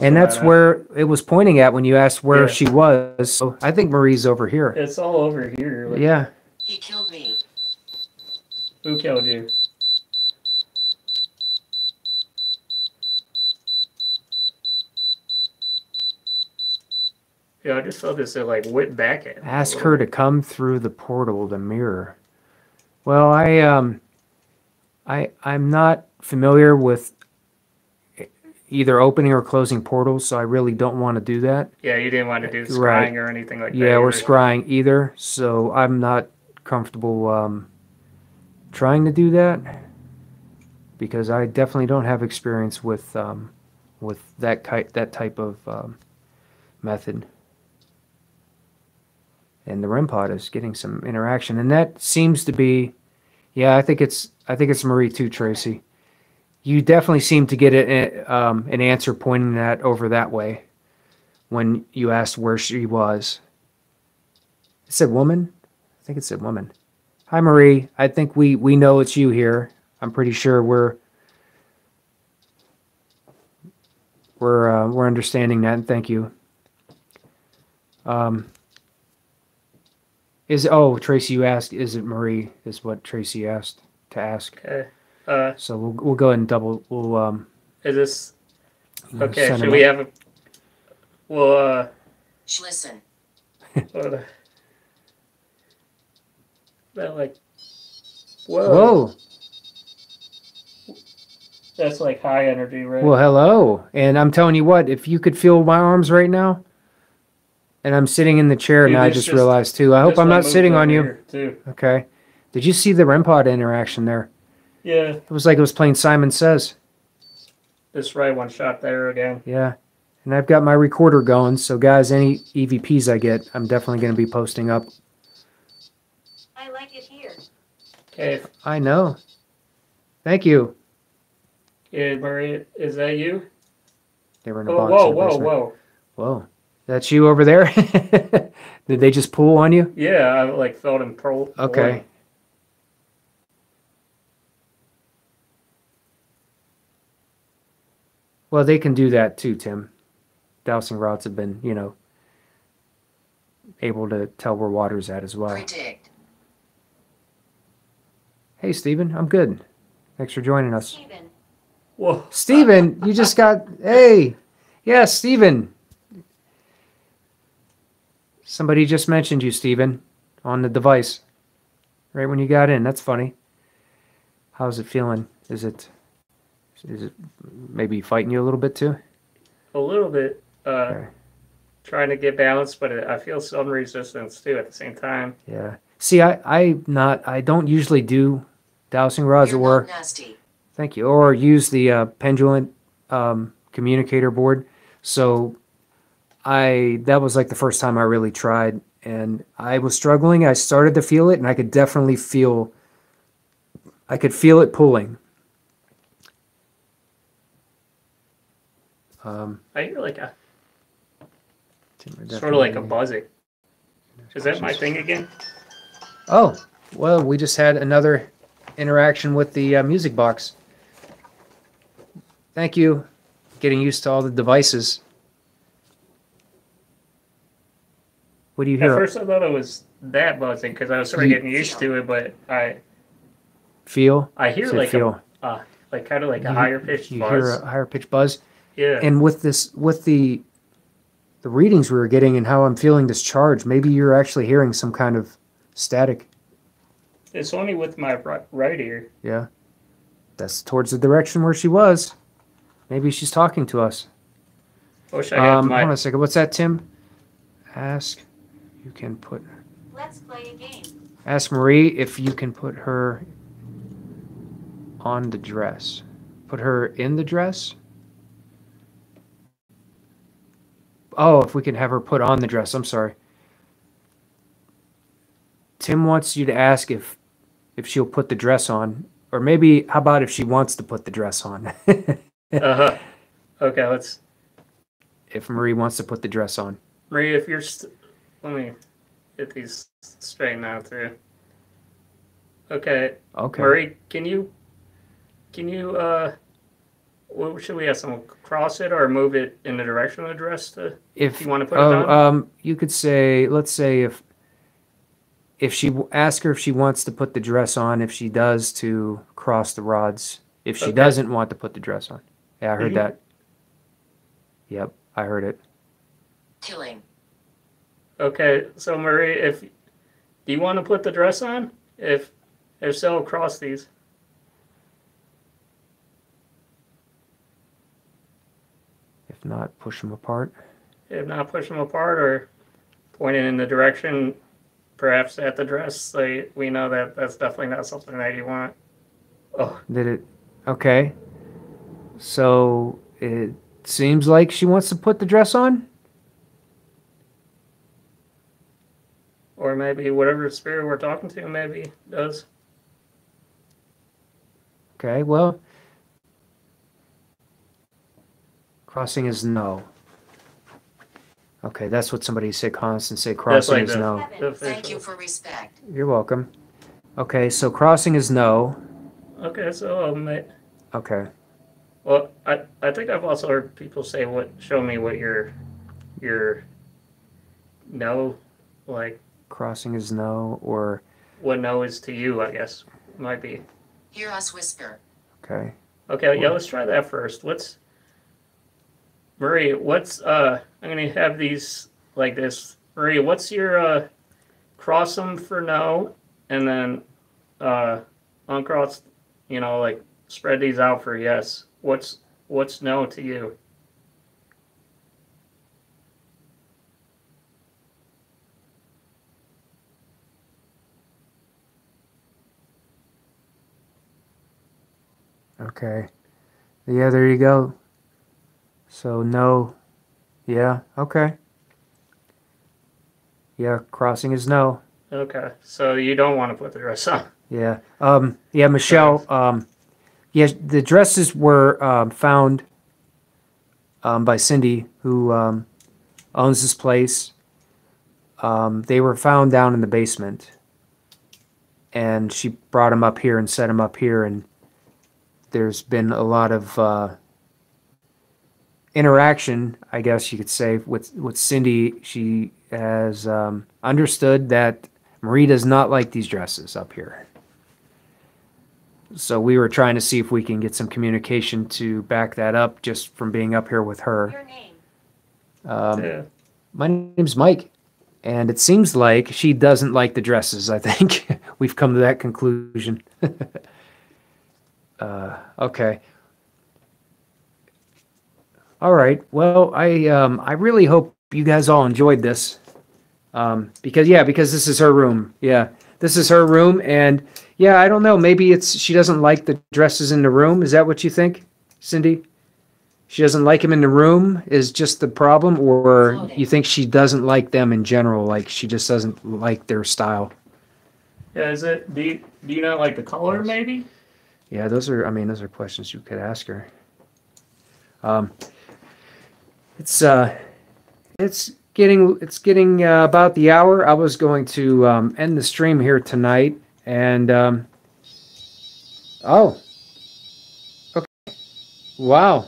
And that's where it was pointing at when you asked where she was. So I think Marie's over here. It's all over here. Like, yeah. He killed me. Who killed you? Yeah, I just saw this like whip back at me. Ask her to come through the portal, the mirror. Well, I'm not familiar with either opening or closing portals, so I really don't want to do that. Yeah, you didn't want to do scrying or anything like that. Yeah, or scrying either, so I'm not comfortable trying to do that because I definitely don't have experience with that type of method. And the REM pod is getting some interaction, and that seems to be, yeah, I think it's Marie too, Tracy. You definitely seem to get an answer pointing that over that way when you asked where she was. It said woman? I think it said woman. Hi, Marie. I think we know it's you here. I'm pretty sure we're understanding that, and thank you. Tracy, you asked, is it Marie? Is what Tracy asked. Okay. So we'll go ahead and Is this okay? Should we have a? Well. Listen. Whoa. That's like high energy, right? Well, hello, and I'm telling you what, if you could feel my arms right now, and I'm sitting in the chair, and I just realized too. I hope I'm not sitting on you. Okay. Did you see the REM pod interaction there? Yeah. It was like it was playing Simon Says. This right one shot there again. Yeah. And I've got my recorder going, so guys, any EVPs I get, I'm definitely going to be posting up. I like it here. Okay. I know. Thank you. Yeah, Marie, is that you? They were in a box. Whoa. That's you over there? Did they just pull on you? Yeah, I felt him pull. Okay. Well, they can do that too, Tim. Dowsing rods have been, able to tell where water's at as well. Predict. Hey, Stephen, I'm good. Thanks for joining us. Stephen. Whoa. Stephen, you just got, hey. Yeah, Stephen. Somebody just mentioned you, Stephen, on the device, right when you got in. That's funny. How's it feeling? Is it maybe fighting you a little bit too? A little bit. Okay. Trying to get balanced, but I feel some resistance too at the same time. Yeah. See, I don't usually do dowsing rods or nasty. Thank you. Or use the pendulum communicator board. So. That was like the first time I really tried, and I was struggling. I started to feel it, and I could definitely feel, it pulling. I hear like a, sort of like a buzzing. Is that my thing again? Oh, well, we just had another interaction with the music box. Thank you. Getting used to all the devices. What do you hear? At first I thought it was that buzzing because I was sort of getting used to it, but I hear like kind of like a higher pitched buzz. You hear a higher pitched buzz. Yeah. And with this, with the readings we were getting and how I'm feeling this charge, maybe you're actually hearing some kind of static. It's only with my right ear. Yeah. That's towards the direction where she was. Maybe she's talking to us. Wish I had my... Hold on a second. What's that, Tim? Ask. You can put... Let's play a game. Ask Marie if you can put her on the dress. Put her in the dress? Oh, if we can have her put on the dress. I'm sorry. Tim wants you to ask if she'll put the dress on. Or maybe, how about if she wants to put the dress on? Uh-huh. Okay, let's... If Marie wants to put the dress on. Marie, if you're... Let me get these straightened out through. Okay. Okay. Marie, can you what should we have someone cross it or move it in the direction of the dress to, if you want to put it on? You could say, let's say if she, ask her if she wants to put the dress on, if she does to cross the rods, if she doesn't want to put the dress on. Yeah, I heard that. Yep, I heard it. Chilling. Okay, so Marie, do you want to put the dress on? If so, cross these. If not, push them apart. If not, push them apart, or point it in the direction, perhaps at the dress, so we know that that's definitely not something that you want. Oh, did it? Okay. So it seems like she wants to put the dress on. Or maybe whatever spirit we're talking to maybe does. Okay, well, crossing is no. Okay, that's what somebody said, constant say crossing is no. Thank you for respect. You're welcome. Okay, so crossing is no. Okay, so okay. Well, I think I've also heard people say show me what your no, like. Crossing is no, or what no is to you, I guess, might be. Hear us whisper. Okay. Okay, yeah, let's try that first. Let's, Marie, I'm gonna have these like this. Marie, what's your cross them for no, and then uncross, you know, like spread these out for yes. What's no to you? Okay. Yeah, there you go. So, no. Yeah, okay. Yeah, crossing is no. Okay, so you don't want to put the dress on. Yeah. Yeah, Michelle, yeah, the dresses were found by Cindy, who owns this place. They were found down in the basement. And she brought them up here and set them up here, and there's been a lot of interaction, I guess you could say, with Cindy. She has understood that Marie does not like these dresses up here. So we were trying to see if we can get some communication to back that up just from being up here with her. Your name? Yeah. My name's Mike, and it seems like she doesn't like the dresses, I think. We've come to that conclusion. Okay. All right. Well, I really hope you guys all enjoyed this. Because this is her room. Yeah. This is her room, and yeah, I don't know, maybe it's she doesn't like the dresses in the room. Is that what you think, Cindy? She doesn't like them in the room is just the problem, or you think she doesn't like them in general, like she just doesn't like their style? Yeah, is it do you not like the color maybe? Yeah, those are questions you could ask her. It's getting about the hour. I was going to end the stream here tonight, and oh, okay, wow,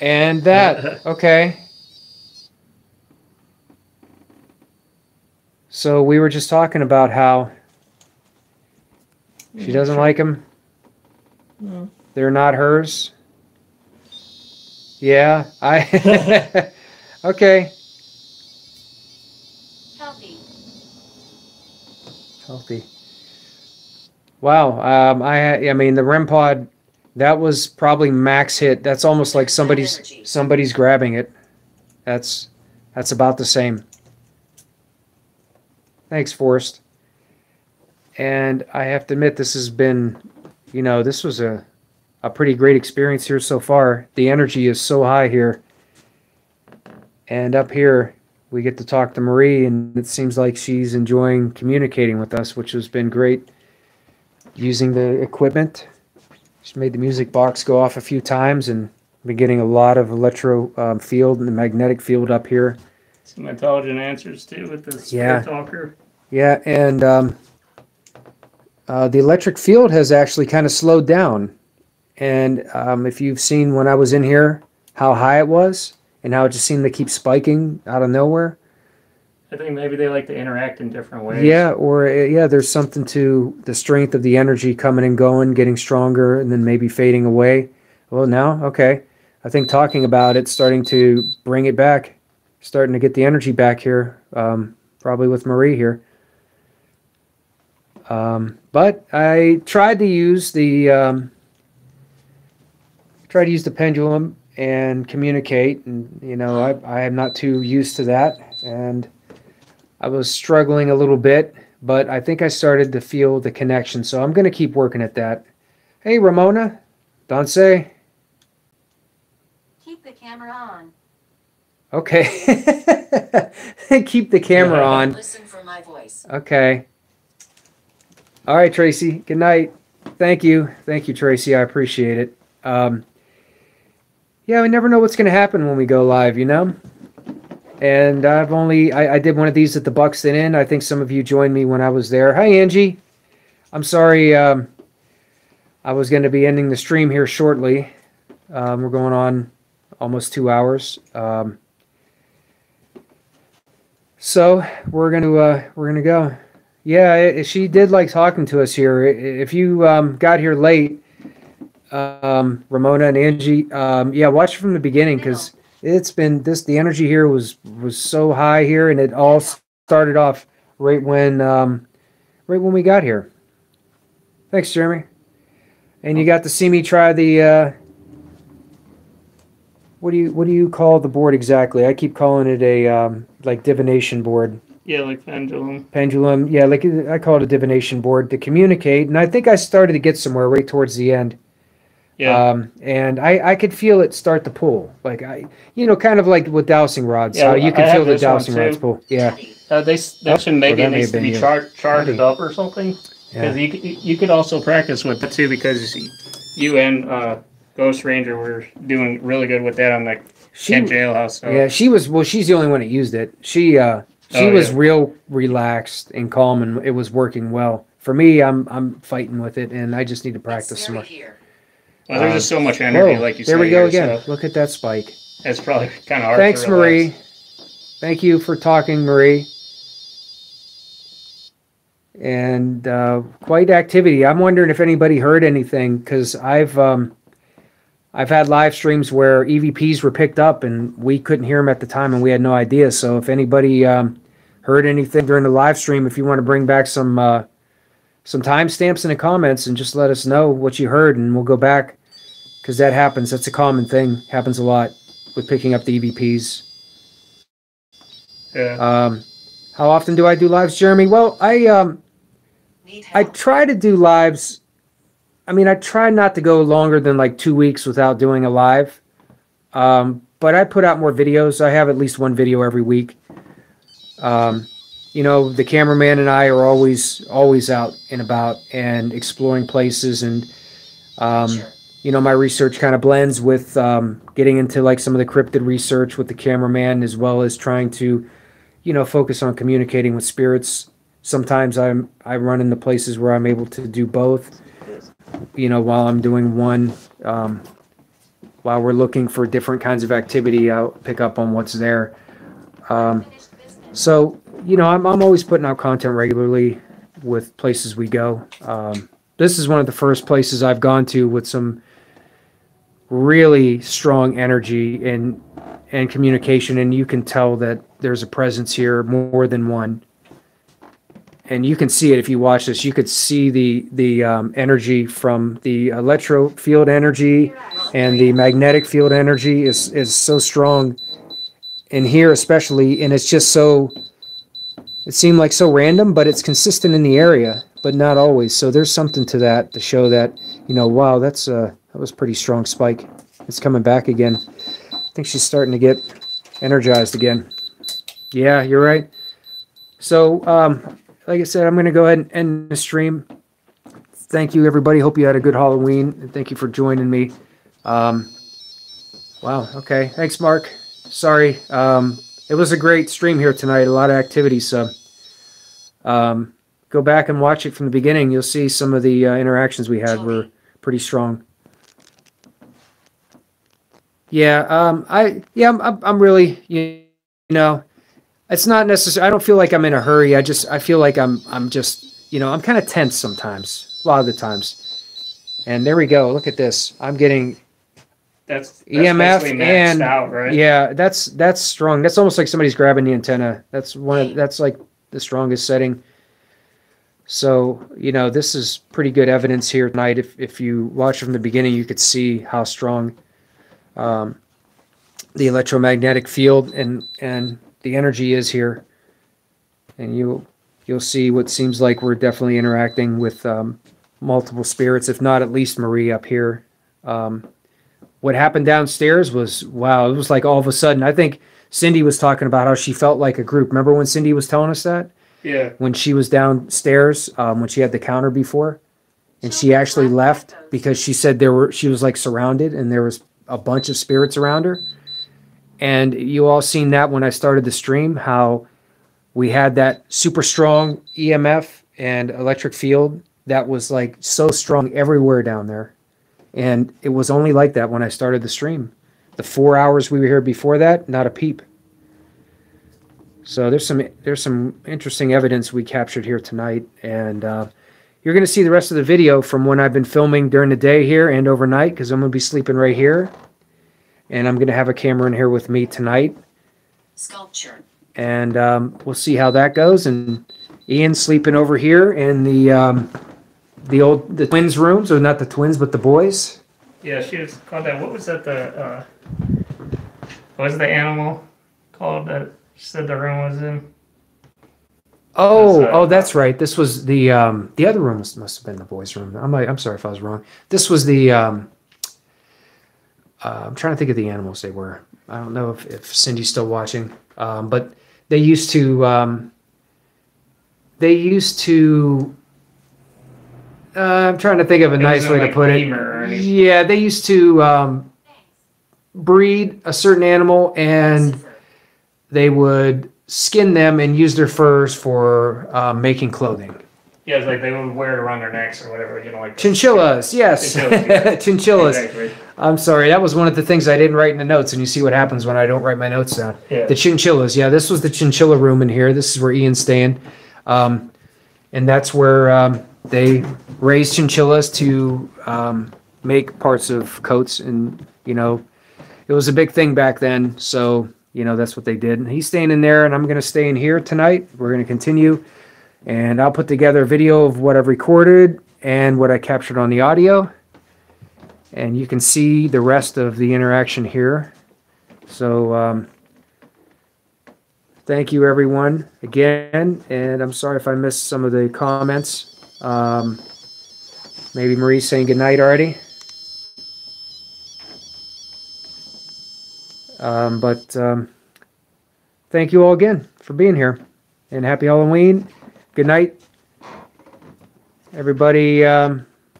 and that okay. So we were just talking about how she doesn't like them. No. They're not hers. Yeah, I... Okay. Healthy. Healthy. Wow. I mean, the REM pod, that was probably max hit. That's almost like somebody's grabbing it. That's about the same. Thanks, Forrest. And I have to admit, this has been, you know, this was a pretty great experience here so far. The energy is so high here. And up here, we get to talk to Marie, and it seems like she's enjoying communicating with us, which has been great. Using the equipment, she's made the music box go off a few times, and been getting a lot of electro field and the magnetic field up here. Some intelligent answers, too, with this talker. Yeah, and... the electric field has actually kind of slowed down. And if you've seen when I was in here how high it was and how it just seemed to keep spiking out of nowhere. I think maybe they like to interact in different ways. Yeah, or there's something to the strength of the energy coming and going, getting stronger, and then maybe fading away. Well, now, okay. I think talking about it, starting to bring it back, starting to get the energy back here, probably with Marie here. But I tried to use the pendulum and communicate, and you know I am not too used to that, and I was struggling a little bit, but I think I started to feel the connection, so I'm going to keep working at that. Hey, Ramona, don't say. Keep the camera on. Okay. Keep the camera on. Listen for my voice. Okay. All right, Tracy. Good night. Thank you. Thank you, Tracy. I appreciate it. Yeah, we never know what's going to happen when we go live, you know? And I've only... I did one of these at the Buxton Inn. I think some of you joined me when I was there. Hi, Angie. I'm sorry. I was going to be ending the stream here shortly. We're going on almost 2 hours. So we're gonna go. Yeah, she did like talking to us here. If you got here late, Ramona and Angie, yeah, watch from the beginning, because it's been this. The energy here was so high here, and it all started off right when we got here. Thanks, Jeremy. And you got to see me try the what do you call the board exactly? I keep calling it a like divination board. Yeah, like pendulum. Pendulum, yeah, like I call it a divination board to communicate, and I think I started to get somewhere right towards the end. Yeah. And I could feel it start to pull, like you know, kind of like with dowsing rods. Yeah, so you can feel the dowsing rods pull. Yeah. They should make it needs to be charged up or something. Because you could also practice with it too, because you and Ghost Ranger were doing really good with that on like jailhouse. So. Yeah, she was. Well, she's the only one that used it. She was real relaxed and calm, and it was working well. For me, I'm fighting with it, and I just need to practice some more. Well, there's just so much energy, like you said. There we go again. So look at that spike. That's probably kind of hard. Thanks, to Marie. Thank you for talking, Marie. And quite activity. I'm wondering if anybody heard anything, because I've had live streams where EVPs were picked up and we couldn't hear them at the time and we had no idea. So if anybody heard anything during the live stream, if you want to bring back some timestamps in the comments and just let us know what you heard, and we'll go back, because that happens. That's a common thing. Happens a lot with picking up the EVPs. Yeah. How often do I do lives, Jeremy? Well, I try to do lives... I mean, I try not to go longer than like 2 weeks without doing a live, but I put out more videos. I have at least one video every week. You know, the cameraman and I are always out and about and exploring places, and you know, my research kind of blends with getting into like some of the cryptid research with the cameraman, as well as trying to, you know, focus on communicating with spirits. Sometimes I run into places where I'm able to do both. You know, while I'm doing one, while we're looking for different kinds of activity, I'll pick up on what's there. So you know, I'm always putting out content regularly with places we go. This is one of the first places I've gone to with some really strong energy and communication, and you can tell that there's a presence here, more than one. And you can see it if you watch this. You could see the energy from the electro field energy, and the magnetic field energy is so strong in here, especially. And it's just so, it seemed like so random, but it's consistent in the area, but not always. So there's something to that to show that, you know, wow, that's that was a pretty strong spike. It's coming back again. I think she's starting to get energized again. Yeah, you're right. So, like I said, I'm going to go ahead and end the stream. Thank you, everybody. Hope you had a good Halloween, and thank you for joining me. Wow, okay. Thanks, Mark. Sorry. It was a great stream here tonight, a lot of activity, so go back and watch it from the beginning. You'll see some of the interactions we had were pretty strong. Yeah, I'm really, you know, it's not necessary. I don't feel like I'm in a hurry. I feel like I'm just, you know, I'm kind of tense sometimes, a lot of the times. And there we go. Look at this. I'm getting that's EMF and out, right? Yeah, that's strong. That's almost like somebody's grabbing the antenna. That's like the strongest setting. So, you know, this is pretty good evidence here tonight. If you watch from the beginning, you could see how strong the electromagnetic field and the energy is here, and you'll see what seems like we're definitely interacting with multiple spirits, if not at least Marie up here. What happened downstairs was, wow, it was like all of a sudden. I think Cindy was talking about how she felt like a group. Remember when Cindy was telling us that? Yeah. When she was downstairs, when she had the counter before, and she actually left because she said she was like surrounded, and there was a bunch of spirits around her. And you all seen that when I started the stream, how we had that super strong EMF and electric field that was like so strong everywhere down there. And it was only like that when I started the stream. The 4 hours we were here before that, not a peep. So there's some interesting evidence we captured here tonight. And you're going to see the rest of the video from when I've been filming during the day here and overnight, because I'm going to be sleeping right here. And I'm going to have a camera in here with me tonight. Sculpture. And we'll see how that goes. And Ian's sleeping over here in the twins' rooms, or not the twins, but the boys. Yeah, she was called that. What was that? What was the animal called that she said the room was in? Oh, that's right. This was the other room. Must have been the boys' room. I'm sorry if I was wrong. This was the. I'm trying to think of the animals they were. I don't know if Cindy's still watching, but they used to. I'm trying to think of a nice way to put it. Yeah, they used to breed a certain animal, and they would skin them and use their furs for making clothing. Yeah, it's like they would wear it around their necks or whatever, you know, like chinchillas. Yes, chinchillas. Exactly. I'm sorry, that was one of the things I didn't write in the notes, and you see what happens when I don't write my notes down. Yeah. The chinchillas. Yeah, this was the chinchilla room in here. This is where Ian's staying, and that's where they raised chinchillas to make parts of coats, and you know, it was a big thing back then. So you know, that's what they did. And he's staying in there, and I'm going to stay in here tonight. We're going to continue. And I'll put together a video of what I've recorded and what I captured on the audio. And you can see the rest of the interaction here. So thank you, everyone, again. And I'm sorry if I missed some of the comments. Maybe Marie's saying goodnight already. Thank you all again for being here. And happy Halloween. Good night. Everybody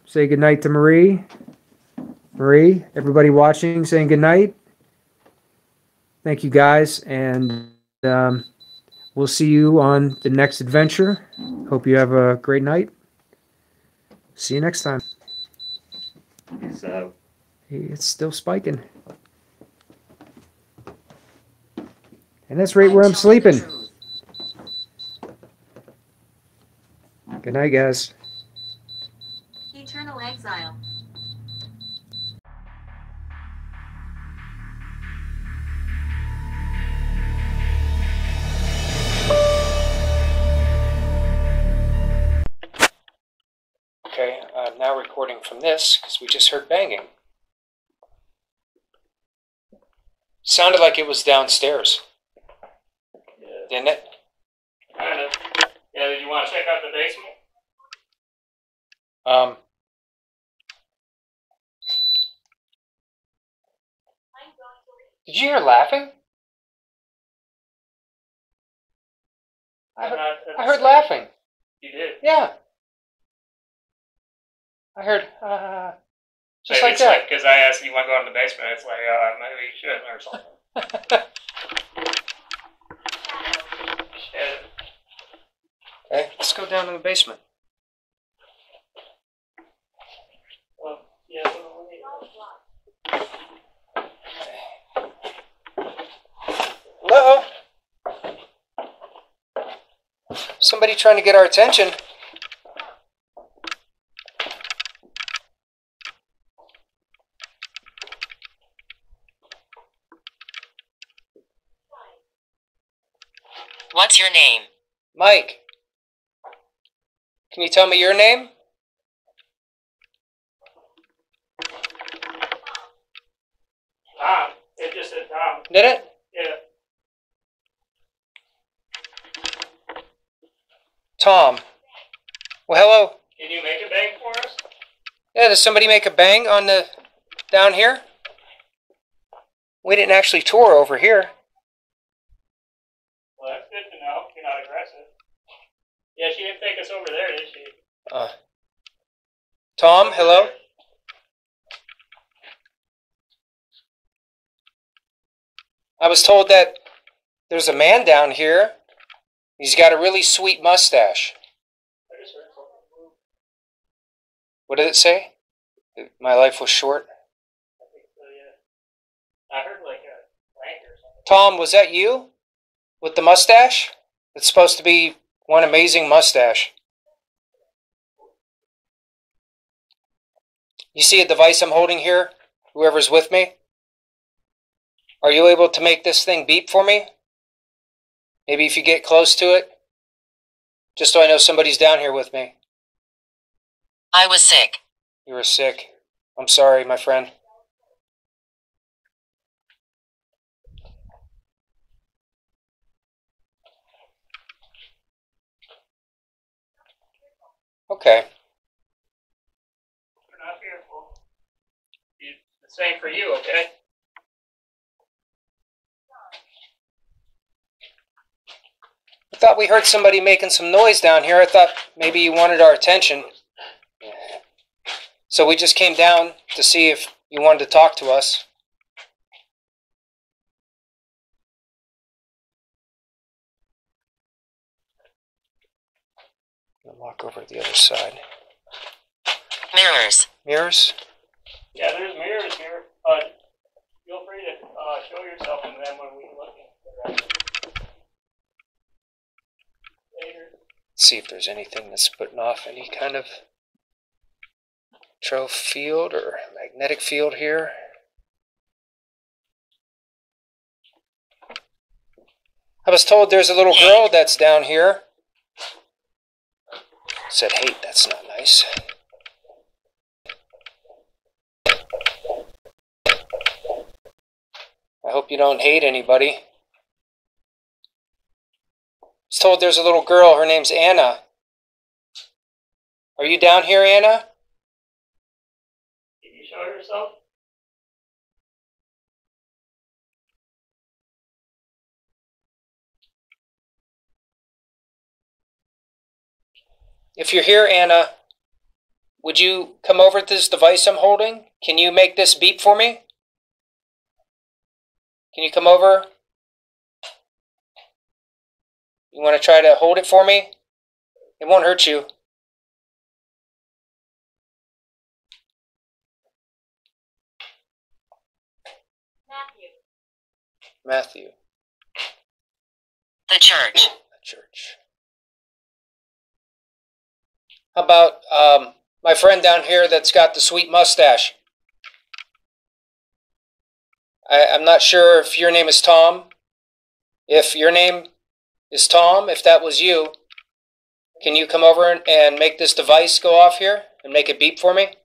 say good night to Marie. Marie, everybody watching saying good night. Thank you guys, and we'll see you on the next adventure. Hope you have a great night. See you next time. It's still spiking. And that's right where I'm sleeping. Good night, guys. Eternal exile. Okay, I'm now recording from this because we just heard banging. Sounded like it was downstairs. Yeah. Didn't it? Kind of. Yeah, did you want to check out the basement? Did you hear laughing? I heard laughing. You did? Yeah. I heard, just maybe like that. Because I asked, you want to go in the basement? It's like, maybe you shouldn't or something. Shit. Okay, let's go down to the basement. Well, yeah, hello? Somebody trying to get our attention. What's your name? Mike. Can you tell me your name? Tom. It just said Tom. Did it? Yeah. Tom. Well, hello. Can you make a bang for us? Yeah, does somebody make a bang on the down here? We didn't actually tour over here. Well, that's good to know. You're not aggressive. Yeah, she didn't take us over there, did she? Tom, hello? I was told that there's a man down here. He's got a really sweet mustache. What did it say? My life was short. I think so, yeah. I heard like a blank or something. Tom, was that you? With the mustache? It's supposed to be one amazing mustache. You see a device I'm holding here? Whoever's with me? Are you able to make this thing beep for me? Maybe if you get close to it? Just so I know somebody's down here with me. I was sick. You were sick. I'm sorry, my friend. Okay. We're not fearful. The same for you, okay? I thought we heard somebody making some noise down here. I thought maybe you wanted our attention. So we just came down to see if you wanted to talk to us. Walk over to the other side. Mirrors. Mirrors? Yeah, there's mirrors here. Feel free to show yourself in them when we're looking for that. Later. See if there's anything that's putting off any kind of electro field or magnetic field here. I was told there's a little girl that's down here. Said, hey, that's not nice. I hope you don't hate anybody. I was told there's a little girl. Her name's Anna. Are you down here, Anna? Can you show yourself? If you're here, Anna, would you come over to this device I'm holding? Can you make this beep for me? Can you come over? You want to try to hold it for me? It won't hurt you. Matthew. The church. How about my friend down here that's got the sweet mustache? I'm not sure if your name is Tom. If your name is Tom, if that was you, can you come over and make this device go off here and make it beep for me?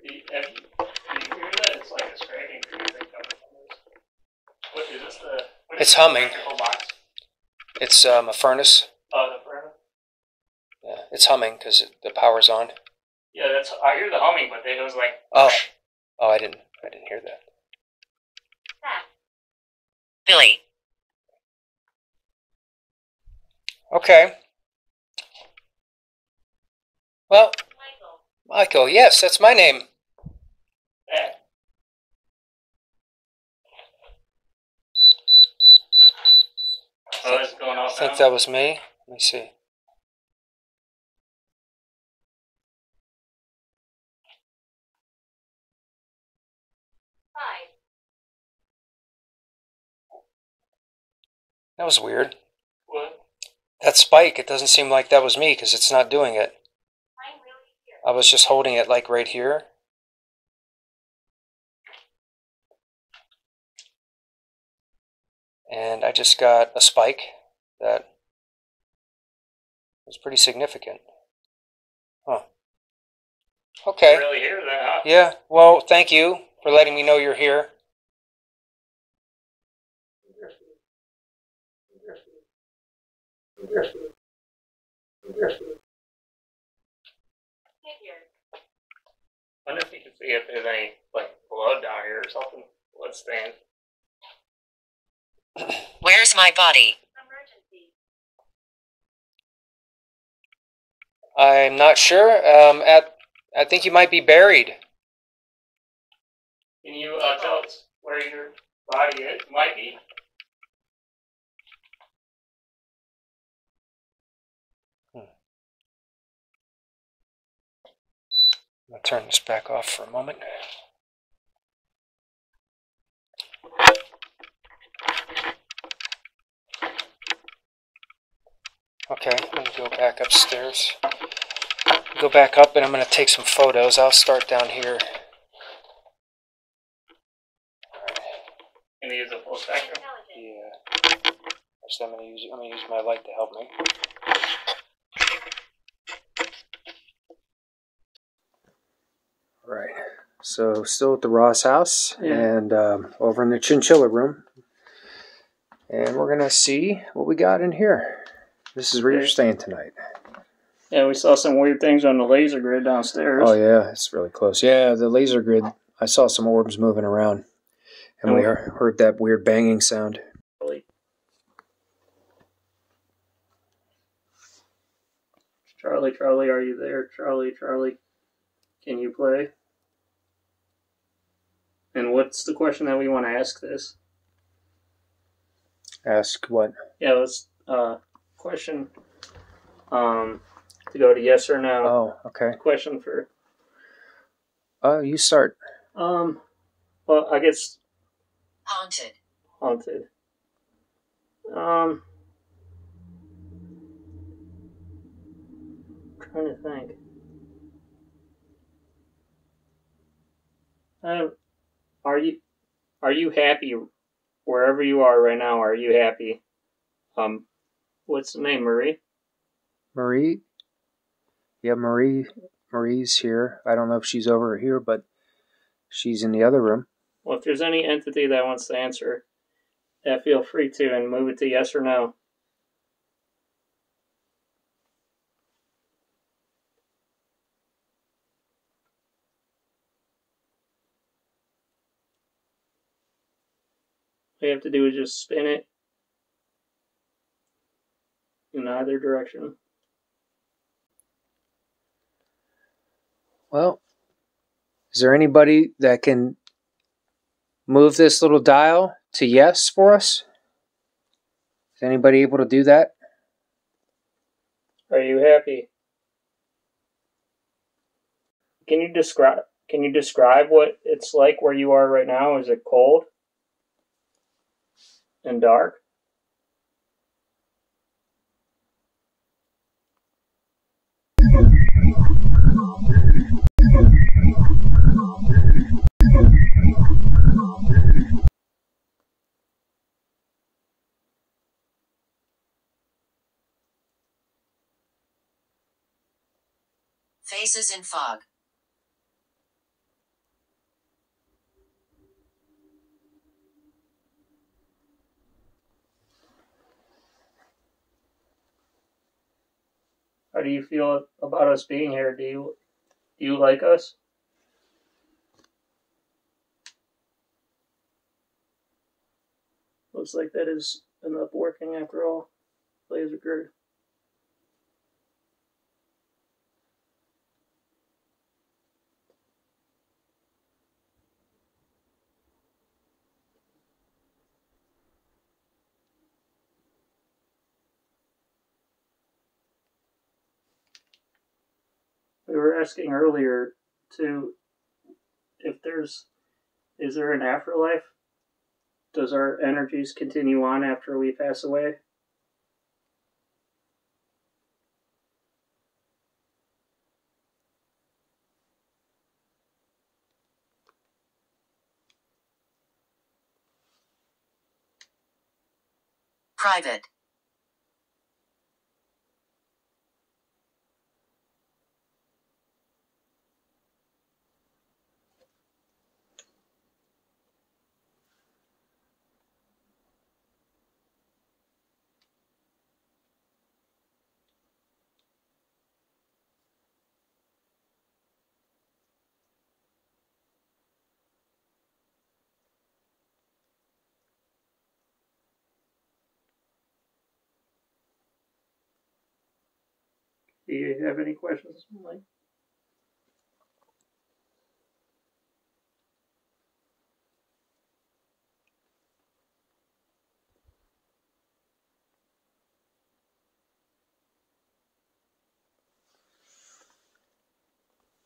Do you hear that? It's like a scraping noise. What is this? It's humming. It's a furnace. Oh, the furnace? Yeah, it's humming because the power's on. Yeah, that's. I hear the humming, but then it was like. Oh. Oh, I didn't hear that. Ah. Billy. Okay. Well. Michael, yes, that's my name. Yeah. Oh, it's going off. I think that was me. Let me see. Hi. That was weird. What? That spike, it doesn't seem like that was me because it's not doing it. I was just holding it like right here. And I just got a spike that was pretty significant. Huh. Okay. You really hear that, huh? Yeah. Well, thank you for letting me know you're here. I wonder if you can see if there's any like blood down here or something. Blood stain. Where's my body? Emergency. I'm not sure. I think you might be buried. Can you tell us where your body is? Might be. I'm going to turn this back off for a moment. Okay, I'm going to go back upstairs. Go back up and I'm going to take some photos. I'll start down here. Can you use a full spectrum? Yeah. Actually, I'm going to use my light to help me. Right, so still at the Ross house, yeah. And over in the chinchilla room, and we're gonna see what we got in here. This is where you're staying tonight. Yeah, we saw some weird things on the laser grid downstairs. Oh yeah, it's really close. Yeah, the laser grid. I saw some orbs moving around, and we heard that weird banging sound. Really? Charlie, Charlie, are you there? Charlie, Charlie, can you play? And what's the question that we want to ask this? Ask what? Yeah, let's question to go to yes or no. Oh, okay. Question for. Oh, you start. Well, I guess. Haunted. Haunted. I'm trying to think. Are you happy wherever you are right now? Are you happy? What's the name, Marie? Marie? Yeah, Marie's here. I don't know if she's over here, but she's in the other room. Well, if there's any entity that wants to answer, yeah, feel free to and move it to yes or no. All you have to do is just spin it in either direction. Well, is there anybody that can move this little dial to yes for us? Is anybody able to do that? Are you happy? Can you describe what it's like where you are right now? Is it cold? And dark? Faces in fog. How do you feel about us being here? Do you like us? Looks like that is enough working after all. Laser grid. We were asking earlier to if is there an afterlife? Does our energies continue on after we pass away? Private. Do you have any questions, Mike?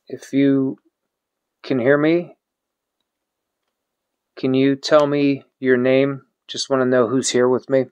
If you can hear me, can you tell me your name? Just want to know who's here with me.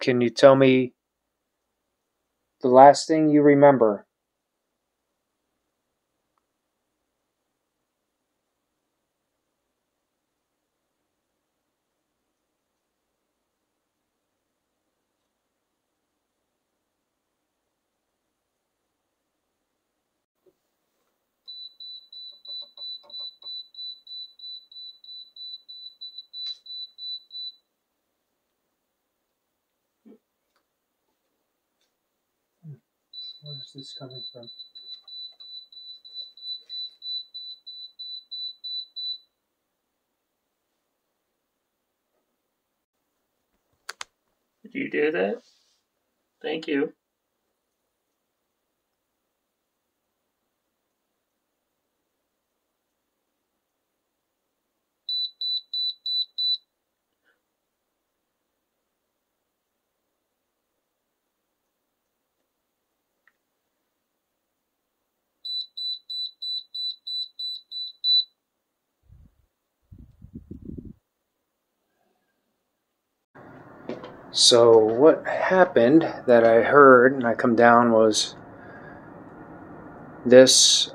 Can you tell me the last thing you remember? Where's this coming from? Did you do that? Thank you. So what happened that I heard and I come down was this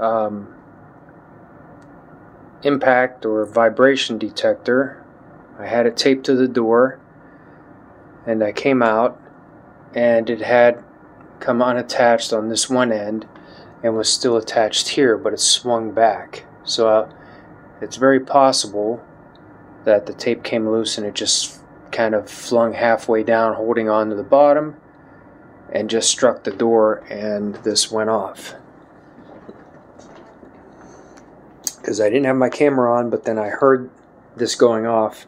impact or vibration detector. I had it taped to the door and I came out and it had come unattached on this one end and was still attached here, but it swung back. So it's very possible that the tape came loose and it just kind of flung halfway down, holding on to the bottom, and just struck the door, and this went off. Because I didn't have my camera on, but then I heard this going off.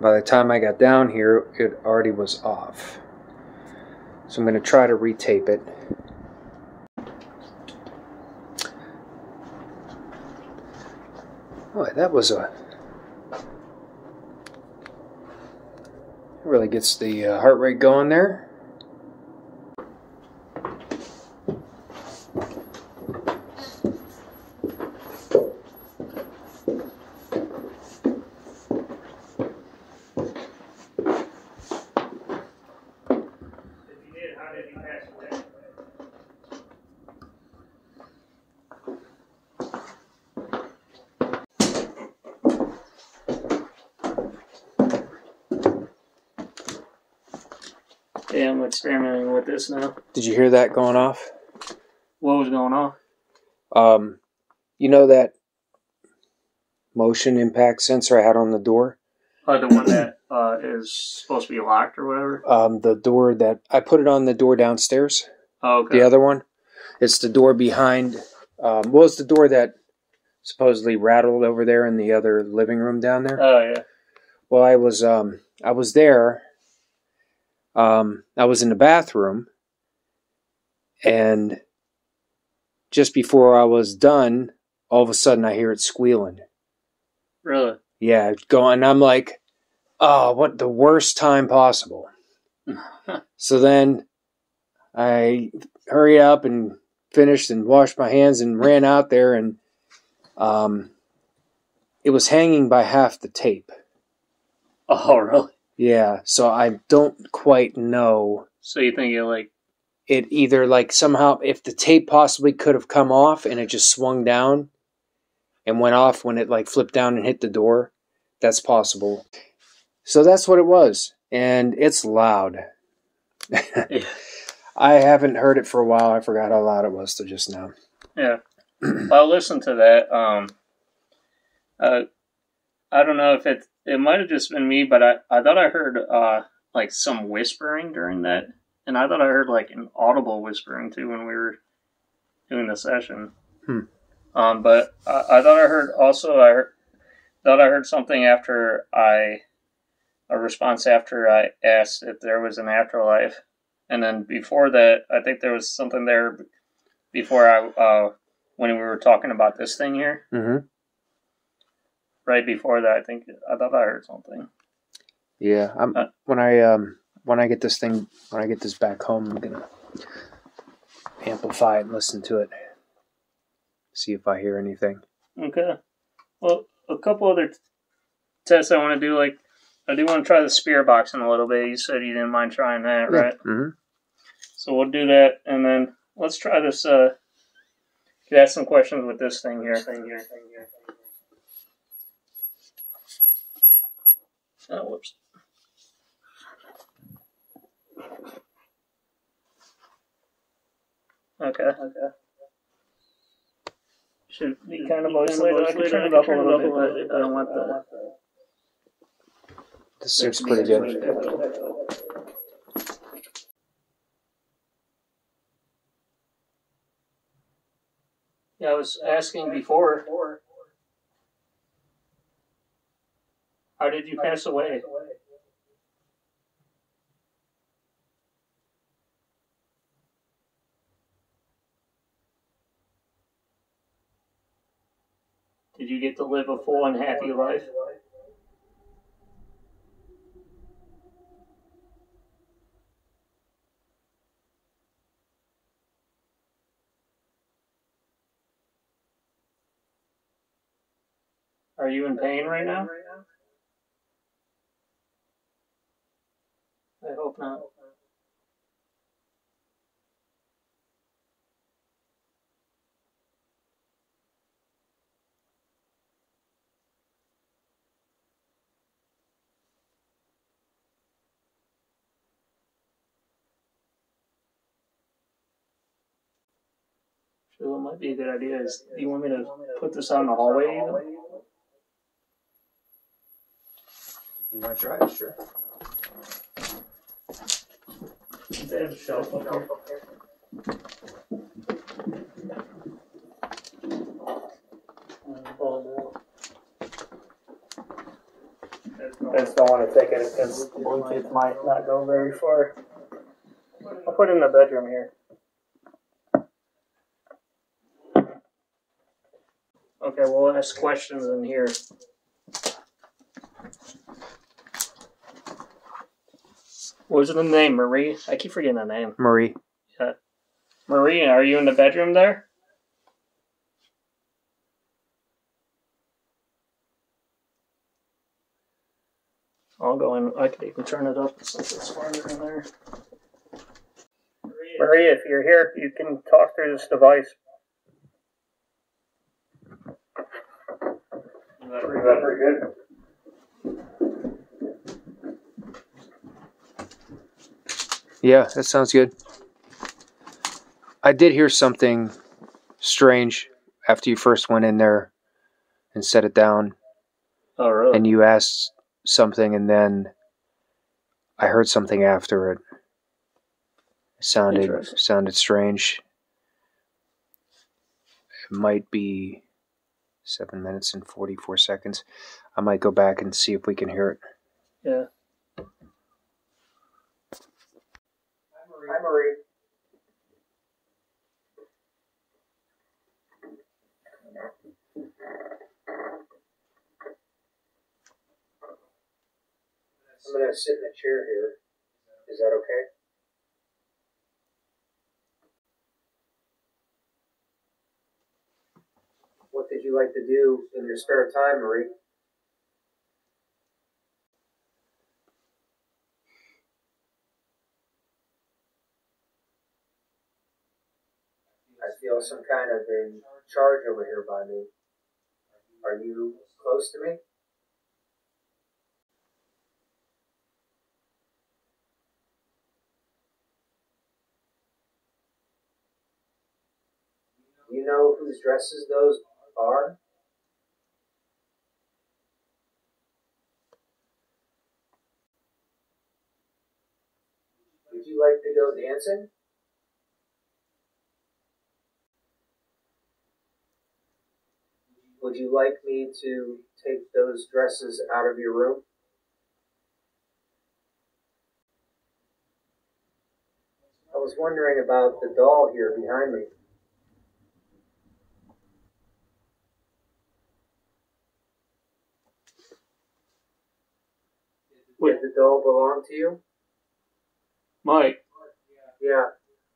By the time I got down here, it already was off. So I'm going to try to retape it. Boy, that was a... It really gets the heart rate going there. Yeah, I'm experimenting with this now. Did you hear that going off? What was going off? You know that motion impact sensor I had on the door? The one that is supposed to be locked or whatever? The door that... I put it on the door downstairs. Oh, okay. The other one. It's the door behind... well, it's the door that supposedly rattled over there in the other living room down there. Oh, yeah. Well, I was there... I was in the bathroom, and just before I was done, all of a sudden I hear it squealing. Really? Yeah, it's going. I'm like, oh, what the worst time possible. So then I hurried up and finished and washed my hands and ran out there, and it was hanging by half the tape. Oh, really? Yeah, so I don't quite know. So you think it like... It either like somehow, if the tape possibly could have come off and it just swung down and went off when it like flipped down and hit the door, that's possible. So that's what it was. And it's loud. Yeah. I haven't heard it for a while. I forgot how loud it was till just now. Yeah. I'll listen to that. I don't know if it's... It might have just been me, but I thought I heard, like, some whispering during that. And I thought I heard, like, an audible whispering, too, when we were doing the session. Hmm. But I thought I heard also, thought I heard something after a response after I asked if there was an afterlife. And then before that, I think there was something there before when we were talking about this thing here. Mm-hmm. Right before that, I thought I heard something. Yeah, when I get this back home, I'm gonna amplify it and listen to it. See if I hear anything. Okay. Well, a couple other tests I want to do. Like, I do want to try the spear boxing a little bit. You said you didn't mind trying that, right? Yeah. Mm-hmm. So we'll do that, and then let's try this. Could ask some questions with this thing here. Oh, whoops. Okay. Should be kind of loose. I can turn it up a little bit, but I don't want the... This seems pretty good. Yeah, I was asking before... How did you pass away? Did you get to live a full and happy life? Are you in pain right now? I hope not. So what might be a good idea is, do you want me to put this out in the hallway even? You want to try it? Sure. They have a shelf up there. I just don't want to take it because Bluetooth might not go very far. I'll put it in the bedroom here. Okay, we'll ask questions in here. What was the name? Marie? I keep forgetting the name. Marie. Yeah. Marie, are you in the bedroom there? I'll go in. I could even turn it up since it's farther in there. Marie, if you're here, you can talk through this device. Is that pretty good? Yeah, that sounds good. I did hear something strange after you first went in there and set it down. Oh, really? And you asked something, and then I heard something after it. It sounded strange. It might be 7 minutes and 44 seconds. I might go back and see if we can hear it. Yeah. Hi, Marie. I'm going to sit in the chair here. Is that okay? What did you like to do in your spare time, Marie? I feel some kind of a charge over here by me. Are you close to me? Do you know whose dresses those are? Would you like to go dancing? Would you like me to take those dresses out of your room? I was wondering about the doll here behind me. Did the doll belong to you? Mike? Yeah.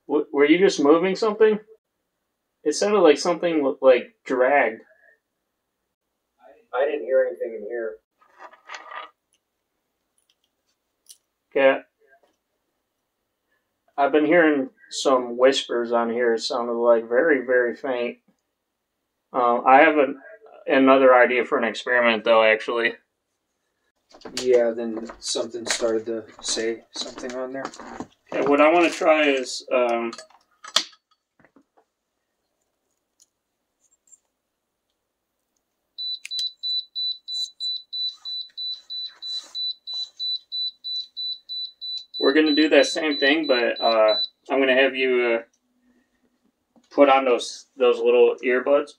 Were you just moving something? It sounded like something, like, dragged. I didn't hear anything in here. Yeah. I've been hearing some whispers on here. It sounded like very, very faint. I have another idea for an experiment, though, actually. Yeah, then something started to say something on there. Okay, what I want to try is... we're going to do that same thing, but I'm going to have you put on those little earbuds.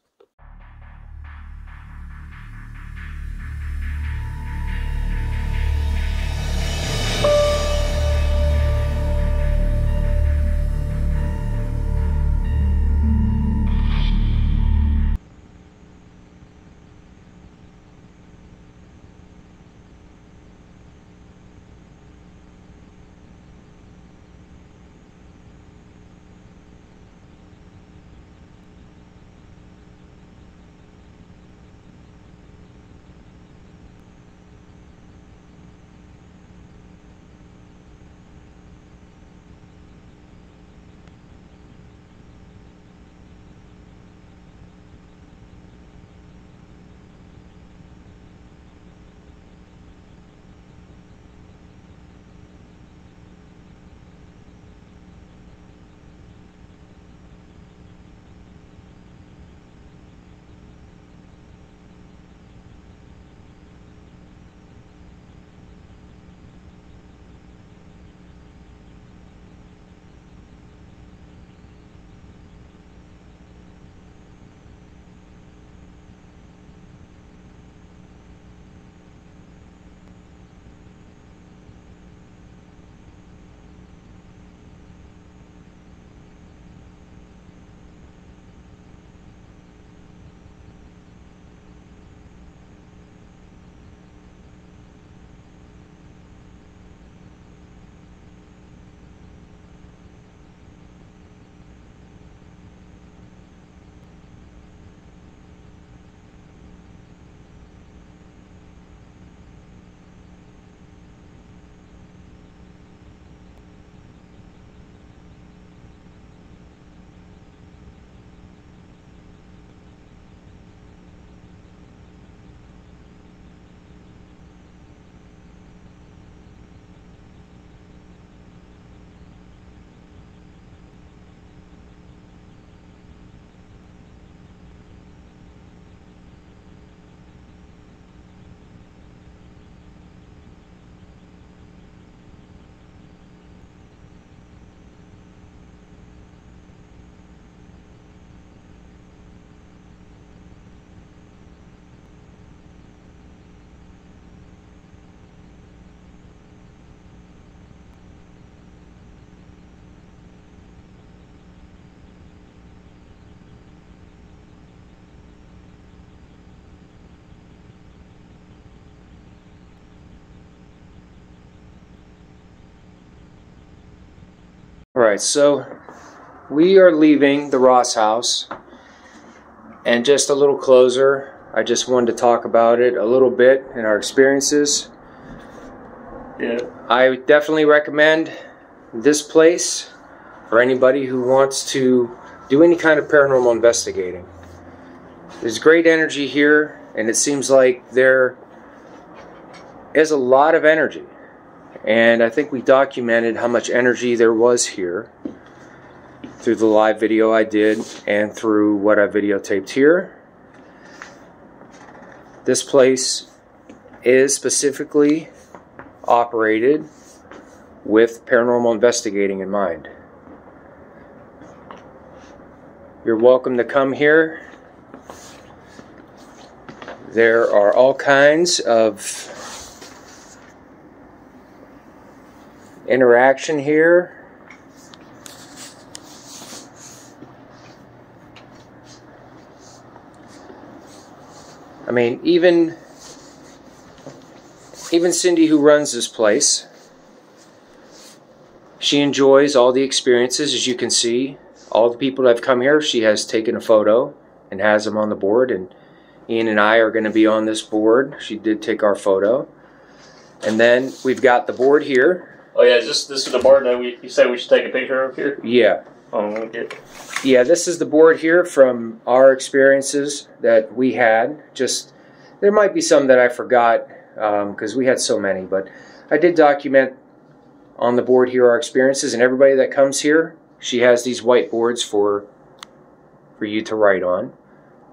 Alright, so we are leaving the Ross house, and just a little closer, I just wanted to talk about it a little bit and our experiences. Yeah. I definitely recommend this place for anybody who wants to do any kind of paranormal investigating. There's great energy here, and it seems like there is a lot of energy. And I think we documented how much energy there was here through the live video I did and through what I videotaped here. This place is specifically operated with paranormal investigating in mind. You're welcome to come here. There are all kinds of interaction here. I mean, even Cindy, who runs this place, she enjoys all the experiences, as you can see. All the people that have come here, she has taken a photo and has them on the board, and Ian and I are going to be on this board. She did take our photo. And then we've got the board here. Oh yeah, this is the board that you said we should take a picture of here? Yeah. Oh, okay. Yeah, this is the board here from our experiences that we had. Just, there might be some that I forgot because we had so many, but I did document on the board here our experiences, and everybody that comes here, she has these whiteboards for you to write on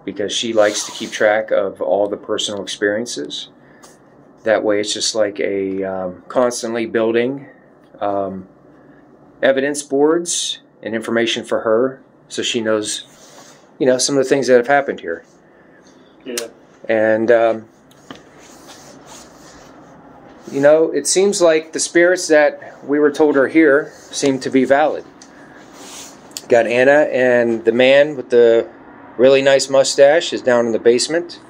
because she likes to keep track of all the personal experiences. That way it's just like a constantly building evidence boards and information for her, so she knows, you know, some of the things that have happened here. Yeah. And you know, it seems like the spirits that we were told are here seem to be valid. Got Anna, and the man with the really nice mustache is down in the basement.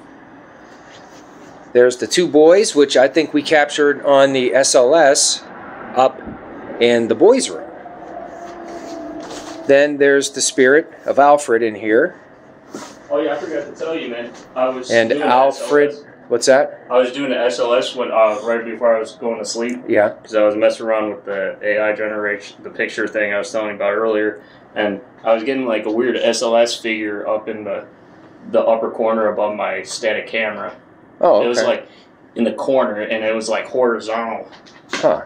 There's the two boys, which I think we captured on the SLS up in the boys' room. Then there's the spirit of Alfred in here. Oh yeah, I forgot to tell you, man. I was and doing Alfred, SLS. What's that? I was doing the SLS when right before I was going to sleep. Yeah. Because I was messing around with the AI generation, the picture thing I was telling you about earlier, and I was getting like a weird SLS figure up in the upper corner above my static camera. Oh, okay. It was like in the corner, and it was like horizontal. Huh.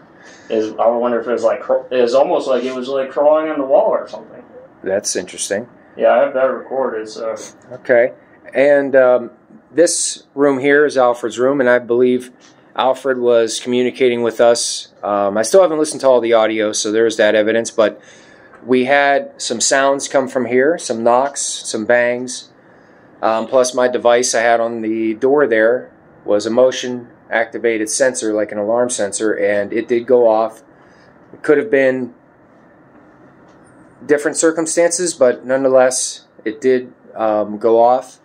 I wonder if it was like, it was almost like it was like crawling on the wall or something. That's interesting. Yeah, I have that recorded. So. Okay, and this room here is Alfred's room, and I believe Alfred was communicating with us. I still haven't listened to all the audio, so there's that evidence. But we had some sounds come from here, some knocks, some bangs. Plus my device I had on the door there was a motion activated sensor, like an alarm sensor, and it did go off. It could have been different circumstances, but nonetheless it did go off.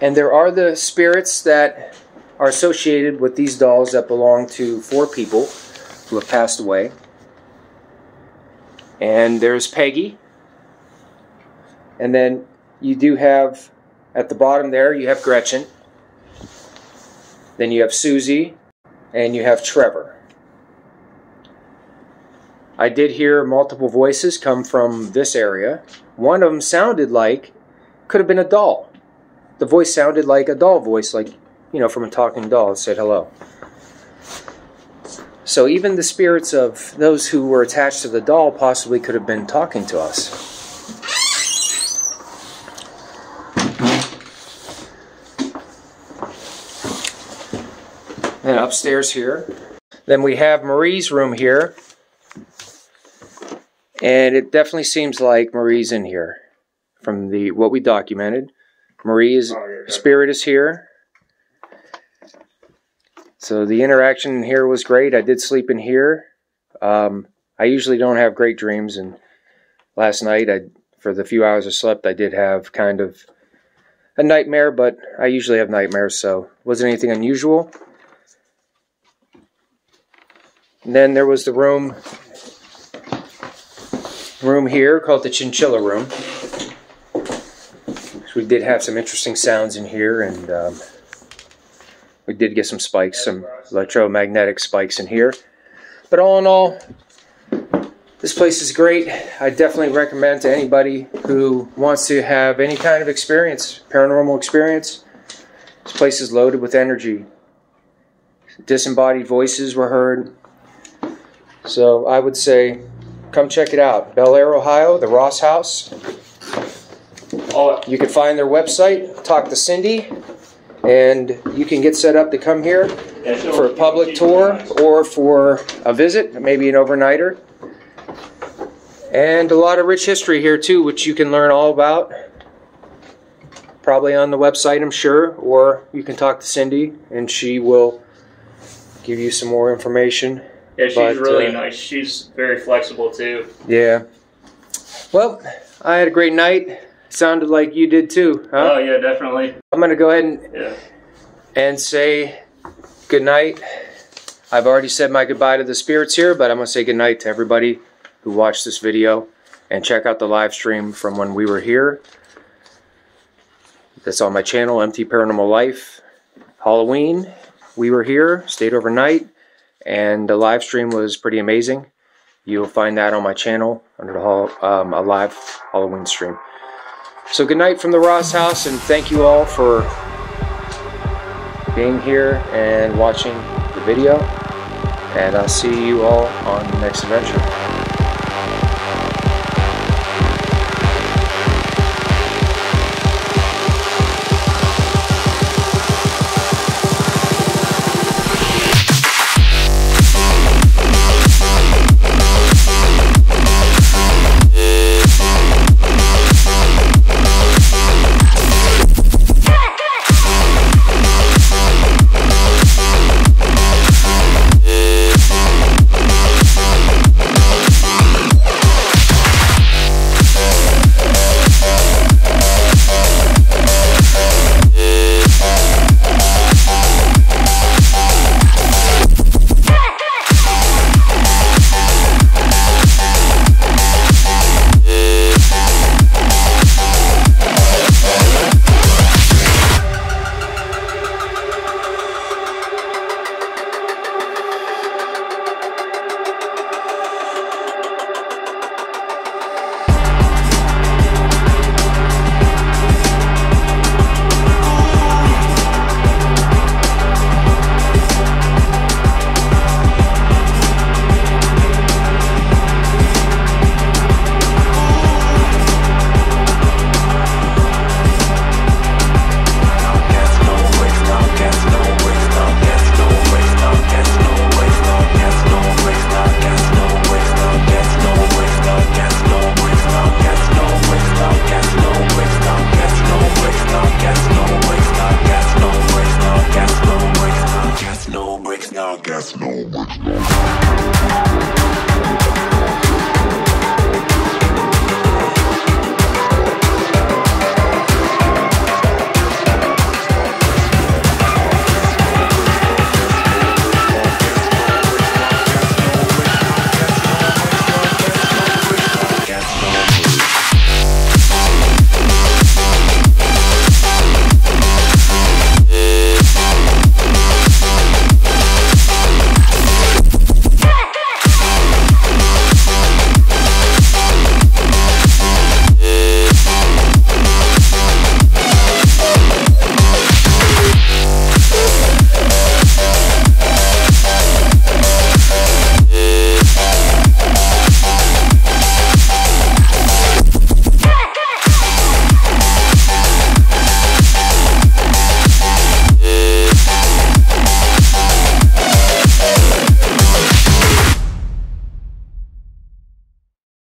And there are the spirits that are associated with these dolls that belong to four people who have passed away. And there's Peggy. And then you do have, at the bottom there, you have Gretchen, then you have Susie, and you have Trevor. I did hear multiple voices come from this area. One of them sounded like, could have been a doll. The voice sounded like a doll voice, like, you know, from a talking doll. It said hello. So even the spirits of those who were attached to the doll possibly could have been talking to us. And upstairs here, then we have Marie's room here, and it definitely seems like Marie's in here from the what we documented. Marie's spirit is here, so the interaction in here was great. I did sleep in here. I usually don't have great dreams, and last night, for the few hours I slept, I did have kind of a nightmare, but I usually have nightmares, so it wasn't anything unusual. And then there was the room room here called the Chinchilla Room. So we did have some interesting sounds in here, and we did get some spikes, some electromagnetic spikes in here. But all in all, this place is great. I definitely recommend to anybody who wants to have any kind of experience, paranormal experience. This place is loaded with energy. Disembodied voices were heard. So I would say, come check it out. Bellaire, Ohio, the Ross House. You can find their website, talk to Cindy, and you can get set up to come here for a public tour or for a visit, maybe an overnighter. And a lot of rich history here too, which you can learn all about. Probably on the website, I'm sure, or you can talk to Cindy and she will give you some more information. Yeah, she's really nice. She's very flexible too. Yeah. Well, I had a great night. Sounded like you did too, huh? Oh yeah, definitely. I'm gonna go ahead and say good night. I've already said my goodbye to the spirits here, but I'm gonna say good night to everybody who watched this video and check out the live stream from when we were here. That's on my channel, MT Paranormal Life. Halloween, we were here, stayed overnight, and the live stream was pretty amazing. You'll find that on my channel under the a live Halloween stream. So good night from the Ross House, and thank you all for being here and watching the video. And I'll see you all on the next adventure.